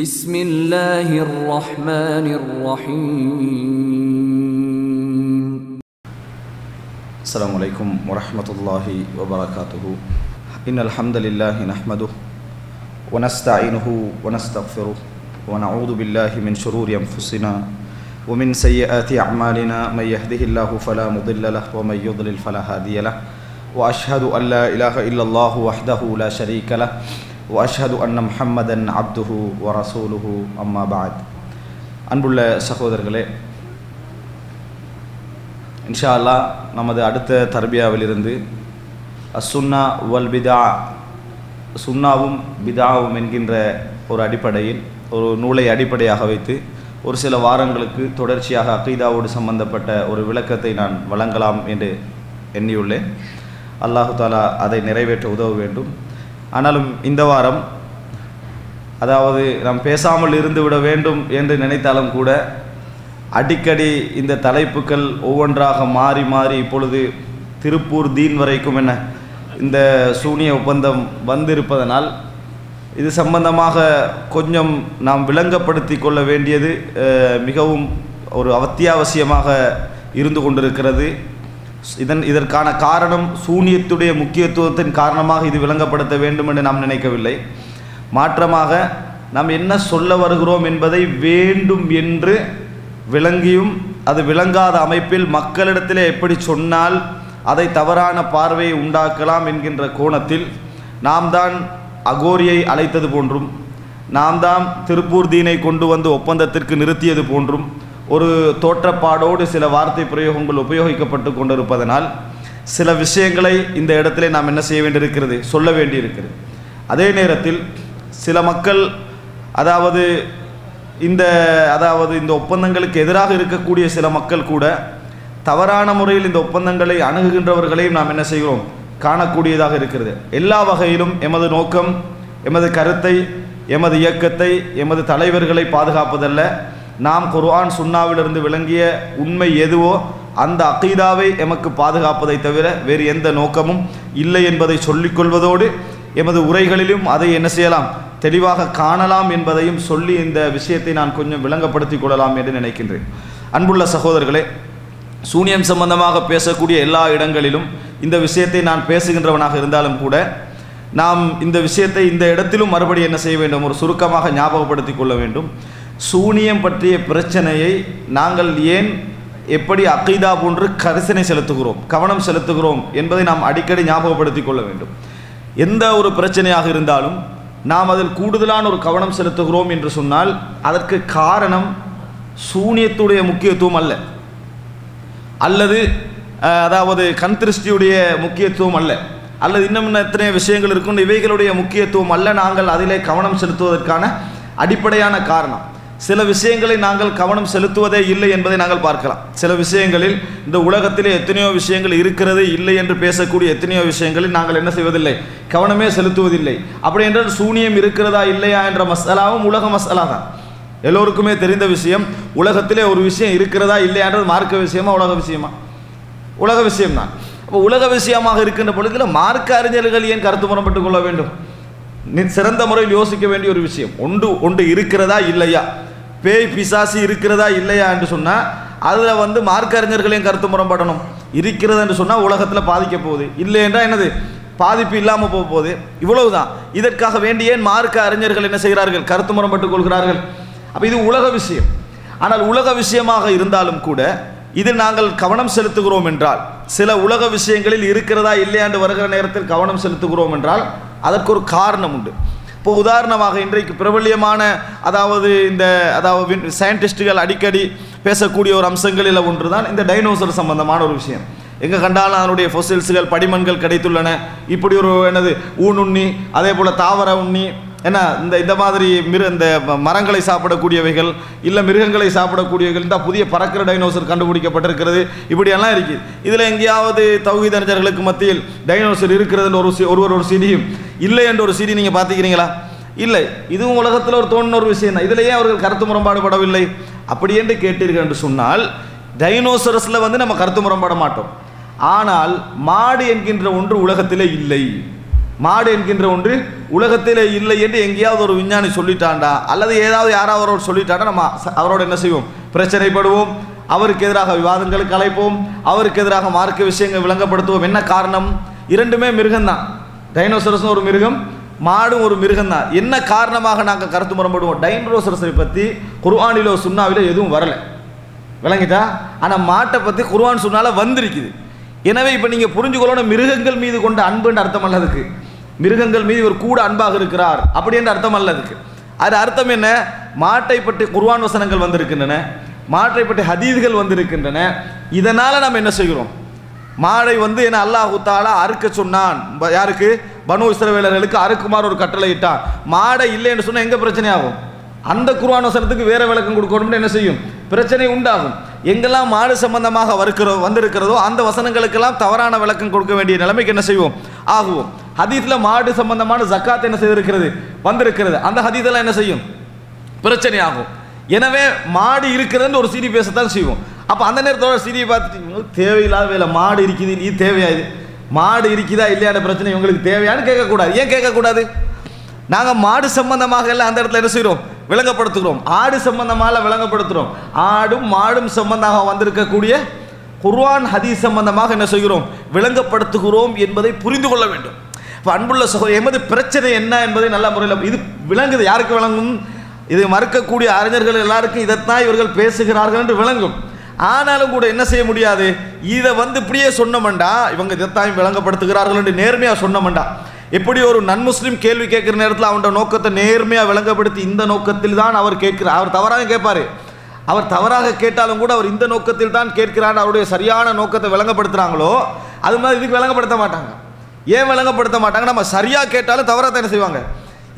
بسم الله الرحمن الرحيم السلام عليكم ورحمة الله وبركاته إن الحمد لله نحمده ونستعينه ونستغفره ونعوذ بالله من شرور أنفسنا ومن سيئات أعمالنا من يهده الله فلا مضل له ومن يضلل فلا هادي له وأشهد أن لا إله إلا الله وحده لا شريك له وأشهد أن محمدا عبده ورسوله أما بعد அன்புள்ள சகோதரர்களே, இன்ஷா அல்லாஹ் நமது அடுத்த தர்பியாவிலிருந்து அஸ்ஸுன்னா வல் பிதா, சுன்னாவும் பிதாவும் என்கின்ற ஒரு அடிப்படையில் ஒரு நூலை அடிப்படையாக வைத்து ஒரு சில வாரங்களுக்கு தொடர்ச்சியாக அகீதாவோடு சம்பந்தப்பட்ட ஒரு விளக்கத்தை நான் வழங்கலாம் என்று எண்ணியுள்ளேன். அல்லாஹு தாலா அதை நிறைவேற்ற உதவ வேண்டும். ஆனாலும் இந்த வாரம், அதாவது நாம் பேசாமல் இருந்து விட வேண்டும் என்று நினைத்தாலும் கூட, அடிக்கடி இந்த தலைப்புகள் ஒவ்வொன்றாக மாறி மாறி இப்பொழுது திருப்பூர் தீன் வரைக்கும் என்ன இந்த சூனிய ஒப்பந்தம் வந்திருப்பதனால் இது சம்பந்தமாக கொஞ்சம் நாம் விளங்கப்படுத்தி கொள்ள வேண்டியது மிகவும் ஒரு அத்தியாவசியமாக இருந்து கொண்டிருக்கிறது. இதற்கான காரணம், சூனியத்துடைய முக்கியத்துவத்தின் காரணமாக இது விளங்கப்படுத்த வேண்டும் என்று நாம் நினைக்கவில்லை. மாற்றமாக, நாம் என்ன சொல்ல வருகிறோம் என்பதை வேண்டும் என்று விளங்கியும் அது விளங்காத அமைப்பில் மக்களிடத்திலே எப்படி சொன்னால் அதை தவறான பார்வையை உண்டாக்கலாம் என்கின்ற கோணத்தில் நாம் தான் அகோரியை அழைத்தது போன்றும், நாம் தான் திருப்பூர் தீனை கொண்டு வந்து ஒப்பந்தத்திற்கு நிறுத்தியது போன்றும் ஒரு தோற்றப்பாடோடு சில வார்த்தை பிரயோகங்கள் உபயோகிக்கப்பட்டு கொண்டிருப்பதனால் சில விஷயங்களை இந்த இடத்துல நாம் என்ன செய்ய வேண்டியிருக்கிறது, சொல்ல வேண்டியிருக்கிறது. அதே நேரத்தில் சில மக்கள், அதாவது இந்த ஒப்பந்தங்களுக்கு எதிராக இருக்கக்கூடிய சில மக்கள் கூட தவறான முறையில் இந்த ஒப்பந்தங்களை அணுகுகின்றவர்களையும் நாம் என்ன செய்கிறோம், காணக்கூடியதாக இருக்கிறது. எல்லா வகையிலும் எமது நோக்கம், எமது கருத்தை, எமது இயக்கத்தை, எமது தலைவர்களை பாதுகாப்பதல்ல. நாம் குர்ஆன் சுன்னாவிலிருந்து விளங்கிய உண்மை எதுவோ அந்த அகீதாவை எமக்கு பாதுகாப்பதை தவிர வேறு எந்த நோக்கமும் இல்லை என்பதை சொல்லிக்கொள்வதோடு எமது உரைகளிலும் அதை என்ன செய்யலாம், தெளிவாக காணலாம் என்பதையும் சொல்லி இந்த விஷயத்தை நான் கொஞ்சம் விளங்கப்படுத்தி கொள்ளலாம் என்று நினைக்கின்றேன். அன்புள்ள சகோதரர்களே, சூனியம் சம்பந்தமாக பேசக்கூடிய எல்லா இடங்களிலும் இந்த விஷயத்தை நான் பேசுகின்றவனாக இருந்தாலும் கூட நாம் இந்த விஷயத்தை இந்த இடத்திலும் மறுபடி என்ன செய்ய வேண்டும், ஒரு சுருக்கமாக ஞாபகப்படுத்தி கொள்ள வேண்டும். சூனியம் பற்றிய பிரச்சனையை நாங்கள் ஏன், எப்படி அகீதா போன்று கரிசனை செலுத்துகிறோம், கவனம் செலுத்துகிறோம் என்பதை நாம் அடிக்கடி ஞாபகப்படுத்தி கொள்ள வேண்டும். எந்த ஒரு பிரச்சனையாக இருந்தாலும் நாம் அதில் கூடுதலான ஒரு கவனம் செலுத்துகிறோம் என்று சொன்னால் அதற்கு காரணம் சூனியத்துடைய முக்கியத்துவம் அல்ல, அல்லது கண் திருஷ்டியுடைய முக்கியத்துவம் அல்ல, அல்லது இன்னும் எத்தனை விஷயங்கள் இருக்கும், இவைகளுடைய முக்கியத்துவம் அல்ல. நாங்கள் அதிலே கவனம் செலுத்துவதற்கான அடிப்படையான காரணம், சில விஷயங்களை நாங்கள் கவனம் செலுத்துவதே இல்லை என்பதை நாங்கள் பார்க்கலாம். சில விஷயங்களில் இந்த உலகத்திலே எத்தனையோ விஷயங்கள் இருக்கிறது, இல்லை என்று பேசக்கூடிய எத்தனையோ விஷயங்களில் நாங்கள் என்ன செய்வதில்லை, கவனமே செலுத்துவதில்லை. அப்படி என்றால் சூனியம் இருக்கிறதா இல்லையா என்ற மசாலாவும் உலக மசாலா தான், எல்லோருக்குமே தெரிந்த விஷயம். உலகத்திலே ஒரு விஷயம் இருக்கிறதா இல்லையான்றது மார்க்க விஷயமா உலக விஷயம்தான். அப்போ உலக விஷயமாக இருக்கின்ற பொழுதுல மார்க்க அறிஞர்கள் ஏன் கருத்து முரண்பட்டுக் கொள்ள வேண்டும்? சிறந்த முறையில் யோசிக்க வேண்டிய ஒரு விஷயம். ஒன்று இருக்கிறதா இல்லையா, பேய் பிசாசி இருக்கிறதா இல்லையா என்று சொன்னால் அதில் மார்க்க அறிஞர்களையும் கருத்து முரண்படணும். இருக்கிறது என்று சொன்னால் உலகத்தில் பாதிக்க போகுது, இல்லை என்றால் என்னது, பாதிப்பு இல்லாமல் போக போகுது, இவ்வளவுதான். இதற்காக வேண்டிய மார்க்க அறிஞர்கள் என்ன செய்கிறார்கள், கருத்து முரண்பட்டுக் கொள்கிறார்கள். அப்போ இது உலக விஷயம். ஆனால் உலக விஷயமாக இருந்தாலும் கூட இதில் நாங்கள் கவனம் செலுத்துகிறோம் என்றால், சில உலக விஷயங்களில் இருக்கிறதா இல்லையா என்று வருகிற நேரத்தில் கவனம் செலுத்துகிறோம் என்றால் அதற்கு ஒரு காரணம் உண்டு. இப்போ உதாரணமாக, இன்றைக்கு பிரபல்யமான சயின்டிஸ்டுகள் அடிக்கடி பேசக்கூடிய ஒரு அம்சங்களில் ஒன்று தான் இந்த டைனோசர் சம்பந்தமான ஒரு விஷயம். எங்கே கண்டாலும் அதனுடைய ஃபொசில்ஸுகள், படிமன்கள் கிடைத்துள்ளன. இப்படி ஒரு என்னது ஊனுண்ணி, அதே போல் தாவர உண்ணி, ஏன்னா இந்த மாதிரி இந்த மரங்களை சாப்பிடக்கூடியவைகள், இல்லை மிருகங்களை சாப்பிடக்கூடியவைகள், இந்த புதிய பறக்கிற டைனோசர் கண்டுபிடிக்கப்பட்டிருக்கிறது. இப்படியெல்லாம் இருக்குது. இதில் எங்கேயாவது தௌஹீத் அறிஞர்களுக்கு மத்தியில் டைனோசர் இருக்கிறதுன்னு ஒரு சிடியும் இல்லை என்ற ஒரு சிடி நீங்கள் பார்த்துக்கிறீங்களா? இல்லை. இதுவும் உலகத்தில் ஒரு தோணுன ஒரு விஷயம் தான். இதிலேயே அவர்கள் கருத்து முரண்பாடுபடவில்லை அப்படி என்று கேட்டீர்கள் என்று சொன்னால், டைனோசரஸில் நம்ம கருத்து முரண்பட மாட்டோம். ஆனால் மாடு என்கின்ற ஒன்று உலகத்திலே இல்லை. மாடு என்கின்ற ஒன்று உலகத்திலே இல்லை என்று எங்கேயாவது ஒரு விஞ்ஞானி சொல்லிட்டாண்டா அல்லது ஏதாவது யாராவது அவரோடு சொல்லிட்டாண்டா நம்ம அவரோடு என்ன செய்வோம்? பிரச்சனைப்படுவோம், அவருக்கு எதிராக விவாதங்களுக்கு அழைப்போம், அவருக்கு எதிராக மார்க்க விஷயங்கள் விளங்கப்படுத்துவோம். என்ன காரணம்? இரண்டுமே மிருகம்தான். டைனோசரஸ்னு ஒரு மிருகம், மாடும் ஒரு மிருகம்தான். என்ன காரணமாக நாங்கள் கருத்து முறப்படுவோம்? டைனோசரஸை பற்றி குர்ஆனிலோ சுன்னாவிலோ எதுவும் வரலை, விளங்கிட்டா? ஆனால் மாட்டை பற்றி குர்ஆன் சுன்னால வந்திருக்குது. எனவே இப்போ நீங்கள் புரிஞ்சுக்கொள்ளணும், மிருகங்கள் மீது கொண்ட அன்புன்ற அர்த்தம் அல்லதுக்கு, மிருகங்கள் மீது ஒரு கூட அன்பாக இருக்கிறார் அப்படின்ற அர்த்தம் அல்லதுக்கு. அது அர்த்தம் என்ன? மாட்டை பற்றி குர்ஆன் வசனங்கள் வந்திருக்கின்றன, மாட்டை பற்றி ஹதீதுகள் வந்திருக்கின்றன. இதனால் நம்ம என்ன செய்கிறோம்? மாடை என்ன அல்லாஹ் தஆலா அறுக்க சொன்னான். யாருக்கு? பனூ இஸ்ரவேலர்களுக்கு அறுக்குமாறு ஒரு கட்டளை இட்டான். மாடை இல்லைன்னு சொன்னால் எங்கே பிரச்சனையாகும்? அந்த குர்ஆன் வசனத்துக்கு வேறு விளக்கம் கொடுக்கணும்னு என்ன செய்யும்? பிரச்சனை உண்டாகும். எங்கெல்லாம் மாடு சம்பந்தமாக வந்திருக்கிறதோ அந்த வசனங்களுக்கெல்லாம் தவறான விளக்கம் கொடுக்க வேண்டிய நிலைமைக்கு என்ன செய்வோம்? ஆகுவோம். ஹதீஸில் மாடு சம்பந்தமான ஜக்காத் என்ன செய்திருக்கிறது? வந்திருக்கிறது. அந்த ஹதீஸெல்லாம் என்ன செய்யும்? பிரச்சனை ஆகும். எனவே மாடு இருக்கிறதுன்னு ஒரு சீடி பேசத்தான் செய்வோம். அப்போ அந்த நேரத்தோட சீடியை பார்த்துட்டு தேவையில்லாத வேலை, மாடு இருக்குது இது தேவையாது, மாடு இருக்குதா இல்லையான பிரச்சனை உங்களுக்கு தேவையானு கேட்கக்கூடாது. ஏன் கேட்கக்கூடாது? நாங்கள் மாடு சம்பந்தமாக எல்லாம் அந்த இடத்துல என்ன செய்கிறோம்? விளங்கப்படுத்துகிறோம். ஆடு சம்பந்தமாக விளங்கப்படுத்துகிறோம். ஆடும் மாடும் சம்பந்தமாக வந்திருக்கக்கூடிய குர்ஆன் ஹதீஸ் சம்பந்தமாக என்ன செய்கிறோம்? விளங்கப்படுத்துகிறோம் என்பதை புரிந்து கொள்ள வேண்டும். இப்போ அன்புள்ள சகோதரர், எமது பிரச்சனை என்ன என்பதை நல்ல முறையில் இது விளங்குது. யாருக்கு விளங்கும்? இதை மறுக்கக்கூடிய அறிஞர்கள் எல்லாருக்கும் இதைத்தான் இவர்கள் பேசுகிறார்கள் என்று விளங்கும். ஆனாலும் கூட என்ன செய்ய முடியாது? இதை இப்படியே சொன்னமண்டா இவங்க இதைத்தான் விளங்கப்படுத்துகிறார்கள் என்று நேர்மையாக சொன்னமண்டா, எப்படி ஒரு நன்முஸ்லிம் கேள்வி கேட்குற நேரத்தில் அவனோட நோக்கத்தை நேர்மையாக விளங்கப்படுத்தி இந்த நோக்கத்தில் தான் அவர் கேட்கிறார். அவர் தவறாக கேட்பார், அவர் தவறாக கேட்டாலும் கூட அவர் இந்த நோக்கத்தில் தான் கேட்கிறார், அவருடைய சரியான நோக்கத்தை விளங்கப்படுத்துகிறாங்களோ அது மாதிரி இதுக்கு விளங்கப்படுத்த மாட்டாங்க. ஏன் விளங்கப்படுத்த மாட்டாங்க? நம்ம சரியாக கேட்டாலும் தவறாக என்ன செய்வாங்க?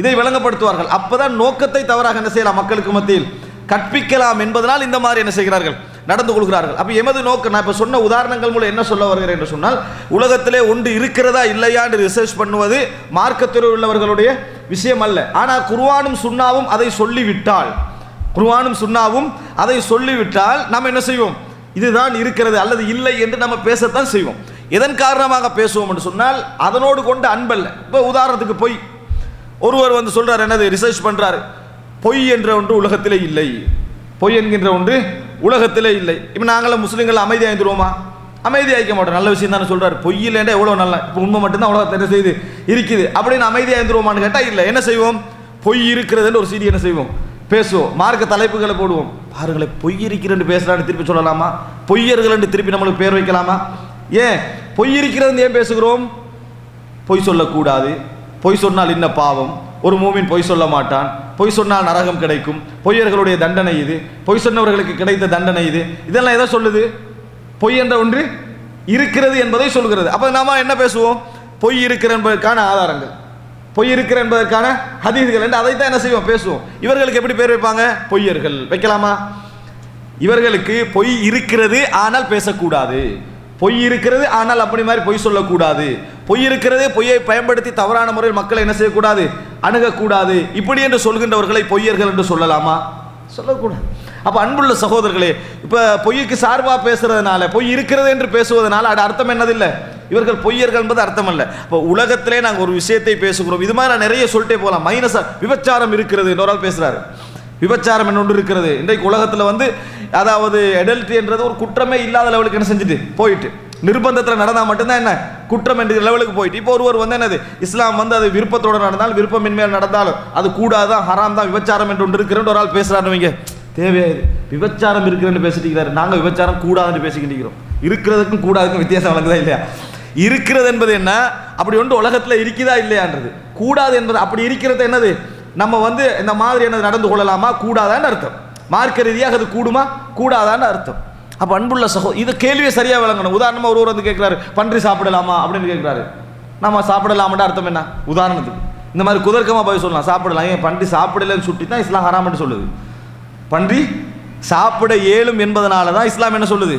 இதை விளங்கப்படுத்துவார்கள். அப்போ தான் நோக்கத்தை தவறாக என்ன செய்யலாம்? மக்களுக்கு மத்தியில் கற்பிக்கலாம் என்பதனால் இந்த மாதிரி என்ன செய்கிறார்கள்? நடந்து கொள்கிறார்கள். அப்போ எமது நோக்கம், நான் இப்போ சொன்ன உதாரணங்கள் மூலம் என்ன சொல்ல வருகிறேன் என்று சொன்னால், உலகத்திலே ஒன்று இருக்கிறதா இல்லையா என்று ரிசர்ச் பண்ணுவது மார்க்கத்தில் உள்ளவர்களுடைய விஷயம் அல்ல. ஆனால் குர்ஆனும் சுன்னாவும் அதை சொல்லிவிட்டால், குர்ஆனும் சுன்னாவும் அதை சொல்லிவிட்டால் நாம் என்ன செய்வோம்? இதுதான் இருக்கிறது அல்லது இல்லை என்று நம்ம பேசத்தான் செய்வோம். எதன் காரணமாக பேசுவோம் என்று சொன்னால் அதனோடு கொண்ட அன்பல்ல. இப்போ உதாரணத்துக்கு பொய், ஒருவர் சொல்கிறார், என்னது ரிசர்ச் பண்ணுறாரு, பொய் என்ற ஒன்று உலகத்திலே இல்லை, பொய் என்கின்ற ஒன்று உலகத்திலே இல்லை. இப்போ நாங்களும் முஸ்லீம்கள் அமைதி ஆகிடுவோமா? அமைதி ஆகிக்க மாட்டோம். நல்ல விஷயம் தானே சொல்கிறார், பொய் இல்லைன்னா எவ்வளோ நல்லா, இப்போ உண்மை மட்டும்தான் உலகத்தை என்ன செய்து இருக்குது அப்படின்னு அமைதி ஆகிடுவோமான்னு கேட்டால் இல்லை. என்ன செய்வோம்? பொய் இருக்கிறதுன்னு ஒரு சீடி என்ன செய்வோம்? பேசுவோம். மார்க்க தலைப்புகளை போடுவோம். பாருங்களே, பொய் இருக்கிறன்னு பேசுகிறான்னு திருப்பி சொல்லலாமா? பொய்யர்கள்னு திருப்பி நம்மளுக்கு பேர் வைக்கலாமா? ஏன் பொய் இருக்கிறதுன்னு ஏன் பேசுகிறோம்? பொய் சொல்லக்கூடாது, பொய் சொன்னால் இன்ன பாவம், ஒரு மூமின் பொய் சொல்ல மாட்டான், பொய் சொன்னால் நரகம் கிடைக்கும், பொய்யர்களுடைய தண்டனை இது, பொய் சொன்னவர்களுக்கு கிடைத்த தண்டனை இது, இதெல்லாம் எதை சொல்லுது? பொய் என்ற ஒன்று இருக்கிறது என்பதை சொல்கிறது. அப்போ நாம் என்ன பேசுவோம்? பொய் இருக்கிற என்பதற்கான ஆதாரங்கள், பொய் இருக்கிற என்பதற்கான ஹதீஸ்கள் என்று அதைத்தான் என்ன செய்வோம்? பேசுவோம். இவர்களுக்கு எப்படி பேர் வைப்பாங்க? பொய்யர்கள் வைக்கலாமா? இவர்களுக்கு பொய் இருக்கிறது ஆனால் பேசக்கூடாது, பொய் இருக்கிறது ஆனால் அப்படி மாதிரி பொய் சொல்லக்கூடாது, பொய் இருக்கிறதே பொய்யை பயன்படுத்தி தவறான முறையில் மக்களை என்ன செய்யக்கூடாது? அணுகக்கூடாது. இப்படி என்று சொல்கின்றவர்களை பொய்யர்கள் என்று சொல்லலாமா? சொல்லக்கூடாது. அப்போ அன்புள்ள சகோதரர்களே, இப்போ பொய்க்கு சார்பாக பேசுறதுனால, பொய் இருக்கிறது என்று பேசுவதனால அது அர்த்தம் என்னதில்லை, இவர்கள் பொய்யர்கள் என்பது அர்த்தம் அல்ல. இப்போ உலகத்திலே நாங்கள் ஒரு விஷயத்தை பேசுகிறோம். இது மாதிரி நான் நிறைய சொல்லிட்டே போகலாம். மைனஸாக விபச்சாரம் இருக்கிறது என்று ஒரு பேசுகிறாரு, விபச்சாரம் என்ன ஒன்று இருக்கிறது. இன்றைக்கு உலகத்தில் அதாவது அடல்ட்ரி என்றது ஒரு குற்றமே இல்லாத லெவலுக்கு என்ன செஞ்சுட்டு போயிட்டு, நிர்பந்தத்தில் நடந்தால் மட்டும்தான் என்ன குற்றம் என்ற லெவலுக்கு போயிட்டு, இப்போ ஒருவர் என்னது இஸ்லாம் அது விருப்பத்தோடு நடந்தாலும் விருப்பமின்மையாக நடந்தாலும் அது கூடாதான், ஹராம் தான், விபச்சாரம் என்று ஒன்று இருக்கிறேன் ஒரு ஆள் பேசுகிறாரு. நீங்கள் தேவையாது விபச்சாரம் இருக்கிறேன்னு பேசிட்டு, நாங்கள் விபச்சாரம் கூடாதுன்னு பேசிக்கிட்டிருக்கிறோம். இருக்கிறதுக்கும் கூடாதுக்கும் வித்தியாசம் வழங்குதா இல்லையா? இருக்கிறது என்பது என்ன? அப்படி ஒன்று உலகத்தில் இருக்குதா இல்லையான்றது, கூடாது என்பது அப்படி இருக்கிறது என்னது, நம்ம இந்த மாதிரி என்னது நடந்து கொள்ளலாமா கூடாதான்னு அர்த்தம், மார்க்க ரீதியாக அது கூடுமா கூடாதான்னு அர்த்தம். அப்போ அன்புள்ள சகோ, இது கேள்வியை சரியாக விளங்கணும். உதாரணமாக ஒருவர் கேட்குறாரு, பன்றி சாப்பிடலாமா அப்படின்னு கேட்குறாரு. நம்ம சாப்பிடலாமான்னு அர்த்தம் என்ன? உதாரணத்துக்கு இந்த மாதிரி குதர்க்கமாக போய் சொல்லலாம் சாப்பிடலாம், ஏன் பன்றி சாப்பிடலன்னு சுட்டி தான் இஸ்லாம் ஹராம்னு சொல்லுது. பன்றி சாப்பிட இயலும் என்பதனால தான் இஸ்லாம் என்ன சொல்லுது?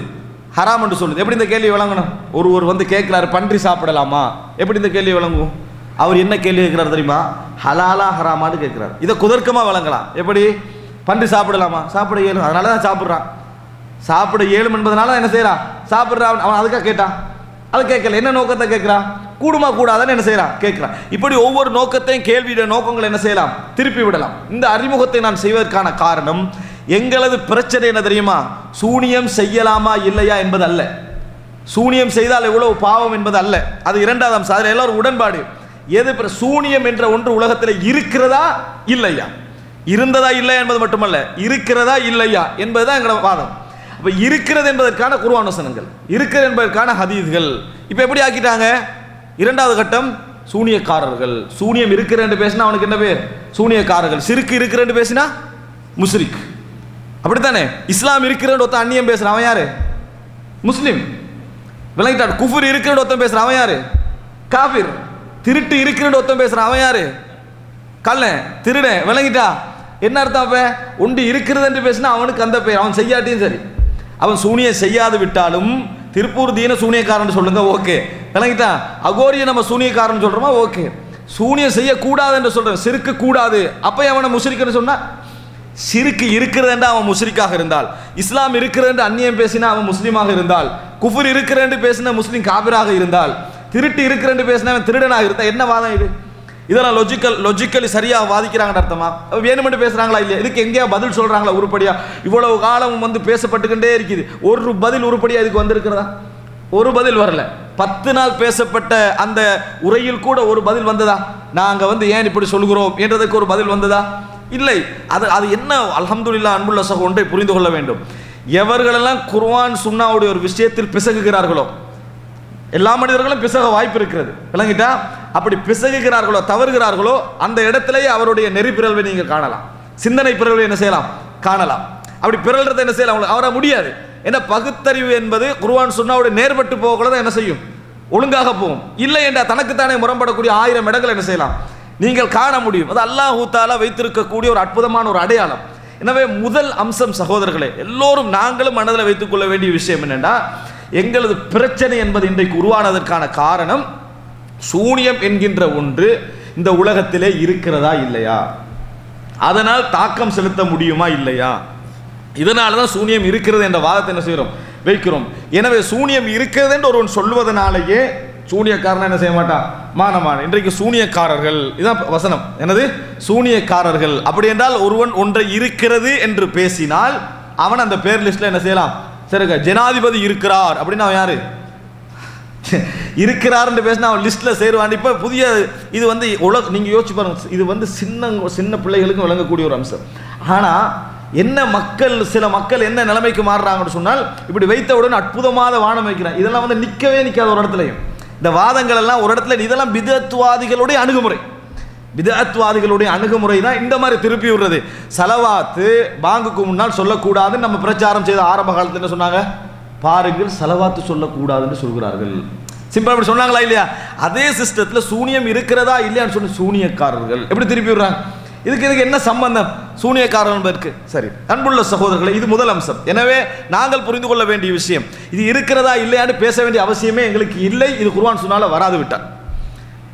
ஹராம்னு சொல்லுது. எப்படி இந்த கேள்வி விளங்கணும்? ஒருவர் கேட்குறாரு பன்றி சாப்பிடலாமா, எப்படி இந்த கேள்வி விளங்குவோம்? அவர் என்ன கேள்வி கேட்குறாரு தெரியுமா? ஹலாலா ஹராமான்னு கேட்குறாரு. இதை குதர்க்கமாக விளங்கலாம். எப்படி பன்றி சாப்பிடலாமா? சாப்பிட இயலும், அதனால தான் சாப்பிட்றான், சாப்பிட இயலும் என்பதனால என்ன செய்கிறான் சாப்பிட்றான். அவன் அதுக்காக கேட்டான், அது கேட்கல, என்ன நோக்கத்தை கேட்குறான்? கூடுமா கூடாதான்னு என்ன செய்யலாம் கேட்கிறான். இப்படி ஒவ்வொரு நோக்கத்தையும் கேள்வியுடைய நோக்கங்களை என்ன செய்யலாம் திருப்பி விடலாம். இந்த அறிமுகத்தை நான் செய்வதற்கான காரணம் எங்களது பிரச்சனை என்ன தெரியுமா? சூனியம் செய்யலாமா இல்லையா என்பது அல்ல, சூனியம் செய்தால் எவ்வளவு பாவம் என்பது அல்ல, அது இரண்டாவது அம்சம். அதில் எல்லோரும் உடன்பாடு. எது சூனியம் என்ற ஒன்று உலகத்தில் இருக்கிறதா இல்லையா, இருந்ததா இல்லையா என்பது மட்டுமல்ல, இருக்கிறதா இல்லையா என்பதுதான் எங்களோட வாதம். அப்போ இருக்கிறது என்பதற்கான குர்ஆன் வசனங்கள், இருக்கிறது என்பதற்கான ஹதீஸ்கள். இப்போ எப்படி ஆக்கிட்டாங்க? இரண்டாவது கட்டம் சூனியக்காரர்கள். சூனியம் இருக்கிறேன்னு பேசினா அவனுக்கு என்ன பேர்? சூனியக்காரர்கள். சிறுக்கு இருக்கிறேன்னு பேசினா முஸ்ரிக். அப்படித்தானே? இஸ்லாம் இருக்கிறேன்னு ஒருத்தன் அந்நியம் பேசுகிறான், அவன் யாரு? முஸ்லீம். விளங்கிட்டான். குஃபர் இருக்கிறேன்னு ஒருத்தன் பேசுகிறான், அவன் யாரு? காஃபிர். திருட்டு இருக்கிறேன்னு ஒருத்தன் பேசுகிறான், அவன் யாரு? கல்ல திருட. விளங்கிட்டா? என்ன அர்த்தம்? அப்போ ஒன்று இருக்கிறது என்று பேசினா அவனுக்கு அந்த பேர், அவன் செய்யாட்டியும் சரி, அவன் சூனியம் செய்யாது விட்டாலும் திருப்பூர் தீன சூனியக்காரன் சொல்லுங்க, ஓகே. விளங்கிட்டா? அகோரிய நம்ம சூனியக்காரன் சொல்கிறோமா, ஓகே. சூனியம் செய்யக்கூடாது என்று சொல்கிறேன், சிறுக்கு கூடாது. அப்போ அவனை முஸ்ரிக்குன்னு சொன்னால், சிறுக்கு இருக்கிறது என்று அவன் முஸ்ரிக்காக இருந்தால், இஸ்லாம் இருக்கிறது என்று அந்நியம் பேசினா அவன் முஸ்லீமாக இருந்தால், குஃபர் இருக்கிறது என்று பேசினா முஸ்லீம் காபிராக இருந்தால், திருட்டு இருக்கிறது என்று பேசினா அவன் திருடனாக இருந்தால், என்ன வாதம் இது? இதெல்லாம் லொஜிக்கலி சரியாக வாதிக்கிறாங்கன்னு அர்த்தமா? வேணுமென்று பேசுகிறாங்களா இல்லையா? இதுக்கு எங்கேயா பதில் சொல்கிறாங்களா உருப்படியாக? இவ்வளவு காலம் வந்து பேசப்பட்டுக்கிட்டே இருக்குது, ஒரு பதில் உருப்படியாக இதுக்கு வந்திருக்கிறதா? ஒரு பதில் வரல. 10 நாள் பேசப்பட்ட அந்த உரையில் கூட ஒரு பதில் வந்ததா? நாங்கள் வந்து ஏன் இப்படி சொல்கிறோம் என்றதுக்கு ஒரு பதில் வந்ததா? இல்லை. அது அது என்ன? அல்ஹம்துலில்லாஹ், அன்புள்ள சகோ, ஒன்றை புரிந்து கொள்ள வேண்டும். எவர்களெல்லாம் குர்ஆன் சுன்னாவுடைய ஒரு விஷயத்தில் பிசகுகிறார்களோ, எல்லா மனிதர்களும் பிசக வாய்ப்பு இருக்கிறது. விளங்கிட்டா? அப்படி பிசகுகிறார்களோ, தவறுகிறார்களோ, அந்த இடத்திலேயே அவருடைய நெறி பிறழ்வை நீங்கள் காணலாம், சிந்தனை பிறழ்வை என்ன செய்யலாம் காணலாம். அப்படி பிறழ்றதை என்ன செய்யலாம் அவரை முடியாது. ஏன்னா பகுத்தறிவு என்பது குர்ஆன் சுன்னாவோட நேர்பட்டு போகக்கூடாது. என்ன செய்யும்? ஒழுங்காக போகும். இல்லை என்றால் தனக்குத்தானே முரம்படக்கூடிய 1000 இடங்கள் என்ன செய்யலாம் நீங்கள் காண முடியும். அது அல்லாஹ் தஆலா வைத்திருக்கக்கூடிய ஒரு அற்புதமான ஒரு அடையாளம். எனவே முதல் அம்சம் சகோதரர்களே, எல்லோரும் நாங்களும் மனதில் வைத்துக்கொள்ள வேண்டிய விஷயம் என்னென்னா, எங்களது பிரச்சனை என்பது இன்றைக்கு உருவானதற்கான காரணம் சூனியம் என்கின்ற ஒன்று இந்த உலகத்திலே இருக்கிறதா இல்லையா, அதனால் தாக்கம் செலுத்த முடியுமா இல்லையா, இதனால தான் சூனியம் இருக்கிறது என்ற வாதத்தை என்ன செய்கிறோம் வைக்கிறோம். எனவே சூனியம் இருக்கிறது என்று ஒருவன் சொல்வதனாலேயே சூனியக்காரன் என்ன செய்ய மாட்டான், மானமான. இன்றைக்கு சூனியக்காரர்கள், இதான் வசனம் என்னது? சூனியக்காரர்கள். அப்படி என்றால் ஒருவன் ஒன்றை இருக்கிறது என்று பேசினால் அவன் அந்த பேர் லிஸ்ட்டில் என்ன செய்யலாம்? சரிங்க, ஜனாதிபதி இருக்கிறார் அப்படின்னு அவன் யாரு? இருக்கிறார்னு பேசினா அவன் லிஸ்ட்டில் சேருவான். இப்போ புதிய இது வந்து உலக, நீங்கள் யோசிச்சு பாருங்கள், இது வந்து சின்ன பிள்ளைகளுக்கும் விளங்கக்கூடிய ஒரு அம்சம். ஆனால் என்ன மக்கள், சில மக்கள் என்ன நிலைமைக்கு மாறுறாங்கன்னு சொன்னால், இப்படி வைத்தவுடன் அற்புதமான வானம் வைக்கிறான். இதெல்லாம் வந்து நிற்கவே நிற்காத ஒரு இடத்துலையும். இந்த வாதங்கள் எல்லாம் ஒரு இடத்துல, இதெல்லாம் பிதஅத்வாதிகளுடைய அணுகுமுறை. பிதஅத்வாதிகளுடைய அணுகுமுறை தான் இந்த மாதிரி திருப்பி விடுறது. சலவாத்து பாங்குக்கு முன்னால் சொல்லக்கூடாதுன்னு நம்ம பிரச்சாரம் செய்த ஆரம்ப காலத்தில் என்ன சொன்னாங்க பாருங்கள், சலவாத்து சொல்லக்கூடாதுன்னு சொல்கிறார்கள். சிம்பிள். அப்படி சொன்னாங்களா இல்லையா? அதே சிஸ்டத்தில் சூனியம் இருக்கிறதா இல்லையான்னு சொன்ன சூனியக்காரர்கள் எப்படி திருப்பி விடுறாங்க? இதுக்கு என்ன சம்பந்தம் சூனியக்காரன் இருக்கு? சரி அன்புள்ள சகோதரர்களே, இது முதல் அம்சம். எனவே நாங்கள் புரிந்து கொள்ள வேண்டிய விஷயம், இது இருக்கிறதா இல்லையான்னு பேச வேண்டிய அவசியமே எங்களுக்கு இல்லை. இது குர்ஆன் சுன்னால வராது விட்டால்,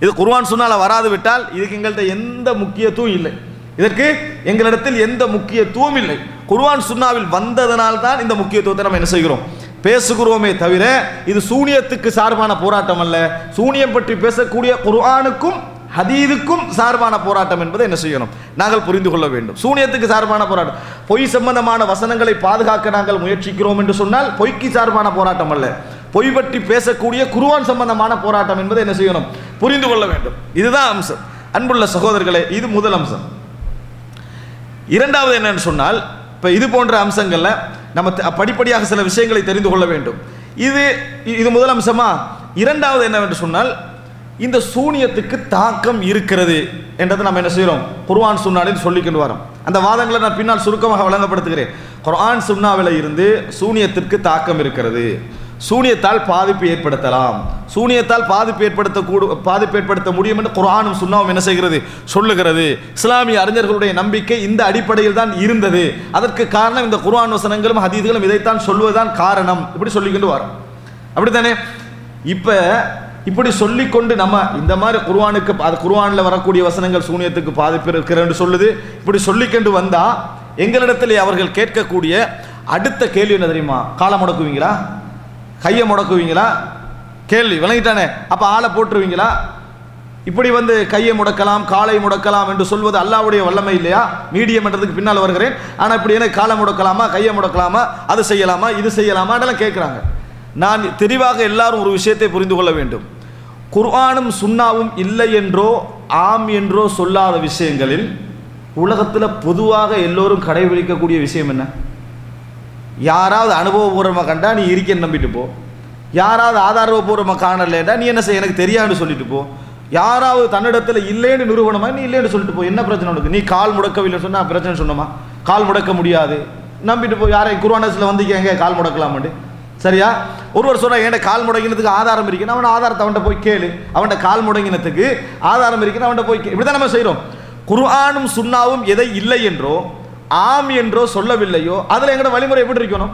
இது குர்ஆன் சுன்னால வராது விட்டால் இதுக்கு எங்கள்கிட்ட எந்த முக்கியத்துவம் இல்லை, இதற்கு எங்களிடத்தில் எந்த முக்கியத்துவம் இல்லை. குர்ஆன் சுன்னாவில் வந்ததனால்தான் இந்த முக்கியத்துவத்தை நம்ம என்ன செய்கிறோம் பேசுகிறோமே தவிர, இது சூனியத்துக்கு சார்பான போராட்டம் அல்ல. சூனியம் பற்றி பேசக்கூடிய குர்ஆனுக்கும் ஹதீதுக்கும் சார்பான போராட்டம் என்பதை என்ன செய்யணும் நாங்கள் புரிந்து கொள்ள வேண்டும். சூனியத்துக்கு சார்பான போராட்டம், பொய் சம்பந்தமான வசனங்களை பாதுகாக்க நாங்கள் முயற்சிக்கிறோம் என்று சொன்னால் பொய்க்கு சார்பான போராட்டம் அல்ல, பொய் பற்றி பேசக்கூடிய குர்ஆன் சம்பந்தமான போராட்டம் என்பதை என்ன செய்யணும் புரிந்து கொள்ள வேண்டும். இதுதான் அம்சம் அன்புள்ள சகோதரர்களே, இது முதல் அம்சம். இரண்டாவது என்னன்னு சொன்னால், இப்போ இது போன்ற அம்சங்களில் நம்ம படிப்படியாக சில விஷயங்களை தெரிந்து கொள்ள வேண்டும். இது இது முதல் அம்சமா. இரண்டாவது என்னவென்று சொன்னால், இந்த சூனியத்துக்கு தாக்கம் இருக்கிறது என்றதை நம்ம என்ன செய்கிறோம் குர்ஆன் சுன்னாலின்னு சொல்லிக்கொண்டு வரோம். அந்த வாதங்களை நான் பின்னால் சுருக்கமாக வழங்கப்படுத்துகிறேன். குர்ஆன் சுன்னாவில் இருந்து சூனியத்திற்கு தாக்கம் இருக்கிறது, சூனியத்தால் பாதிப்பு ஏற்படுத்தலாம், சூனியத்தால் பாதிப்பு ஏற்படுத்த முடியும் என்று குர்ஆனும் சுன்னாவும் என்ன செய்கிறது சொல்லுகிறது. இஸ்லாமிய அறிஞர்களுடைய நம்பிக்கை இந்த அடிப்படையில் தான் இருந்தது. அதற்கு காரணம் இந்த குர்ஆன் வசனங்களும் ஹதீதுகளும் இதைத்தான் சொல்வதுதான் காரணம். இப்படி சொல்லிக்கொண்டு வரோம். அப்படித்தானே? இப்போ இப்படி சொல்லிக்கொண்டு நம்ம இந்த மாதிரி குர்ஆனுக்கு, அது குர்ஆனில் வரக்கூடிய வசனங்கள் சூனியத்துக்கு பாதிப்பு இருக்கிறேன்னு சொல்லுது, இப்படி சொல்லிக்கொண்டு வந்தால் எங்களிடத்தில் அவர்கள் கேட்கக்கூடிய அடுத்த கேள்வி என்ன தெரியுமா? காலை முடக்குவீங்களா, கையை முடக்குவீங்களா, கேள்வி விளங்கிட்டானே. அப்போ ஆளை போட்டுருவீங்களா? இப்படி வந்து கையை முடக்கலாம் காலை முடக்கலாம் என்று சொல்வது அல்லாஹ்வுடைய வல்லமை இல்லையா? மீடியம் என்றதுக்கு பின்னால் வருகிறேன். ஆனால் இப்படி என்ன காலை முடக்கலாமா கையை முடக்கலாமா அது செய்யலாமா இது செய்யலாமா அதெல்லாம் கேட்குறாங்க. நான் தெளிவாக எல்லாரும் ஒரு விஷயத்தை புரிந்து கொள்ள வேண்டும். குர்ஆனும் சுன்னாவும் இல்லை என்றோ ஆம் என்றோ சொல்லாத விஷயங்களில் உலகத்தில் பொதுவாக எல்லோரும் கடைபிடிக்கக்கூடிய விஷயம் என்ன? யாராவது அனுபவபூர்வமாக கண்டா நீ இருக்கேன்னு நம்பிட்டு போ. யாராவது ஆதாரபூர்வமாக காணலேடா நீ என்ன செய்ய எனக்கு தெரியாதுன்னு சொல்லிட்டு போ. யாராவது தன்னிடத்தில் இல்லைன்னு நிறுவனமா நீ இல்லைன்னு சொல்லிட்டு போ. என்ன பிரச்சனை உனக்கு? நீ கால் முடக்கவில்லைன்னு சொன்னால் பிரச்சனை சொன்னோமா? கால் முடக்க முடியாது நம்பிட்டு போ. யாரை குர்ஆனில் வந்து கேங்க கால் முடக்கலாமாண்டு சரியா? ஒருவர் சொன்னால் ஏன்னா கால் முடங்கினதுக்கு ஆதாரம் இருக்குன்னு அவனை ஆதாரத்தை அவன்கிட்ட போய் கேளு. அவன்கிட்ட கால் முடங்கினத்துக்கு ஆதாரம் இருக்குன்னு அவன்கிட்ட போய் இப்படி தான் நம்ம செய்கிறோம். குர்ஆனும் சுன்னாவும் எதை இல்லை என்றோ ஆம் என்றோ சொல்லவில்லையோ அதில் எங்களோட வழிமுறை எப்படி இருக்கணும்?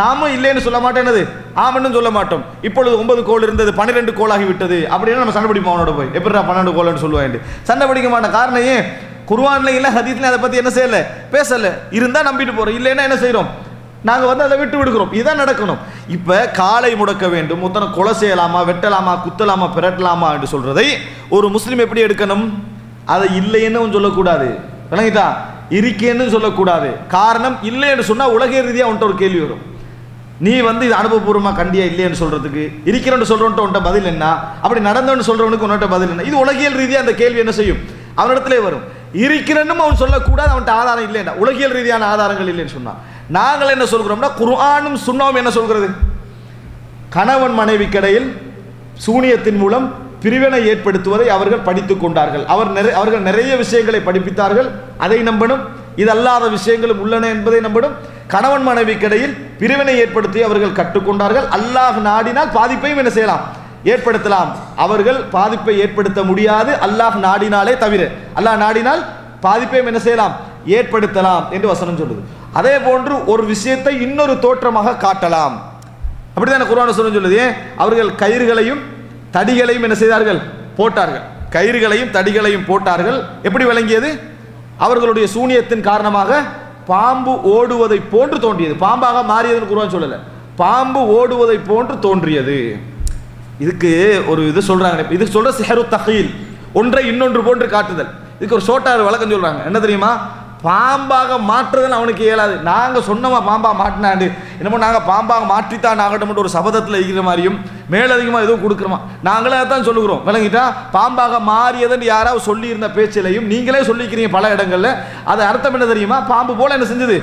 நாமும் இல்லைன்னு சொல்ல மாட்டோம், என்னது ஆமன்னு சொல்ல மாட்டோம். இப்பொழுது 9 கோல் இருந்தது 12 கோல் ஆகிவிட்டது அப்படின்னு நம்ம சண்டை பிடிப்போம். அவனோட போய் எப்படிடா 12 கோல்னு சொல்லுவாங்க? சண்டை பிடிக்க மாட்டேன். காரணம் ஏன்? குர்ஆன்ல இல்லை ஹதீஸ்ல அதை பற்றி என்ன செய்யலை பேசலை. இருந்தால் நம்பிட்டு போகிறோம், இல்லைன்னா என்ன செய்கிறோம்? நாங்கள் வந்து அதை விட்டு விடுக்கிறோம். இதான் நடக்கணும். இப்போ காலை முடக்க வேண்டும், ஒருத்தனை கொலை செய்யலாமா வெட்டலாமா குத்தலாமா பிறட்டலாமா என்று சொல்கிறதை ஒரு முஸ்லீம் எப்படி எடுக்கணும்? அதை இல்லைன்னு சொல்லக்கூடாது, விளங்கிட்டா? இருக்கேன்னு சொல்லக்கூடாது. காரணம் இல்லைன்னு சொன்னால் உலக ரீதியாக அவன்கிட்ட ஒரு கேள்வி வரும். நீ வந்து இது அனுபவபூர்வமாக கண்டியா இல்லைன்னு சொல்கிறதுக்கு இருக்கிறேன்னு சொல்கிறவன்ட்டு உன்ட்ட பதில் என்ன? அப்படி நடந்தவன்னு சொல்கிறவனுக்கு உன்ட்ட பதில் என்ன? இது உலகியல் ரீதியாக அந்த கேள்வி என்ன செய்யும்? அவனிடத்துலேயே வரும். இருக்கிறேன்னு அவன் சொல்லக்கூடாது, அவன்கிட்ட ஆதாரம் இல்லைன்னா, உலகியல் ரீதியான ஆதாரங்கள் இல்லைன்னு சொன்னான். நாங்கள் என்ன சொல்கிறோம்னா குர்ஆனும் சுன்னாவும் என்ன சொல்கிறது? கணவன் மனைவிக்கிடையில் சூனியத்தின் மூலம் பிரிவினை ஏற்படுத்துவதை அவர்கள் படித்துக் கொண்டார்கள். அவர்கள் நிறைய விஷயங்களை படிப்பித்தார்கள், அதை நம்பணும். இதல்லாத விஷயங்களும் உள்ளன என்பதை நம்பணும். கணவன் மனைவிக்கிடையில் பிரிவினை ஏற்படுத்தி அவர்கள் கற்றுக்கொண்டார்கள். அல்லாஹ் நாடினால் பாதிப்பையும் என்ன செய்யலாம்? ஏற்படுத்தலாம். அவர்கள் பாதிப்பை ஏற்படுத்த முடியாது அல்லாஹ் நாடினாலே தவிர. அல்லாஹ் நாடினால் பாதிப்பையும் என்ன செய்யலாம்? ஏற்படுத்தலாம் என்று வசனம் சொல்லுது. அதே போன்று ஒரு விஷயத்தை இன்னொரு தோற்றமாக காட்டலாம். அப்படிதான் குர்ஆன் வசனம் சொல்லுது. அவர்கள் கயிறுகளையும் தடிகளையும் என்ன செய்தார்கள்? போட்டார்கள். கயிறுகளையும் தடிகளையும் போட்டார்கள். எப்படி விளங்கியது? அவர்களுடைய சூனியத்தின் காரணமாக பாம்பு ஓடுவதை போன்று தோன்றியது. பாம்பாக மாறியதுன்னு குர்ஆன் சொல்லலை, பாம்பு ஓடுவதை போன்று தோன்றியது. இதுக்கு ஒரு இது சொல்கிறாங்க, இதுக்கு சொல்கிற சிஹரு தஹீல், ஒன்றை இன்னொன்று போன்று காட்டுதல். இதுக்கு ஒரு சோட்டார் வழக்கம் சொல்கிறாங்க. என்ன தெரியுமா? பாம்பாக மாற்றுறதுன்னு அவனுக்கு இயலாது. நாங்கள் சொன்னோமா பாம்பாக மாட்டினாண்டு என்னமோ நாங்கள் பாம்பாக மாற்றித்தான் ஆகட்டும்ட்டு ஒரு சபதத்தில் இருக்கிற மாதிரியும் மேலதிகமாக எதுவும் கொடுக்குறோமா? நாங்களே அதான் சொல்லுகிறோம், விளங்கிட்டா? பாம்பாக மாறியதுன்னு யாராவது சொல்லியிருந்த பேச்சிலையும் நீங்களே சொல்லிக்கிறீங்க பல இடங்களில். அது அர்த்தம் என்ன தெரியுமா? பாம்பு போல் என்ன செஞ்சது?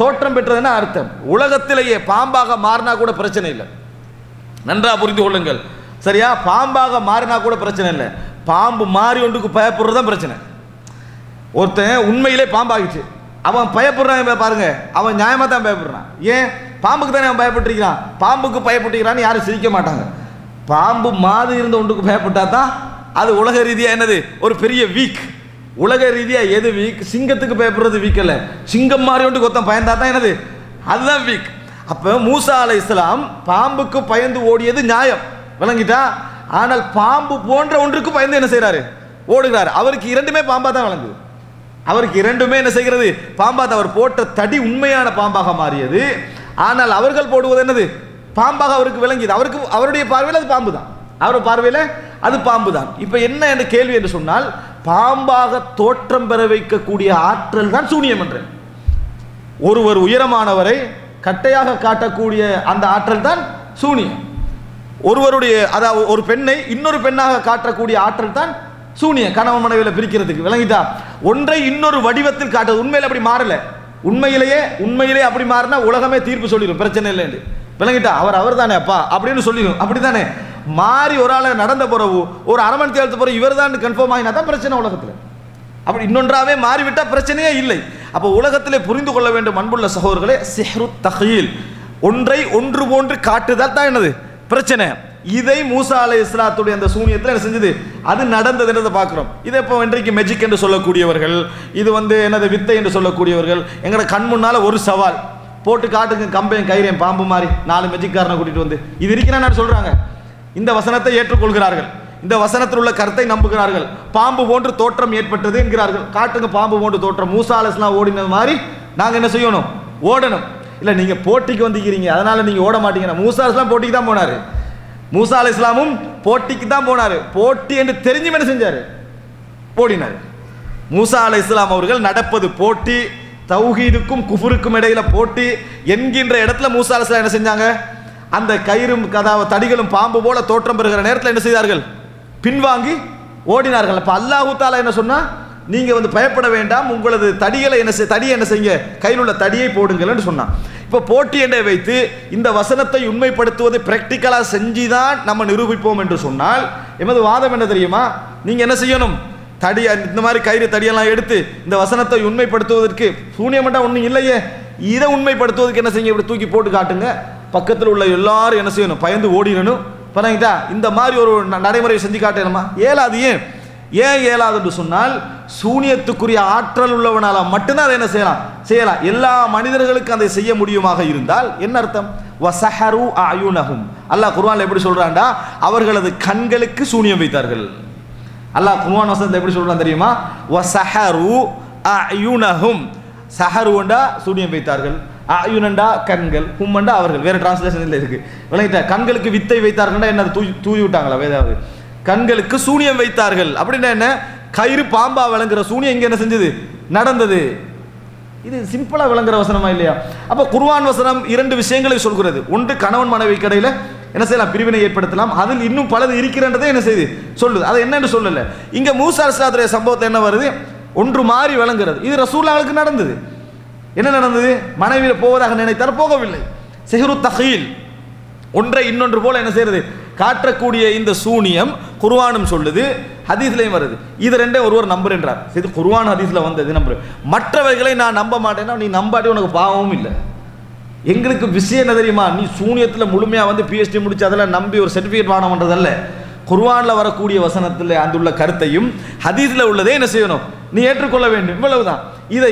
தோற்றம் பெற்றதுன்னா அர்த்தம். உலகத்திலேயே பாம்பாக மாறினா கூட பிரச்சனை இல்லை, நன்றாக புரிந்து கொள்ளுங்கள் சரியா? பாம்பாக மாறினா கூட பிரச்சனை இல்லை, பாம்பு மாறி ஒன்றுக்கு பயப்படுறது தான் பிரச்சனை. ஒருத்தன் உண்மையிலே பாம்பாகிச்சு, அவன் பயப்படுறான் பாருங்க, அவன் நியாயமாக தான் பயப்படுறான். ஏன்? பாம்புக்கு தானே அவன் பயப்பட்டுருக்கிறான். பாம்புக்கு பயப்பட்டுக்கிறான்னு யாரும் சிரிக்க மாட்டாங்க. பாம்பு மாதிரி இருந்த ஒன்றுக்கு பயப்பட்டா தான் அது உலக ரீதியாக என்னது? ஒரு பெரிய வீக். உலக ரீதியாக எது வீக்? சிங்கத்துக்கு பயப்படுறது வீக் இல்லை, சிங்கம் மாதிரி ஒன்றுக்கு ஒருத்தன் பயந்தா தான் என்னது? அதுதான் வீக். அப்போ மூசா அலைஹிஸ்ஸலாம் பாம்புக்கு பயந்து ஓடியது நியாயம், விளங்கிட்டா? ஆனால் பாம்பு போன்ற ஒன்றுக்கு பயந்து என்ன செய்கிறாரு? ஓடுகிறார். அவருக்கு இரண்டுமே பாம்பாக தான் விளங்குது. அவருக்கு இரண்டுமே என்ன செய்கிறது? பாம்பாக. அவர் போட்ட தடி உண்மையான பாம்பாக மாறியது, ஆனால் அவர்கள் போடுவது என்னது? பாம்பாக அவருக்கு விளங்கியது. அவருக்கு அவருடைய பார்வையில் அது பாம்பு தான், அவர் பார்வையில் அது பாம்பு தான். இப்போ என்ன என்ற கேள்வி என்று சொன்னால், பாம்பாக தோற்றம் பெற வைக்கக்கூடிய ஆற்றல் தான் சூனியம் என்று. ஒருவர் உயரமானவரை கட்டையாக காட்டக்கூடிய அந்த ஆற்றல் தான் சூனியம். ஒருவருடைய அதாவது ஒரு பெண்ணை இன்னொரு பெண்ணாக காட்டக்கூடிய ஆற்றல் தான் சூனியம். கணவன் மனைவியில் பிரிக்கிறதுக்கு, விளங்கிட்டா? ஒன்றை இன்னொரு வடிவத்தில் காட்டுது. உண்மையில் அப்படி மாறலை, உண்மையிலேயே அப்படி மாறினா உலகமே தீர்ப்பு சொல்லிடும் பிரச்சனை இல்லைன்னு, விளங்கிட்டா? அவர் தானே அப்பா அப்படின்னு சொல்லிடும். அப்படி தானே மாறி ஒரு ஆளை நடந்த பிறகு ஒரு அரமணி தேர்த்து பிறகு இவர் தான் கன்ஃபார்ம் ஆகினா தான் பிரச்சனை உலகத்தில். அப்படி இன்னொன்றாவே மாறிவிட்டால் பிரச்சனையே இல்லை. அப்போ உலகத்திலே புரிந்து கொள்ள வேண்டும் அன்புள்ள சகோதரர்களே, சிஹ்ரு தஹீல், ஒன்றை ஒன்று போன்று காட்டுதல் தான் என்னது? பிரச்சனை. இதை மூசா அலைஹிஸ்ஸலாத்துடைய அந்த சூனியத்தில் என்ன செஞ்சது? அது நடந்தது என்றதை பார்க்குறோம். இதை இப்போ இன்றைக்கு மெஜிக் என்று சொல்லக்கூடியவர்கள், இது வந்து என்னது வித்தை என்று சொல்லக்கூடியவர்கள், எங்களோட கண் முன்னால் ஒரு சவால் போட்டு காட்டுங்க, கம்பையும் கயிறையும் பாம்பு மாதிரி 4 மெஜிக்காரனை கூட்டிகிட்டு வந்து இது இருக்கிறான்னு சொல்கிறாங்க. இந்த வசனத்தை ஏற்றுக்கொள்கிறார்கள், இந்த வசனத்தில் உள்ள கருத்தை நம்புகிறார்கள். பாம்பு போன்று தோற்றம் ஏற்பட்டது என்கிறார்கள். காட்டுங்க பாம்பு போன்று தோற்றம். மூசா அலைஹிஸ்ஸலாம் ஓடினது மாதிரி நாங்கள் என்ன செய்யணும்? ஓடணும். இல்லை நீங்கள் போட்டிக்கு வந்துக்கிறீங்க, அதனால் நீங்கள் ஓட மாட்டீங்கன்னா. மூசா அலைஹிஸ்ஸலாம் போட்டிக்கு தான் போனார், மூசா அலைஹிஸ்ஸலாமும் போட்டிக்கு தான் போனார். போட்டி என்று தெரிஞ்சு என்ன செஞ்சார்? ஓடினார். மூசா அலைஹிஸ்ஸலாம் அவர்கள் நடப்பது போட்டி, தௌஹீதுக்கும் குஃபுருக்கும் இடையில போட்டி என்கின்ற இடத்துல மூசா அலைஹிஸ்ஸலாம் என்ன செஞ்சாங்க? அந்த கயிறும் கதாவ தடிகளும் பாம்பு போல தோற்றம் பெறுகிற நேரத்தில் என்ன செய்தார்கள்? பின்வாங்கி ஓடினார்கள். அப்போ அல்லாஹு தாலா என்ன சொன்னா, நீங்கள் வந்து பயப்பட வேண்டாம், உங்களது தடிகளை என்ன செய்யுங்க, கையில் உள்ள தடியை போடுங்கள்னு சொன்னான். இப்போ போட்டி என்றே வைத்து இந்த வசனத்தை உண்மைப்படுத்துவது பிராக்டிக்கலாக செஞ்சு தான் நம்ம நிரூபிப்போம் என்று சொன்னால் எமது வாதம் என்ன தெரியுமா? நீங்கள் என்ன செய்யணும்? தடி இந்த மாதிரி கயிறு தடியெல்லாம் எடுத்து இந்த வசனத்தை உண்மைப்படுத்துவதற்கு, சூனியமட்டா ஒன்றும் இல்லையே, இதை உண்மைப்படுத்துவதற்கு என்ன செய்யுங்க, இப்படி தூக்கி போட்டு காட்டுங்க, பக்கத்தில் உள்ள எல்லாரும் என்ன செய்யணும், பயந்து ஓடிடணும். பரவாயில்லைங்களா? இந்த மாதிரி ஒரு நடைமுறையை செஞ்சு காட்டணுமா? ஏலாது. ஏன் இயலாது என்று சொன்னால், சூனியத்துக்குரிய ஆற்றல் உள்ளவனால் மட்டும்தான் அதை என்ன செய்யலாம் செய்யலாம். எல்லா மனிதர்களுக்கும் அதை செய்ய முடியுமாக இருந்தால் என்ன அர்த்தம்? வஸஹரு அயுனஹும். அல்லாஹ் குர்ஆன்ல எப்படி சொல்றான்டா, அவர்களது கண்களுக்கு சூனியம் வைத்தார்கள். அல்லாஹ் குர்ஆன் வசனத்தை எப்படி சொல்றான் தெரியுமா? வஸஹரு அயுனஹும். சஹருண்டா சூனியம் வைத்தார்கள், அயுனண்டா கண்கள், ஹும்மண்டா அவர்கள். வேற டிரான்ஸ்லேஷன்ல இருக்கு. விளங்கிட்டா? கண்களுக்கு வித்தை வைத்தார்கள்னா என்ன, தூவி விட்டாங்களா? வேதாவது கண்களுக்கு சூனியம் வைத்தார்கள் அப்படின்னா என்ன? கயிறு பாம்பா விளங்குற சூனியம் இங்கே என்ன செஞ்சது, நடந்தது. இது சிம்பிளா விளங்குற வசனமா இல்லையா? அப்போ குர்ஆன் வசனம் இரண்டு விஷயங்களை சொல்கிறது. ஒன்று, கணவன் மனைவிக்கு இடையில என்ன செய்யலாம், பிரிவினை ஏற்படுத்தலாம். அதில் இன்னும் பலது இருக்கிறன்றதை என்ன செய்து சொல்லுது. அது என்னன்னு சொல்லல. இங்க மூசா அலைஹிஸ்ஸலாமுடைய சம்பவத்தை என்ன வருது, ஒன்று மாறி விளங்குறது. இது ரசூலுல்லாஹ்வுக்கு நடந்தது. என்ன நடந்தது? மனைவியில் போவதாக நினைத்தார், போகவில்லை. சிஹ்ரு தஹீல், ஒன்றை இன்னொன்று போல என்ன செய்யறது காட்டக்கூடிய இந்த சூனியம் குர்ஆனும் சொல்லுது, ஹதீஸ்லையும் வருது. இது ரெண்டே ஒருவர் நம்புறேன்றார். இது குர்ஆன் ஹதீஸில் வந்தது. நம்புற மற்றவர்களை நான் நம்ப மாட்டேன்னா நீ நம்பாட்டி உனக்கு பாவமும் இல்லை. எங்களுக்கு விஷயம் என்ன தெரியுமா? நீ சூனியத்தில் முழுமையாக வந்து பிஹெச்டி முடிச்சு அதெல்லாம் நம்பி ஒரு சர்டிஃபிகேட் வாங்கணும் பண்ணுறதல்ல. குர்ஆனில் வரக்கூடிய வசனத்தில் அந்துள்ள கருத்தையும் ஹதீஸில் உள்ளதே என்ன செய்யணும், நீ ஏற்றுக்கொள்ள வேண்டும். இவ்வளவுதான். இதை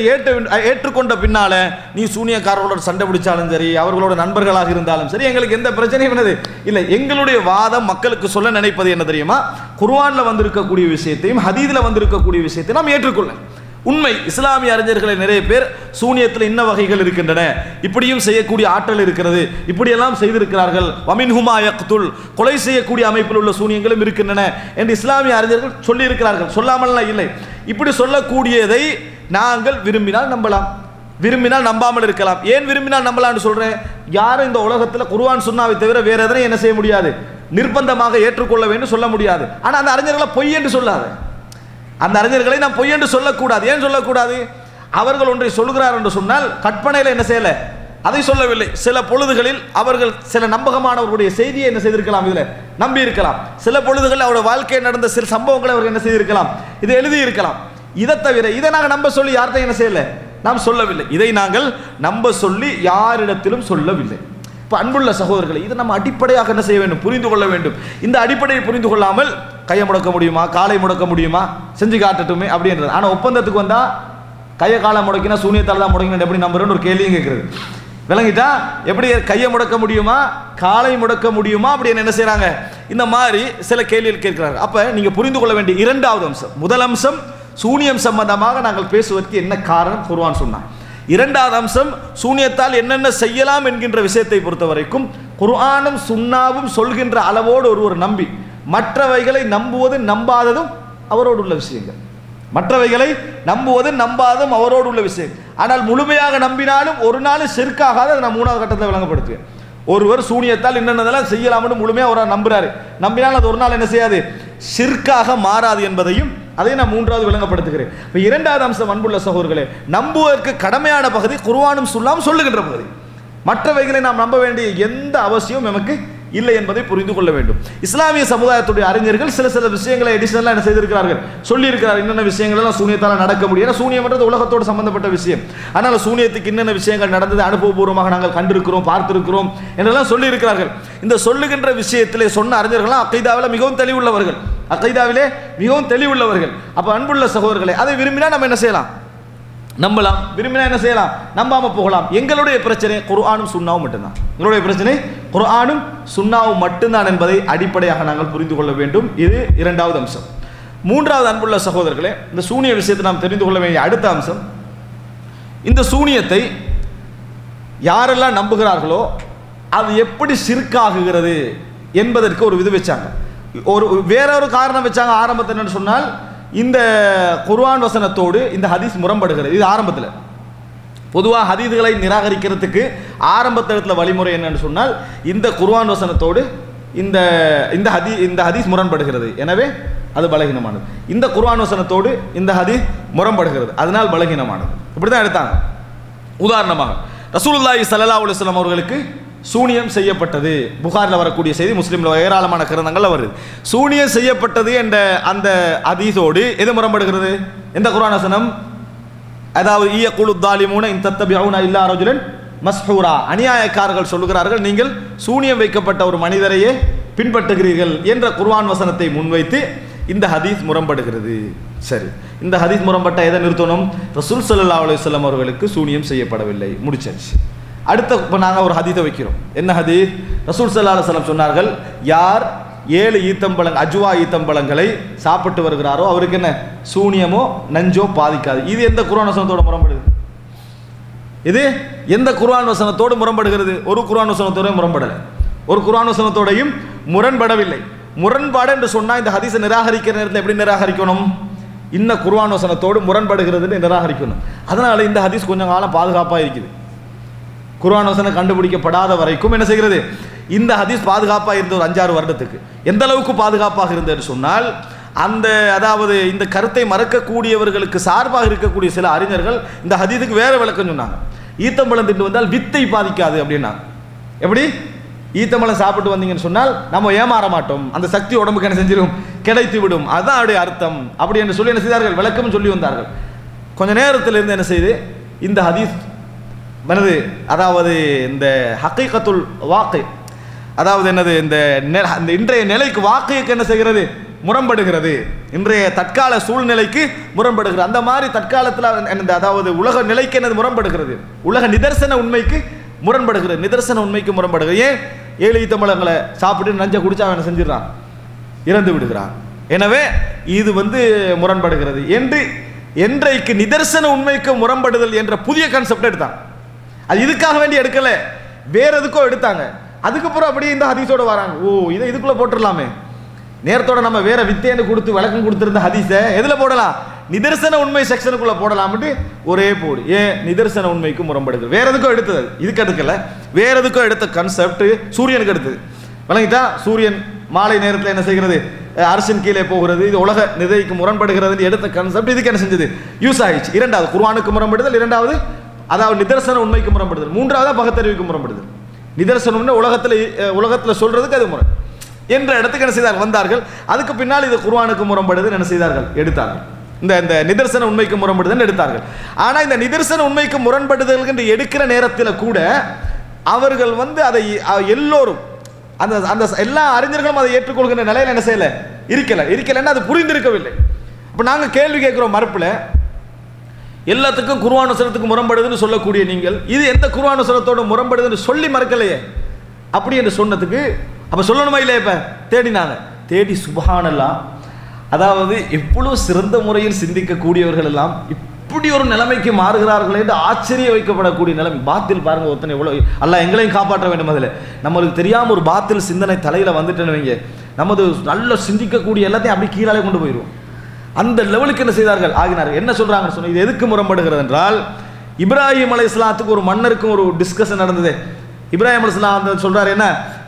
ஏற்றுக்கொண்ட பின்னால நீ சூனியக்காரர்களோட சண்டை பிடிச்சாலும் சரி, அவர்களோட நண்பர்களாக இருந்தாலும் சரி, எங்களுக்கு எந்த பிரச்சனையும் என்னது இல்லை. எங்களுடைய வாதம் மக்களுக்கு சொல்ல நினைப்பது என்ன தெரியுமா? குர்ஆன்ல வந்திருக்கக்கூடிய விஷயத்தையும் ஹதீஸ்ல வந்திருக்கக்கூடிய விஷயத்தையும் நாம் ஏற்றுக்கொள்ள. உண்மை, இஸ்லாமிய அறிஞர்களை நிறைய பேர் சூனியத்தில் இன்ன வகைகள் இருக்கின்றன, இப்படியும் செய்யக்கூடிய ஆற்றல் இருக்கிறது, இப்படியெல்லாம் செய்திருக்கிறார்கள், வமின்ஹுமா யக்துல், கொலை செய்யக்கூடிய அமைப்பில் உள்ள சூனியங்களும் இருக்கின்றன என்று இஸ்லாமிய அறிஞர்கள் சொல்லியிருக்கிறார்கள். சொல்லாமல்லாம் இல்லை. இப்படி சொல்லக்கூடியதை நாங்கள் விரும்பினால் நம்பலாம், விரும்பினால் நம்பாமல் இருக்கலாம். ஏன் விரும்பினால் நம்பலாம்னு சொல்கிறேன், யாரும் இந்த உலகத்தில் குர்ஆன் சுன்னாவை தவிர வேறு எதனையும் என்ன செய்ய முடியாது, நிர்பந்தமாக ஏற்றுக்கொள்ள வேண்டும் சொல்ல முடியாது. ஆனால் அந்த அறிஞர்களை பொய் என்று சொல்லாது. அந்த அறிஞர்களை நாம் பொய் என்று சொல்லக்கூடாது. ஏன் சொல்லக்கூடாது? அவர்கள் ஒன்றை சொல்கிறார் என்று சொன்னால் கற்பனையில் என்ன செய்யலை, அதை சொல்லவில்லை. சில பொழுதுகளில் அவர்கள் சில நம்பகமானவர்களுடைய செய்தியை என்ன செய்திருக்கலாம், இதில் நம்பி இருக்கலாம். சில பொழுதுகளில் அவருடைய வாழ்க்கையில் நடந்த சில சம்பவங்களை அவர்கள் என்ன செய்திருக்கலாம், இதை எழுதியிருக்கலாம். இதை தவிர இதை நாங்கள் நம்ப சொல்லி யார்கிட்ட என்ன செய்யலை, நாம் சொல்லவில்லை. இதை நாங்கள் நம்ப சொல்லி யாரிடத்திலும் சொல்லவில்லை. இப்போ அன்புள்ள சகோதரர்களை, இதை நம்ம அடிப்படையாக என்ன செய்ய வேண்டும், புரிந்து கொள்ள வேண்டும். இந்த அடிப்படையை புரிந்து கொள்ளாமல் கையை முடக்க முடியுமா, காலை முடக்க முடியுமா, செஞ்சு காட்டட்டுமே அப்படின்றது. ஆனால் ஒப்பந்தத்துக்கு வந்தால் கையை காலை முடக்கினா சூனியத்தால் தான் முடக்கினா எப்படி நம்புறேன்னு ஒரு கேள்வியும் கேட்குறது. விளங்கிட்டா? எப்படி கையை முடக்க முடியுமா, காலை முடக்க முடியுமா அப்படின்னு என்ன செய்கிறாங்க, இந்த மாதிரி சில கேள்விகள் கேட்கிறாங்க. அப்போ நீங்கள் புரிந்து கொள்ள வேண்டிய இரண்டாவது அம்சம். முதல் அம்சம் சூனியம் சம்பந்தமாக நாங்கள் பேசுவதற்கு என்ன காரணம் குர்ஆன் சொன்னான். இரண்டாவது அம்சம் சூனியத்தால் என்னென்ன செய்யலாம் என்கின்ற விஷயத்தை பொறுத்த வரைக்கும் குர்ஆனும் சுன்னாவும் சொல்கின்ற அளவோடு ஒருவர் நம்பி மற்றவைகளை நம்புவது நம்பாததும் அவரோடு உள்ள விஷயங்கள். மற்றவைகளை நம்புவது நம்பாததும் அவரோடு உள்ள விஷயம். ஆனால் முழுமையாக நம்பினாலும் ஒரு நாளும் செருக்காகாத அதை நான் மூணாவது கட்டத்தில் விளங்கப்படுத்துவேன். ஒருவர் சூனியத்தால் என்னென்னதெல்லாம் செய்யலாம்னு முழுமையாக ஒரு நம்புறாரு, நம்பினால் அது ஒரு நாள் என்ன செய்யாது, சிற்காக மாறாது என்பதையும் அதை நான் மூன்றாவது விளங்கப்படுத்துகிறேன். இப்போ இரண்டாவது அம்சம் அன்புள்ள சகோதரர்களே, நம்புவதற்கு கடமையான பகுதி குர்ஆனும் சுன்னாவும் சொல்லுகின்ற பகுதி. மற்றவைகளை நாம் நம்ப வேண்டிய எந்த அவசியமும் நமக்கு இல்லை என்பதை புரிந்து கொள்ள வேண்டும். இஸ்லாமிய சமுதாயத்துடைய அறிஞர்கள் சில சில விஷயங்களை அடிஷனலாக என்ன செய்திருக்கிறார்கள், சொல்லியிருக்கிறார்கள். என்னென்ன விஷயங்கள்லாம் சூனியத்தால் நடக்க முடியும். ஏன்னா சூனியம்ன்றது உலகத்தோடு சம்பந்தப்பட்ட விஷயம். அதனால் சூனியத்துக்கு என்னென்ன விஷயங்கள் நடந்தது அனுபவபூர்வமாக நாங்கள் கண்டிருக்கிறோம், பார்த்திருக்கிறோம் என்றெல்லாம் சொல்லியிருக்கிறார்கள். இந்த சொல்லுகின்ற விஷயத்திலே சொன்ன அறிஞர்கள்லாம் அகைதாவில் மிகவும் தெளிவுள்ளவர்கள், அகைதாவிலே மிகவும் தெளிவுள்ளவர்கள். அப்போ அன்புள்ள சகோதரர்களை, அதை விரும்பினால் நம்ம என்ன செய்யலாம், நம்பலாம். விரும்பினா என்ன செய்யலாம், நம்பாம போகலாம். எங்களுடைய பிரச்சனை குர்ஆனும் சுன்னாவும் மட்டும்தான். எங்களுடைய பிரச்சனை குர்ஆனும் சுன்னாவும் மட்டும்தான் என்பதை அடிப்படையாக நாங்கள் புரிந்து கொள்ள வேண்டும். இது இரண்டாவது அம்சம். மூன்றாவது அன்புள்ள சகோதரர்களே, இந்த சூனிய விஷயத்தை நாம் தெரிந்து கொள்ள வேண்டிய அடுத்த அம்சம், இந்த சூனியத்தை யாரெல்லாம் நம்புகிறார்களோ அது எப்படி சிர்காகுகிறது என்பதற்கு ஒரு இது வச்சாங்க. ஒரு வேற ஒரு காரணம் வச்சாங்க ஆரம்பத்தில் என்னன்னு சொன்னால், இந்த குர்ஆன் வசனத்தோடு இந்த ஹதீஸ் முரண்படுகிறது. இது ஆரம்பத்தில் பொதுவாக ஹதீதுகளை நிராகரிக்கிறதுக்கு ஆரம்பத்தில் வழிமுறை என்னன்னு சொன்னால், இந்த குர்ஆன் வசனத்தோடு இந்த இந்த ஹதீஸ் முரண்படுகிறது, எனவே அது பலகீனமானது. இந்த குர்ஆன் வசனத்தோடு இந்த ஹதீஸ் முரண்படுகிறது, அதனால் பலகீனமானது. இப்படி தான் எடுத்தாங்க. உதாரணமாக ரசூலுல்லாஹி ஸல்லல்லாஹு அலைஹி வஸல்லம் அவர்களுக்கு சூனியம் செய்யப்பட்டது. புகாரில் வரக்கூடிய செய்தி, முஸ்லீமில் ஏராளமான கிரந்தங்களில் வருது. சூனியம் செய்யப்பட்டது என்ற அந்த ஹதீஸோடு எது முரண்படுகிறது? எந்த குர்ஆன் வசனம்? அதாவது இயக்குலு தாலிமூன இன் தத்தபியூன இல்லா ரஜுலன் மஸ்ஹூரா, அநியாயக்காரர்கள் சொல்லுகிறார்கள் நீங்கள் சூனியம் வைக்கப்பட்ட ஒரு மனிதரையே பின்பற்றுகிறீர்கள் என்ற குர்ஆன் வசனத்தை முன்வைத்து இந்த ஹதீஸ் முரண்படுகிறது. சரி, இந்த ஹதீஸ் முரண்பட்ட எதை நிறுத்தணும்? ரசூல் ஸல்லல்லாஹு அலைஹி வஸல்லம் அவர்களுக்கு சூனியம் செய்யப்படவில்லை, முடிச்சாச்சு. அடுத்த இப்போ நாங்கள் ஒரு ஹதீஸை வைக்கிறோம். என்ன ஹதீஸ்? ரசூல் ஸல்லல்லாஹு அலைஹி வஸல்லம் சொன்னார்கள், யார் 7 ஈத்தம்பழங்கள் அஜ்வா ஈத்தம்பழங்களை சாப்பிட்டு வருகிறாரோ அவருக்கு என்ன சூனியமோ நஞ்சோ பாதிக்காது. இது எந்த குர்ஆன் வசனத்தோட முரண்படுது? இது எந்த குர்ஆன் வசனத்தோடு முரண்படுகிறது? ஒரு குர்ஆன் வசனத்தோடையும் முரண்படலை, ஒரு குர்ஆன் வசனத்தோடையும் முரண்படவில்லை. முரண்பாடு என்று சொன்னால் இந்த ஹதீஸை நிராகரிக்கிற நேரத்தில் எப்படி நிராகரிக்கணும்? இன்ன குர்ஆன் வசனத்தோடு முரண்படுகிறதுன்னு நிராகரிக்கணும். அதனால் இந்த ஹதீஸ் கொஞ்சம் காலம் பாதுகாப்பாக இருக்குது. குர்ஆன் வசனம் கண்டுபிடிக்கப்படாத வரைக்கும் என்ன செய்கிறது? இந்த ஹதீஸ் பாதுகாப்பாக இருந்த ஒரு 5-6 வருடத்துக்கு எந்த அளவுக்கு பாதுகாப்பாக இருந்ததுன்னு சொன்னால், அந்த அதாவது இந்த கருத்தை மறக்கக்கூடியவர்களுக்கு சார்பாக இருக்கக்கூடிய சில அறிஞர்கள் இந்த ஹதீஸுக்கு வேறு விளக்கம் சொன்னாங்க. ஈத்தம்பழம் திட்டு வந்தால் வித்தை பாதிக்காது அப்படின்னா, எப்படி ஈத்தம்பழம் சாப்பிட்டு வந்தீங்கன்னு சொன்னால் நம்ம ஏமாற மாட்டோம், அந்த சக்தி உடம்புக்கு என்ன செஞ்சிடும்? கிடைத்து விடும், அதுதான் அவருடைய அர்த்தம் அப்படி என்று சொல்லி என்ன செய்தார்கள்? விளக்கம் சொல்லி வந்தார்கள். கொஞ்ச நேரத்திலிருந்து என்ன செய்து இந்த ஹதீஸ் மனது, அதாவது இந்த ஹக்கீகத்துல் வாக்கை, அதாவது என்னது இந்த இன்றைய நிலைக்கு வாக்கைக்கு என்ன செய்கிறது? முரண்படுகிறது. இன்றைய தற்கால சூழ்நிலைக்கு முரண்படுகிறது. அந்த மாதிரி தற்காலத்தில் அதாவது உலக நிலைக்கு என்னது முரண்படுகிறது? உலக நிதர்சன உண்மைக்கு முரண்படுகிறது, நிதர்சன உண்மைக்கு முரண்படுகிறது. ஏன்? 7 ஈத்தம்பழங்களை சாப்பிட்டு நஞ்சை குடிச்சா அவனை செஞ்சிடறான், இறந்து விடுகிறான். எனவே இது முரண்படுகிறது என்று என்றைக்கு நிதர்சன உண்மைக்கு முரண்படுதல் என்ற புதிய கான்செப்ட் எடுத்தாங்க. அது இதுக்காக வேண்டி எடுக்கலை, வேற எதுக்கோ எடுத்தாங்க. அதுக்கப்புறம் அப்படியே இந்த ஹதீஸோடு வராங்க. ஓ, இதை இதுக்குள்ளே போட்டுடலாமே. நேரத்தோட நம்ம வேற வித்தையன்னு கொடுத்து விளக்கம் கொடுத்துருந்த ஹதீஸை எதில் போடலாம்? நிதர்சன உண்மை செக்ஷனுக்குள்ளே போடலாம்ட்டு ஒரே போடு. ஏன்? நிதர்சன உண்மைக்கு முரண்படுது. வேற எதுக்கும் எடுத்தது, இதுக்கு எடுக்கலை, வேற எதுக்கும் எடுத்த கான்செப்ட் சூரியனுக்கு எடுத்தது. விளங்கிட்டா? சூரியன் மாலை நேரத்தில் என்ன செய்கிறது? அரசின் கீழே போகிறது, இது உலக நிதைக்கு முரண்படுகிறது எடுத்த கான்செப்ட் இதுக்கு என்ன செஞ்சது? யூஸ் ஆயிடுச்சு. இரண்டாவது குர்ஆனுக்கு முரண்படுதல், இரண்டாவது அதாவது நிதர்சன உண்மைக்கு முரண்படுதல், மூன்றாவது பகுத்தறிவுக்கு முரண்படுதல். நிதர்சனம்னு உலகத்தில் சொல்கிறதுக்கு அது முரண் என்ற இடத்துக்கு என்ன செய்தார்கள்? வந்தார்கள். அதுக்கு பின்னால் இது குர்ஆனுக்கு முரண்படுதுன்னு என்ன செய்தார்கள்? எடுத்தார்கள். இந்த இந்த நிதர்சன உண்மைக்கு முரண்படுதுன்னு எடுத்தார்கள். ஆனால் இந்த நிதர்சன உண்மைக்கு முரண்படுதல் என்று எடுக்கிற நேரத்தில் கூட அவர்கள் அதை எல்லோரும் அந்த அந்த எல்லா அறிஞர்களும் அதை ஏற்றுக்கொள்கின்ற நிலையில் என்ன செய்யலை? இருக்கலைன்னா அது புரிந்திருக்கவில்லை. அப்போ நாங்கள் கேள்வி கேட்குறோம் மறுப்பில், எல்லாத்துக்கும் குர்ஆன் வசனத்துக்கு முரண்படுதுன்னு சொல்லக்கூடிய நீங்கள் இது எந்த குர்ஆன் வசனத்தோடு முரண்படுதுன்னு சொல்லி மறுக்கலையே அப்படி என்று சொன்னதுக்கு அப்போ சொல்லணுமா இல்லையா? இப்போ தேடினாங்க, தேடி சுப்ஹானல்லாஹ், அதாவது எவ்வளோ சிறந்த முறையில் சிந்திக்கக்கூடியவர்கள் எல்லாம் இப்படி ஒரு நிலைமைக்கு மாறுகிறார்கள் என்று ஆச்சரிய வைக்கப்படக்கூடிய நிலைமை. பாத்தில் பாருங்கள் ஒருத்தனை எவ்வளோ அல்லாஹ் எங்களையும் காப்பாற்ற வேண்டும். அதில் நம்மளுக்கு தெரியாமல் ஒரு பாத்தில் சிந்தனை தலையில் வந்துட்டேன்னு வைங்க, நமது நல்ல சிந்திக்கக்கூடிய எல்லாத்தையும் அப்படி கீழே கொண்டு போயிடுவோம். அந்த லெவலுக்கு என்ன செய்தார்கள்? ஆகினார்கள். என்ன சொல்கிறாங்கன்னு சொன்னால், இது எதுக்கு முரண்படுகிறது என்றால், இப்ராஹிம் அலைஹிஸ்ஸலாத்துக்கு ஒரு மன்னருக்கும் ஒரு டிஸ்கஷன் நடந்தது. இப்ராஹிம் அலைஹிஸ்ஸலாம் வந்து சொல்கிறார், என்ன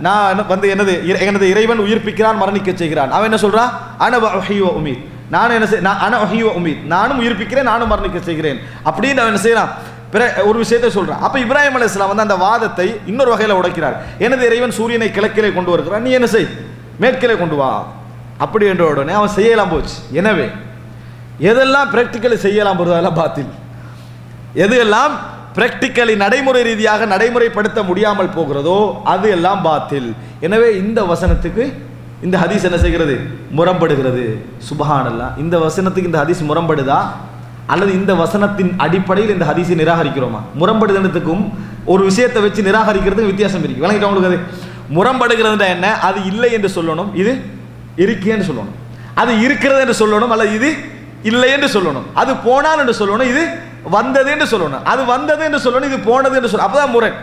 நான் எனது இறைவன் உயிர்ப்பிக்கிறான், மரணிக்க செய்கிறான். அவன் என்ன சொல்கிறான்? அனஹியோ உமீத், நானும் என்ன செய்ய அனஹியோ உமீத், நானும் உயிர்ப்பிக்கிறேன் நானும் மரணிக்க செய்கிறேன் அப்படின்னு அவன் என்ன செய்யலாம்? பிற ஒரு விஷயத்தை சொல்கிறான். அப்போ இப்ராஹிம் அலைஹிஸ்ஸலாம் அந்த வாதத்தை இன்னொரு வகையில் உடைக்கிறார். எனது இறைவன் சூரியனை கிழக்கிலே கொண்டு வருகிறான், நீ என்ன செய்? மேற்கிலே கொண்டு வா அப்படி என்ற உடனே அவன் செய்யலாம் போச்சு. எனவே எதெல்லாம் பிராக்டிக்கலி செய்யலாம் போகிறது அதெல்லாம் பாத்தில், எது எல்லாம் பிராக்டிக்கலி நடைமுறை ரீதியாக நடைமுறைப்படுத்த முடியாமல் போகிறதோ அது எல்லாம் பாத்தில். எனவே இந்த வசனத்துக்கு இந்த ஹதீஸ் என்ன செய்கிறது? முரண்படுகிறது. சுப்ஹானல்லாஹ். இந்த வசனத்துக்கு இந்த ஹதீஸ் முரண்படுதா அல்லது இந்த வசனத்தின் அடிப்படையில் இந்த ஹதீஸை நிராகரிக்கிறோமா? முரண்படுதலுக்கும் ஒரு விஷயத்தை வச்சு நிராகரிக்கிறதுக்கு வித்தியாசம் இருக்குது. விளங்கிட்டா உங்களுக்கு? அது முரண்படுகிறதுனா என்ன? அது இல்லை என்று சொல்லணும், இது இருக்கேன்னு சொல்லணும். அது இருக்கிறது என்று சொல்லணும், அல்லது இது இல்லை என்று சொல்லணும். அது போனால் என்று சொல்லணும், இது வந்தது என்று சொல்லணும். அது வந்தது என்று சொல்லணும், இது போனது என்று சொல்லணும். அப்போதான் முரண்.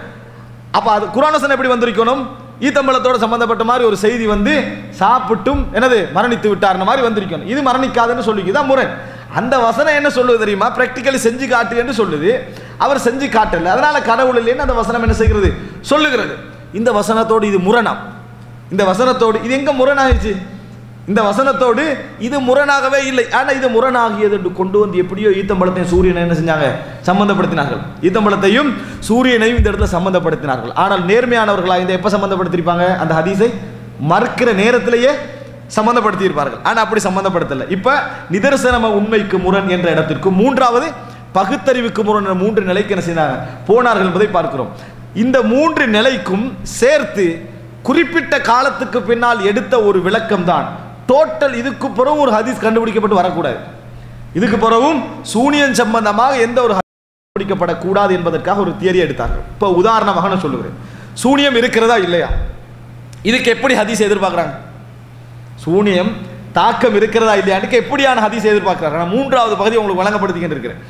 அப்போ அது குர்ஆன் வசனம் எப்படி வந்திருக்கணும்? ஈத்தம்பளத்தோட சம்பந்தப்பட்ட மாதிரி ஒரு செய்தி வந்து சாப்பிட்டும் எனது மரணித்து விட்டார்ன மாதிரி வந்திருக்கணும். இது மரணிக்காதுன்னு சொல்லிக்குதான் முறை. அந்த வசனம் என்ன சொல்லுது தெரியுமா? பிராக்டிக்கலி செஞ்சு காட்டு என்று சொல்லுது. அவர் செஞ்சு காட்டலை, அதனால கடவுள் இல்லைன்னு அந்த வசனம் என்ன செய்கிறது சொல்லுகிறது. இந்த வசனத்தோடு இது முரணம். இந்த வசனத்தோடு இது எங்கே முரணாகிடுச்சு? இந்த வசனத்தோடு இது முரணாகவே இல்லை. ஆனால் இது முரணாகியது என்று கொண்டு வந்து எப்படியோ ஈத்தம்பளத்தையும் சூரியனை என்ன செஞ்சாங்க சம்மந்தப்படுத்தினார்கள். ஈத்தம்பளத்தையும் சூரியனையும் இந்த இடத்துல சம்மந்தப்படுத்தினார்கள். ஆனால் நேர்மையானவர்களாக இந்த எப்போ சம்மந்தப்படுத்தியிருப்பாங்க? அந்த ஹதீஸை மறுக்கிற நேரத்திலேயே சம்மந்தப்படுத்தியிருப்பார்கள். ஆனால் அப்படி சம்மந்தப்படுத்தலை. இப்போ நிதர்சனம உண்மைக்கு முரண் என்ற இடத்திற்கு, மூன்றாவது பகுத்தறிவுக்கு முரண் என்ற மூன்று நிலைக்கு என்ன செய்தாங்க போனார்கள் என்பதை பார்க்கிறோம். இந்த மூன்று நிலைக்கும் சேர்த்து குறிப்பிட்ட காலத்துக்கு பின்னால் எடுத்த ஒரு விளக்கம் தான் டோட்டல். இதுக்கு பிறகு ஒரு ஹதீஸ் கண்டுபிடிக்கப்பட்டு வரக்கூடாது. இதுக்கு பிறகும் சூனியம் சம்பந்தமாக எந்த ஒரு ஹதீஸ் கண்டுபிடிக்கப்படக்கூடாது என்பதற்காக ஒரு தியரி எடுத்தார்கள். இப்போ உதாரணமாக நான் சொல்லுகிறேன், சூனியம் இருக்கிறதா இல்லையா? இதுக்கு எப்படி ஹதீஸ் எதிர்பார்க்குறாங்க? சூனியம் தாக்கம் இருக்கிறதா இல்லையானுக்கு எப்படியான ஹதீஸ் எதிர்பார்க்குறாங்க? நான் மூன்றாவது பகுதி உங்களுக்கு வழங்கப்படுத்திக்கிட்டு இருக்கிறேன்.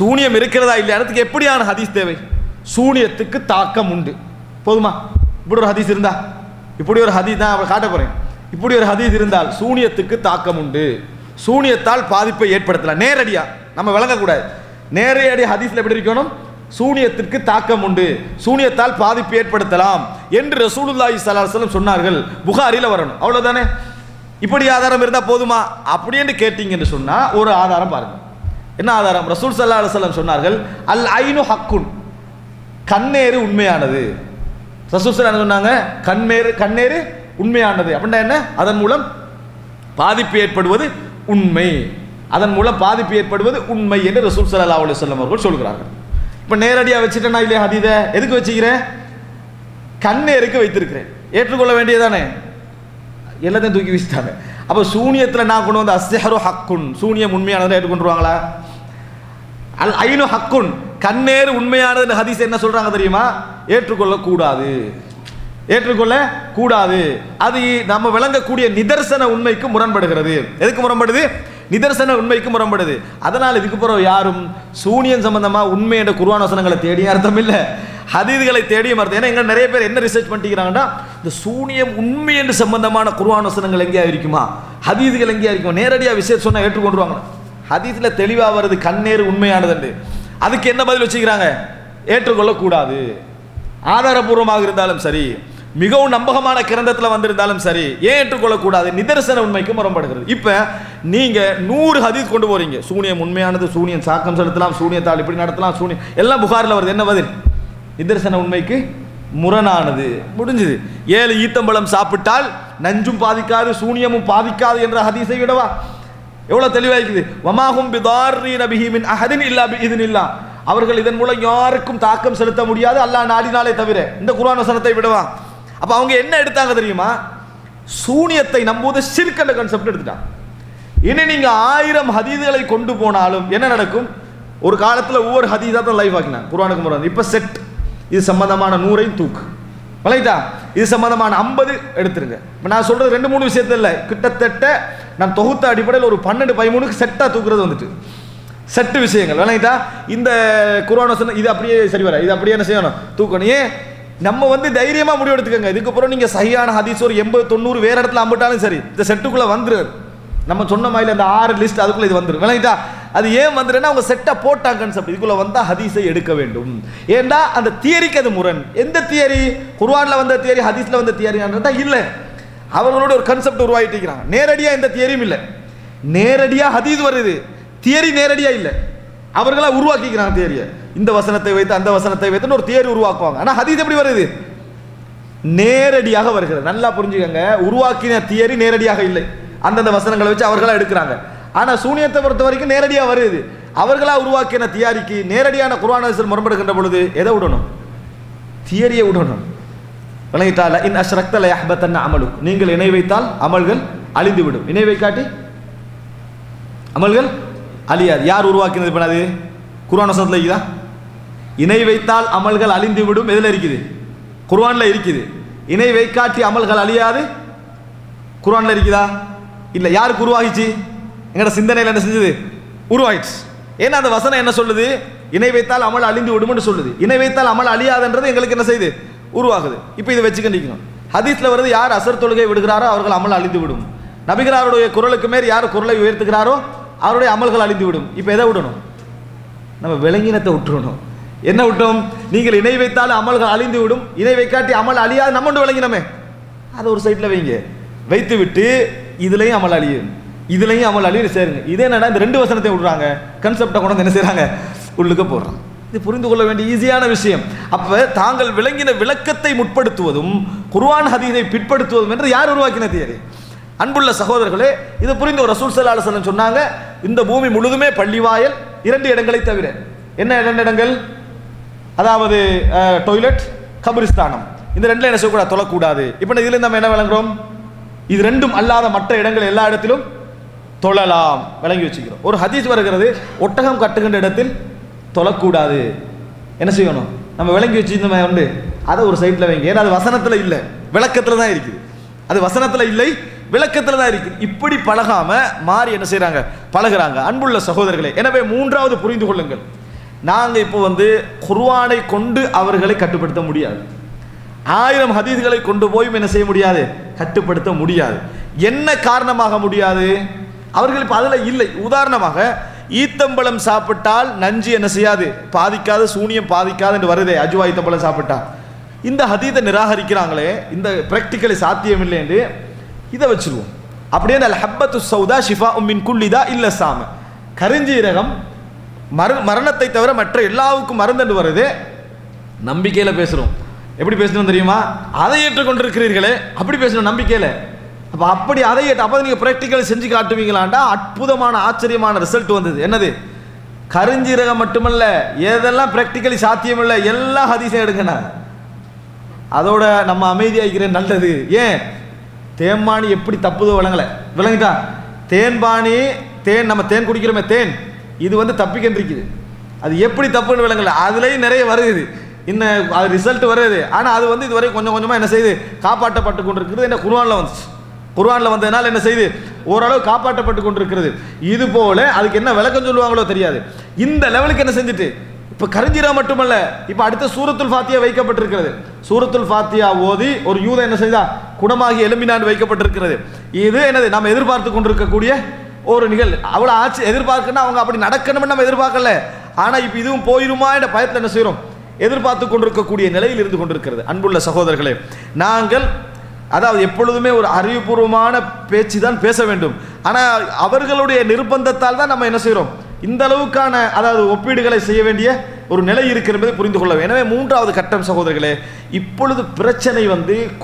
சூனியம் இருக்கிறதா இல்லையானதுக்கு எப்படியான ஹதீஸ் தேவை? சூனியத்துக்கு தாக்கம் உண்டு, போதுமா? இப்படி ஒரு ஹதீஸ் இருந்தால், இப்படி ஒரு ஹதீஸ் தான் அவள் காட்ட போகிறேன். இப்படி ஒரு ஹதீஸ் இருந்தால் சூனியத்துக்கு தாக்கம் உண்டு, சூனியத்தால் பாதிப்பை ஏற்படுத்தலாம். நேரடியாக நம்ம விளங்கக்கூடாது. நேரடி ஹதீஸில் எப்படி இருக்கணும்? சூனியத்திற்கு தாக்கம் உண்டு, சூனியத்தால் பாதிப்பு ஏற்படுத்தலாம் என்று ரசூலுல்லாஹி ஸல்லல்லாஹு அலைஹி வஸல்லம் சொன்னார்கள். புகாரியில் வரணும், அவ்வளோதானே. இப்படி ஆதாரம் இருந்தால் போதுமா அப்படின்னு கேட்டிங்கன்னு சொன்னால் ஒரு ஆதாரம் பாருங்கள். என்ன ஆதாரம்? ரசூல் ஸல்லல்லாஹு அலைஹி வஸல்லம் சொன்னார்கள், அல் ஐனு ஹக்குன், கண்ணேறு உண்மையானது. ரசூல் ஸல்லல்லாஹு சொன்னாங்க கண்ணேறு உண்மையானது அப்படின்னா என்ன? அதன் மூலம் பாதிப்பு ஏற்படுவது உண்மை, அதன் மூலம் பாதிப்பு ஏற்படுவது உண்மை என்று ரசூல் ஸல்லல்லாஹு அலைஹி வஸல்லம் அவர்கள் சொல்கிறார்கள். இப்போ நேரடியாக வச்சுட்டேன்னா இல்லையா? ஹதீஸை எதுக்கு வச்சுக்கிறேன்? கண்ணேருக்கு வைத்திருக்கிறேன். ஏற்றுக்கொள்ள வேண்டியதானே, எல்லாத்தையும் தூக்கி வீசிட்டாங்க. அப்போ சூனியத்தில் நான் கொண்டு வந்து அஸ்ஹரு ஹக்குன், சூனியம் உண்மையானதை ஏற்றுக்கொண்டுருவாங்களா? அல் ஐனு ஹக்குன், கண்ணேறு உண்மையானது ஹதீஸ் என்ன சொல்கிறாங்க தெரியுமா? ஏற்றுக்கொள்ளக்கூடாது, ஏற்றுக்கொள்ள கூடாது. அது நம்ம விளங்கக்கூடிய நிதர்சன உண்மைக்கு முரண்படுகிறது. எதுக்கு முரண்படுது? நிதர்சன உண்மைக்கு முரண்படுது. அதனால் இதுக்கப்புறம் யாரும் சூனியம் சம்பந்தமாக உண்மை என்ற குர்ஆன் வசனங்களை தேடியும் அர்த்தம் இல்லை, ஹதீஸ்களை தேடியும் அர்த்தம். ஏன்னா எங்கே நிறைய பேர் என்ன ரிசர்ச் பண்ணிக்கிறாங்கன்னா, இந்த சூனியம் உண்மை என்று சம்பந்தமான குர்ஆன் வசனங்கள் எங்கேயா இருக்குமா, ஹதீஸ்கள் எங்கேயா இருக்குமா? நேரடியாக விஷயம் சொன்னால் ஏற்றுக்கொண்டுருவாங்க. ஹதீஸில் தெளிவாக வருது கண்ணேறு உண்மையானதுண்டு. அதுக்கு என்ன பதில் வச்சுக்கிறாங்க? ஏற்றுக்கொள்ளக்கூடாது. ஆதாரபூர்வமாக இருந்தாலும் சரி, மிகவும் நம்பகமான கிரந்தத்தில் வந்திருந்தாலும் சரி, ஏன் ஏற்றுக்கொள்ளக்கூடாது? நிதர்சன உண்மைக்கு முரண்படுகிறது. இப்போ நீங்கள் 100 ஹதீஸ் கொண்டு போகிறீங்க, சூனியம் உண்மையானது, சூனியம் சாக்கம் செலுத்தலாம், சூனியத்தால் இப்படி நடத்தலாம், சூனியம் எல்லாம் புகாரில் வருது. என்ன பதில்? நிதர்சன உண்மைக்கு முரணானது. முடிஞ்சுது. 7 ஈத்தம்பழம் சாப்பிட்டால் நஞ்சும் பாதிக்காது சூனியமும் பாதிக்காது என்ற ஹதீஸை விடவா எவ்வளோ தெளிவாயிருக்குது? வமாஹும் பிதாரி நபிஹிமின் அஹதின் இல்லா பி இத்னில்லா, அவர்கள் இதன் மூலம் யாருக்கும் தாக்கம் செலுத்த முடியாது அல்லாஹ் நாடினாலே தவிர. இந்த குர்ஆன் வசனத்தை விடுவான். அப்போ அவங்க என்ன எடுத்தாங்க தெரியுமா? சூனியத்தை நம்புவது ஷிர்க் என்ற கான்செப்ட் எடுத்துட்டாங்க. இனி நீங்கள் 1000 ஹதீஸ்களை கொண்டு போனாலும் என்ன நடக்கும்? ஒரு காலத்தில் ஒவ்வொரு ஹதீஸாக தான் லைஃப் ஆக்கினாங்க குர்ஆனுக்கு முரண். இப்போ செட், இது சம்பந்தமான 100ஐயும் தூக்கு வளைட்டா, இது சம்பந்தமான 50 எடுத்துருங்க. இப்போ நான் சொல்கிறது 2-3 விஷயத்தில் இல்லை, கிட்டத்தட்ட நான் தொகுத்த அடிப்படையில் ஒரு 12-13 செட்டாக தூக்குறது வந்துட்டு செட்டு விஷயங்கள் வேணாங்கிட்டா. இந்த குர்ஆன் வசனம் இது அப்படியே சரி வர, இது அப்படியே என்ன செய்யணும் தூக்கணும். ஏன் நம்ம வந்து தைரியமாக முடிவு எடுத்துக்கோங்க. இதுக்கப்புறம் நீங்கள் சரியான ஹதீஸ் ஒரு 80-90 வேறு இடத்துல அம்பிட்டாலும் சரி, இந்த செட்டுக்குள்ளே வந்துரு. நம்ம சொன்ன மாதிரி அந்த 6 லிஸ்ட் அதுக்குள்ளே இது வந்துடும் வேணாங்கிட்டா. அது ஏன் வந்துடுன்னா அவங்க செட்டாக போட்டாங்கன்னு சொல்லி இதுக்குள்ளே வந்தால் ஹதீஸை எடுக்க வேண்டும். ஏன்னா அந்த தியரிக்கு அது முரண். எந்த தியரி? குர்ஆனில் வந்த தியரி, ஹதீஸில் வந்த தியரின்றதா இல்லை. அவர்களோட ஒரு கான்செப்ட் உருவாகிட்டு இருக்கிறாங்க. நேரடியாக எந்த தியரியும் இல்லை, நேரடியாக ஹதீஸ் வருது, தியரி நேரடியாக இல்லை. அவர்களாக உருவாக்கிக்கிறாங்க தியரியை, இந்த வசனத்தை வைத்து அந்த வசனத்தை வைத்துன்னு ஒரு தியரி உருவாக்குவாங்க. ஆனால் ஹதீஸ் எப்படி வருது? நேரடியாக வருகிறது. நல்லா புரிஞ்சுக்கங்க, உருவாக்கின தியரி நேரடியாக இல்லை, அந்தந்த வசனங்களை வச்சு அவர்களாக எடுக்கிறாங்க. ஆனால் சூனியத்தை பொறுத்த வரைக்கும் நேரடியாக வருது. அவர்களாக உருவாக்கின தியரிக்கு நேரடியான குர்ஆன் ஹதீஸில் முரண்படுகின்ற பொழுது எதை விடணும்? தியரியை விடணும். விளங்கிட்டால இன் அஷ்ரக்தல யஹ்பதன் அமலுக், நீங்கள் இணை வைத்தால் அமல்கள் அழிந்துவிடும். இணை வைக்காட்டி அமல்கள் அழியாது. யார் உருவாக்கினது பண்ணாது? குர்ஆன் வசனத்தில் இருக்குதா? இணை வைத்தால் அமல்கள் அழிந்து விடும். எதில் இருக்குது? குர்ஆனில் இருக்குது. இணை வைக்காட்டி அமல்கள் அழியாது, குர்ஆனில் இருக்குதா? இல்லை. யாருக்கு உருவாகிச்சு? எங்களோட சிந்தனையில் என்ன செஞ்சது? உருவாயிடுச்சு. ஏன்னா அந்த வசனம் என்ன சொல்லுது? இணை வைத்தால் அமல் அழிந்து விடும்னு சொல்லுது. இணை வைத்தால் அமல் அழியாதுன்றது எங்களுக்கு என்ன செய்யுது? உருவாகுது. இப்போ இதை வச்சுக்கிட்டு நிற்கணும். ஹதீஸ்ல வருது யார் அசர் தொழுகை விடுகிறாரோ அவர்கள் அமல் அழிந்து விடும். நபிகளாருடைய குரலுக்கு மேல் யார் குரலை உயர்த்துகிறாரோ அவருடைய அமல்கள் அழிந்து விடும். இப்போ எதை விடணும்? நம்ம விலங்கினத்தை விட்டுறணும். என்ன விட்டோம்? நீங்கள் இணை வைத்தால் அமல்கள் அழிந்து விடும், இணை வைக்காட்டி அமல் அழியாது. நம்மண்டு விளங்கினமே அதை ஒரு சைட்டில் வைங்க, வைத்து விட்டு இதுலேயும் அமல் அழியும் இதுலேயும் அமல் அழியும் சேருங்க. இதே என்னன்னா இந்த ரெண்டு வசனத்தை விடுறாங்க, கன்செப்டை கொண்டு வந்து என்ன செய்கிறாங்க உள்ளுக்க போடுறாங்க. இது புரிந்து கொள்ள வேண்டிய ஈஸியான விஷயம். அப்போ தாங்கள் விளங்கின விளக்கத்தை முற்படுத்துவதும் குர்ஆன் ஹதீஸை பிற்படுத்துவதும் என்று யார் உருவாக்கின தியரி? அன்புள்ள சகோதரர்களே, இதை புரிந்து ரசூல் ஸல்லல்லாஹு அலைஹி வஸல்லம் சொன்னாங்க, இந்த பூமி முழுதுமே பள்ளிவாயல், 2 இடங்களை தவிர. என்ன 2 இடங்கள்? அதாவது டொய்லெட், கபிரிஸ்தானம். இந்த 2ல என்ன செய்யக்கூடாது? தொழக்கூடாது. இப்போ இதில் நம்ம என்ன விளங்குறோம்? இது 2ம் அல்லாத மற்ற இடங்கள் எல்லா இடத்திலும் தொழலாம், விளங்கி வச்சுக்கிறோம். ஒரு ஹதீஸ் வருகிறது, ஒட்டகம் கட்டுகின்ற இடத்தில் தொழக்கூடாது. என்ன செய்யணும்? நம்ம விளங்கி வச்சுருந்தோம் உண்டு. அதை ஒரு சைட்டில் வைங்க. ஏன்னா அது வசனத்தில் இல்லை, விளக்கத்தில் தான் இருக்குது. அது வசனத்தில் இல்லை, விளக்கத்தில் தான் இருக்குது. இப்படி பழகாமல் மாறி என்ன செய்கிறாங்க? பழகிறாங்க. அன்புள்ள சகோதரர்களே, எனவே 3வது புரிந்து கொள்ளுங்கள், நாங்கள் இப்போ குர்ஆனை கொண்டு அவர்களை கட்டுப்படுத்த முடியாது. 1000 ஹதீஸ்களை கொண்டு போயும் என்ன செய்ய முடியாது? கட்டுப்படுத்த முடியாது. என்ன காரணமாக முடியாது? அவர்கள் இப்போ அதில் இல்லை. உதாரணமாக ஈத்தம்பழம் சாப்பிட்டால் நஞ்சு என்ன செய்யாது? பாதிக்காது, சூனியம் பாதிக்காது என்று வருதே, அஜுவா ஈத்தம்பழம் சாப்பிட்டா. இந்த ஹதீஸை நிராகரிக்கிறாங்களே, இந்த பிராக்டிக்கலி சாத்தியம் இல்லை என்று இதை வச்சுருவோம். அப்படியே இந்த ஹப்பத்து சௌதா ஷிஃபா உம்மின் குல்லிதா இல்லை சாம, கருஞ்சீரகம் மரணத்தை தவிர மற்ற எல்லாவுக்கும் மருந்தென்று வருது. நம்பிக்கையில் பேசுகிறோம். எப்படி பேசணும் தெரியுமா? அதை ஏற்றுக்கொண்டிருக்கிறீர்களே அப்படி பேசணும் நம்பிக்கையில். அப்போ அப்படி அதை அப்போ நீங்கள் ப்ராக்டிக்கல் செஞ்சு காட்டுவீங்களாண்டா அற்புதமான ஆச்சரியமான ரிசல்ட் வந்தது. என்னது? கருஞ்சீரகம் மட்டுமல்ல, எதெல்லாம் ப்ராக்டிக்கலி சாத்தியமில்லை எல்லா ஹதீஸையும் எடுங்கண்ணா. அதோட நம்ம அமைதியாகிறேன் நல்லது. ஏன்? தேன்பாணி எப்படி தப்புதோ விளங்கலை, விளங்கிட்டா? தேன்பாணி, தேன், நம்ம தேன் குடிக்கிறோமே தேன், இது தப்பிக்கின்றிருக்குது. அது எப்படி தப்புன்னு விளங்கலை. அதுலேயும் நிறைய வருது, இன்னும் அது ரிசல்ட் வருது. ஆனால் அது இதுவரை கொஞ்சம் கொஞ்சமாக என்ன செய்யுது? காப்பாற்றப்பட்டு கொண்டிருக்கிறது. என்ன குர்ஆனில் வந்துச்சு, குர்ஆனில் வந்ததுனால என்ன செய்யுது? ஓரளவு காப்பாற்றப்பட்டு கொண்டிருக்கிறது. இது போல அதுக்கு என்ன விளக்கம் சொல்லுவாங்களோ தெரியாது. இந்த லெவலுக்கு என்ன செஞ்சுட்டு இப்போ கருஞ்சீரா மட்டுமல்ல, இப்போ அடுத்த சூரத்துல் ஃபாத்தியா வைக்கப்பட்டிருக்கிறது. சூரத்துல் ஃபாத்தியா ஓதி ஒரு யூதன் என்ன செய்தா? குடமாகி எலும்பினான் வைக்கப்பட்டிருக்கிறது. இது என்னது? நம்ம எதிர்பார்த்து கொண்டிருக்கக்கூடிய ஒரு நிகழ்வு. அவ்வளோ ஆச்சு எதிர்பார்க்கணும்னா அவங்க அப்படி நடக்கணும்னு நம்ம எதிர்பார்க்கல. ஆனால் இப்போ இதுவும் போயிருமா என்ற பயத்தில் என்ன செய்கிறோம்? எதிர்பார்த்து கொண்டிருக்கக்கூடிய நிலையில் இருந்து கொண்டிருக்கிறது. அன்புள்ள சகோதரர்களே, நாங்கள் அதாவது எப்பொழுதுமே ஒரு அறிவுபூர்வமான பேச்சு தான் பேச வேண்டும். ஆனால் அவர்களுடைய நிர்பந்தத்தால் தான் நம்ம என்ன செய்கிறோம்? இந்த அளவுக்கான அதாவது ஒப்பீடுகளை செய்ய வேண்டிய ஒரு நிலை இருக்கிறது, புரிந்து கொள்ள வேண்டும். எனவே 3வது கட்டம் சகோதரர்களே, இப்பொழுது பிரச்சனை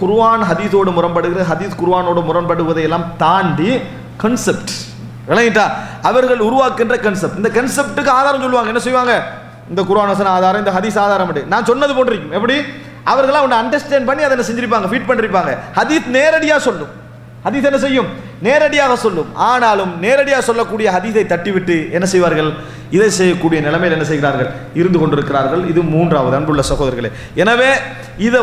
குர்ஆன் ஹதீஸோடு முரண்படுகிற, ஹதீஸ் குர்ஆனோடு முரண்படுவதையெல்லாம் தாண்டி கன்செப்ட் விளங்கிட்டா அவர்கள் உருவாக்குகின்ற கன்செப்ட். இந்த கன்செப்டுக்கு ஆதாரம் சொல்லுவாங்க. என்ன செய்வாங்க? இந்த குர்ஆன் வசன ஆதாரம், இந்த ஹதீஸ் ஆதாரம். நான் சொன்னது போட்டிருக்கும். எப்படி அவர்களாம் ஒன்று அண்டர்ஸ்டாண்ட் பண்ணி அதை என்ன செஞ்சிருப்பாங்க? ஃபீட் பண்ணிருப்பாங்க. ஹதீஸ் நேரடியாக சொல்லும், ஹதீஸ் என்ன செய்யும்? நேரடியாக சொல்லும். ஆனாலும் நேரடியாக சொல்லக்கூடிய ஹதீஸை தட்டிவிட்டு என்ன செய்வார்கள்? இதை செய்யக்கூடிய நிலைமையில் என்ன செய்கிறார்கள்? இருந்து கொண்டிருக்கிறார்கள். இது 3வது அன்புள்ள சகோதரர்களே. எனவே இதை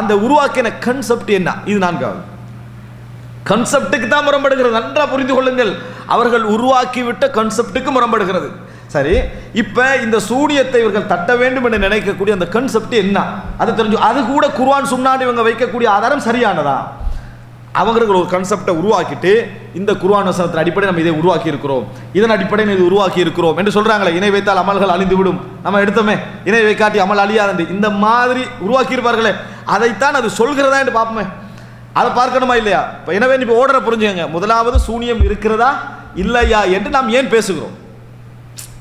அந்த உருவாக்கின கன்செப்ட் என்ன? இது 4வது கன்செப்டுக்கு தான் முரண்படுகிறது. நன்றாக புரிந்து கொள்ளுங்கள், அவர்கள் உருவாக்கிவிட்ட கன்செப்டுக்கு முரண்படுகிறது. சரி, இப்போ இந்த சூனியத்தை இவர்கள் தட்ட வேண்டும் என்று நினைக்கக்கூடிய அந்த கன்செப்ட் என்ன? அது தெரிஞ்சு அது கூட குர்ஆன் சுன்னான்னு இவங்க வைக்கக்கூடிய ஆதாரம் சரியானதா? அவங்களுக்கு ஒரு கன்செப்டை உருவாக்கிட்டு இந்த குர்ஆன் வசனத்தின் அடிப்படையில் நம்ம இதை உருவாக்கி இருக்கிறோம், இதன் அடிப்படையில் இது உருவாக்கி இருக்கிறோம் என்று சொல்கிறாங்களே. இணை வைத்தால் அமல்கள் அழிந்துவிடும், நம்ம எடுத்தோமே இணை வைக்காட்டி அமல் அழியாது, இந்த மாதிரி உருவாக்கியிருப்பார்களே அதைத்தான் அது சொல்கிறதா என்று பார்ப்போமே. அதை பார்க்கணுமா இல்லையா? இப்போ எனவே இப்போ ஓடரை புரிஞ்சுக்கங்க. முதலாவது சூனியம் இருக்கிறதா இல்லையா என்று நாம் ஏன் பேசுகிறோம்?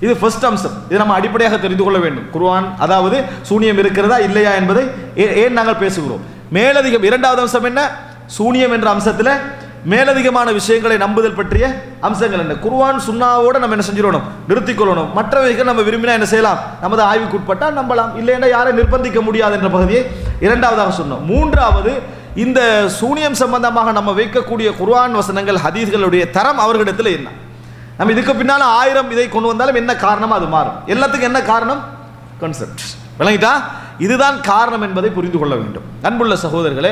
இது ஃபர்ஸ்ட் அம்சம். இதை நம்ம அடிப்படையாக தெரிந்து கொள்ள வேண்டும். குர்ஆன் அதாவது சூனியம் இருக்கிறதா இல்லையா என்பதை ஏன் நாங்கள் பேசுகிறோம். மேலதிகம் 2வது அம்சம் என்ன? சூனியம் என்ற அம்சத்தில் மேலதிகமான விஷயங்களை நம்புதல் பற்றிய அம்சங்கள் என்ன? குர்ஆன் சுன்னாவோடு நம்ம என்ன செஞ்சிடணும்? நிறுத்திக்கொள்ளணும். மற்றவைகள் நம்ம விரும்பினா என்ன செய்யலாம்? நமது ஆய்வுக்குட்பட்டால் நம்பலாம், இல்லைன்னா யாரை நிர்பந்திக்க முடியாது என்ற பகுதியை 2வதாக சொன்னோம். 3வது இந்த சூனியம் சம்பந்தமாக நம்ம வைக்கக்கூடிய குர்ஆன் வசனங்கள் ஹதீஸ்களுடைய தரம் அவர்களிடத்தில் என்ன? நம்ம இதுக்கு பின்னால் 1000 இதை கொண்டு வந்தாலும் என்ன காரணம்? அது மாறும். எல்லாத்துக்கும் என்ன காரணம்? கன்செப்ட். விளங்கிட்டா? இதுதான் காரணம் என்பதை புரிந்து கொள்ள வேண்டும். அன்புள்ள சகோதரர்களே,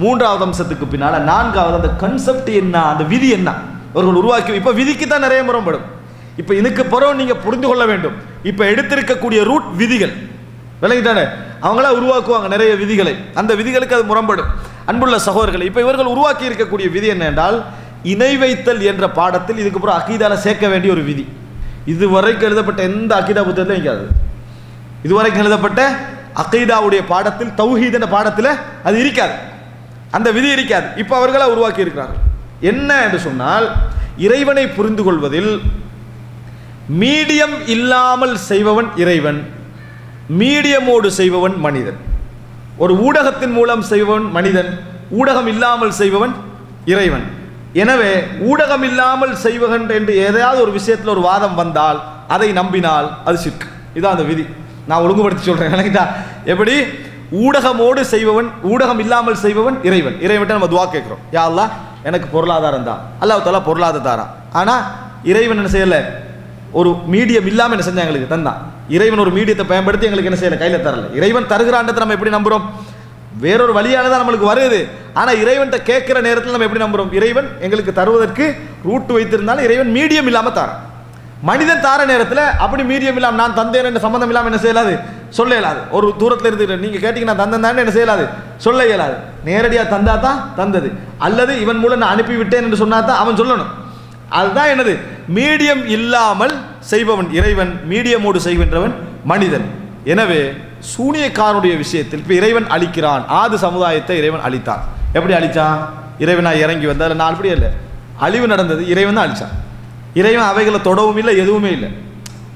3வது அம்சத்துக்கு பின்னால் 4வது அந்த கன்செப்ட் என்ன? அந்த விதி என்ன அவர்கள் உருவாக்கி? இப்போ விதிக்கு தான் நிறைய முரண்படும். இப்போ இதுக்கு பிறகு நீங்கள் புரிந்து கொள்ள வேண்டும். இப்போ எடுத்திருக்கக்கூடிய ரூட் விதிகள் விளங்கிட்டானே, அவங்களா உருவாக்குவாங்க நிறைய விதிகளை, அந்த விதிகளுக்கு அது முரண்படும். அன்புள்ள சகோதரர்களே, இப்போ இவர்கள் உருவாக்கி இருக்கக்கூடிய விதி என்ன என்றால், இணை வைத்தல் என்ற பாடத்தில் இதுக்கப்புறம் அகீதால சேர்க்க வேண்டிய ஒரு விதி. இதுவரைக்கும் எழுதப்பட்ட எந்த அகீதா புத்தகத்தில் வைக்காது. இதுவரைக்கும் எழுதப்பட்ட அகீதாவுடைய பாடத்தில் தௌஹீத் என்ற பாடத்தில் அது இருக்காது, அந்த விதி இருக்காது. இப்போ அவர்களாக உருவாக்கி இருக்கிறார்கள். என்ன என்று சொன்னால், இறைவனை புரிந்து கொள்வதில் மீடியம் இல்லாமல் செய்பவன் இறைவன், மீடியமோடு செய்பவன் மனிதன். ஒரு ஊடகத்தின் மூலம் செய்பவன் மனிதன், ஊடகம் இல்லாமல் செய்பவன் இறைவன். எனவே ஊடகம் இல்லாமல் செய்வகன் என்று ஏதாவது ஒரு விஷயத்தில் ஒரு வாதம் வந்தால் அதை நம்பினால் அது சிற்கு. இதான் அந்த விதி. நான் ஒழுங்குபடுத்தி சொல்கிறேன் கரெக்டா? எப்படி ஊடகமோடு செய்பவன், ஊடகம் இல்லாமல் செய்பவன் இறைவன். இறைவன்ட்ட நம்ம துவா கேட்குறோம், யா அல்லாஹ் எனக்கு பொருளாதாரம் தான், அல்லாஹ் தஆலா பொருளாதாரம் தாரான். ஆனால் இறைவன் என்ன செய்யலை, ஒரு மீடியம் இல்லாமல் என்ன செஞ்சால் எங்களுக்கு தந்தான். இறைவன் ஒரு மீடியத்தை பயன்படுத்தி எங்களுக்கு என்ன செய்யலை, கையில் தரல. இறைவன் தருகிறான்றதை நம்ம எப்படி நம்புகிறோம்? வேறொரு வழியால் தான் நம்மளுக்கு வருது. ஆனால் இறைவன்கிட்ட கேட்குற நேரத்தில் நம்ம எப்படி நம்புகிறோம்? இறைவன் எங்களுக்கு தருவதற்கு ரூட்டு வைத்திருந்தாலும் இறைவன் மீடியம் இல்லாமல் தரான். மனிதன் தார நேரத்தில் அப்படி மீடியம் இல்லாமல் நான் தந்தேன் என்று சம்மந்தம் இல்லாமல் என்ன செய்யலாது, சொல்ல இயலாது. ஒரு தூரத்தில் இருந்து நீங்கள் கேட்டிங்கன்னா தந்தேன் தானே என்ன செய்யலாது, சொல்ல இயலாது. நேரடியாக தந்தா தான் தந்தது, அல்லது இவன் மூலம் நான் அனுப்பிவிட்டேன் என்று சொன்னா தான் அவன் சொல்லணும். அதுதான் என்னது, மீடியம் இல்லாமல் செய்பவன் இறைவன், மீடியமோடு செய்கின்றவன் மனிதன். எனவே சூனியக்காரனுடைய விஷயத்தில் இப்போ இறைவன் அழிக்கிறான். ஆது சமுதாயத்தை இறைவன் அழித்தான். எப்படி அழித்தான்? இறைவன் இறங்கி வந்தால் நான் அப்படியே இல்லை, அழிவு நடந்தது இறைவன் தான் அழித்தான். இறைவன் அவைகளை தொடவும் இல்லை, எதுவுமே இல்லை.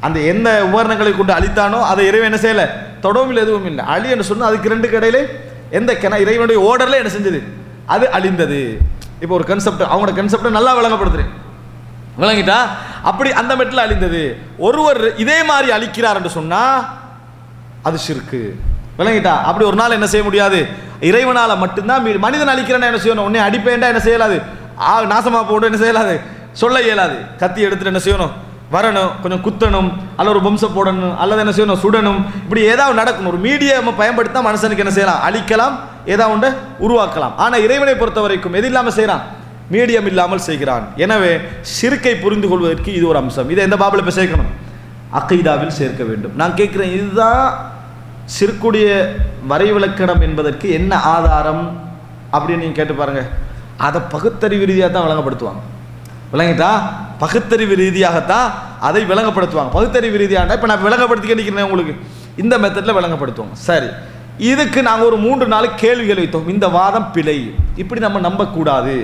அந்த எந்த உபகரணங்களை கொண்டு அழித்தானோ அதை இறைவன் என்ன செய்யலை, தொடவும் இல்லை, எதுவும் இல்லை. அழி என்று சொன்னால் அதுக்கு ரெண்டு கடையிலே எந்த கென இறைவனுடைய ஓர்டரில் என்ன செஞ்சது, அது அழிந்தது. இப்போ ஒரு கன்செப்ட், அவங்களோட கன்செப்டை நல்லா விளங்கப்படுத்துறேன், விளங்கிட்டா? அப்படி அந்த மெட்டில் அழிந்தது. ஒருவர் இதே மாதிரி அழிக்கிறார் என்று சொன்னால் அது சிற்கு, விளங்கிட்டா? அப்படி ஒரு நாள் என்ன செய்ய முடியாது, இறைவனால் மட்டும்தான். மனிதன் அழிக்கிறான் என்ன செய்யணும், உடனே அடிப்பேண்டா என்ன செய்யலாது, நாசமாக போட்டு என்ன செய்யலாது, சொல்ல இயலாது. கத்தி எடுத்துட்டு என்ன செய்யணும், வரணும், கொஞ்சம் குத்தணும், அல்லது ஒரு பம்சம் போடணும், அல்லது என்ன செய்யணும், சுடணும். இப்படி ஏதாவது நடக்கணும். ஒரு மீடியம் பயன்படுத்தினா மனுஷனுக்கு என்ன செய்யலாம், அழிக்கலாம், ஏதாவது ஒன்று உருவாக்கலாம். ஆனால் இறைவனை பொறுத்த வரைக்கும் எது இல்லாமல் செய்கிறான், மீடியம் இல்லாமல் செய்கிறான். எனவே சிறுக்கை புரிந்து கொள்வதற்கு இது ஒரு அம்சம். இதை எந்த பாபில் இப்போ சேர்க்கணும், அகீதாவில் சேர்க்க வேண்டும். நான் கேட்குறேன், இதுதான் சிறுக்குடைய வரைவிலக்கணம் என்பதற்கு என்ன ஆதாரம் அப்படின்னு நீங்கள் கேட்டு பாருங்கள். அதை பகுத்தறிவு ரீதியாக தான் விளங்கப்படுத்துவாங்க, விளங்கிட்டா? பகுத்தறிவு ரீதியாகத்தான் அதை விளங்கப்படுத்துவாங்க. பகுத்தறிவு ரீதியாக இப்போ நான் விளங்கப்படுத்திக்க நிற்கிறேன், உங்களுக்கு இந்த மெத்தடில் விளங்கப்படுத்துவோம். சரி, இதுக்கு நாங்கள் ஒரு 3-4 கேள்விகள் வைத்தோம். இந்த வாதம் பிழை, இப்படி நம்ம நம்பக்கூடாது,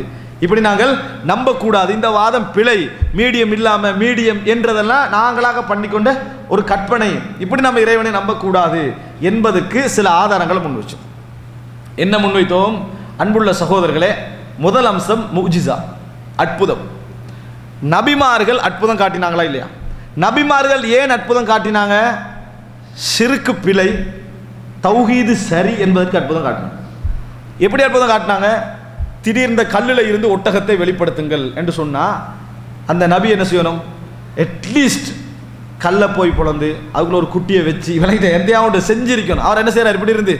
இப்படி நாங்கள் நம்பக்கூடாது, இந்த வாதம் பிழை, மீடியம் இல்லாமல் மீடியம் என்றதெல்லாம் நாங்களாக பண்ணிக்கொண்ட ஒரு கற்பனை, இப்படி நம்ம இறைவனை நம்பக்கூடாது என்பதுக்கு சில ஆதாரங்களை முன்வைச்சோம். என்ன முன்வைத்தோம் அன்புள்ள சகோதரர்களே? முதல் அம்சம் முஜிசா, அற்புதம். நபிமார்கள் அற்புதம் காட்டினாங்களா இல்லையா? நபிமார்கள் ஏன் அற்புதம் காட்டினாங்க? சிறுக்கு பிழை, தௌஹீது சரி என்பதற்கு அற்புதம் காட்டினாங்க. எப்படி அற்புதம் காட்டினாங்க? திடீர்ந்த கல்லில் இருந்து ஒட்டகத்தை வெளிப்படுத்துங்கள் என்று சொன்னால் அந்த நபி என்ன செய்யணும், அட்லீஸ்ட் கல்லை போய் பிளந்து அதுக்குள்ள ஒரு குட்டியை வச்சு விளங்கிட்ட எந்தையாவது செஞ்சிருக்கணும். அவர் என்ன செய்கிறார், இப்படி இருந்து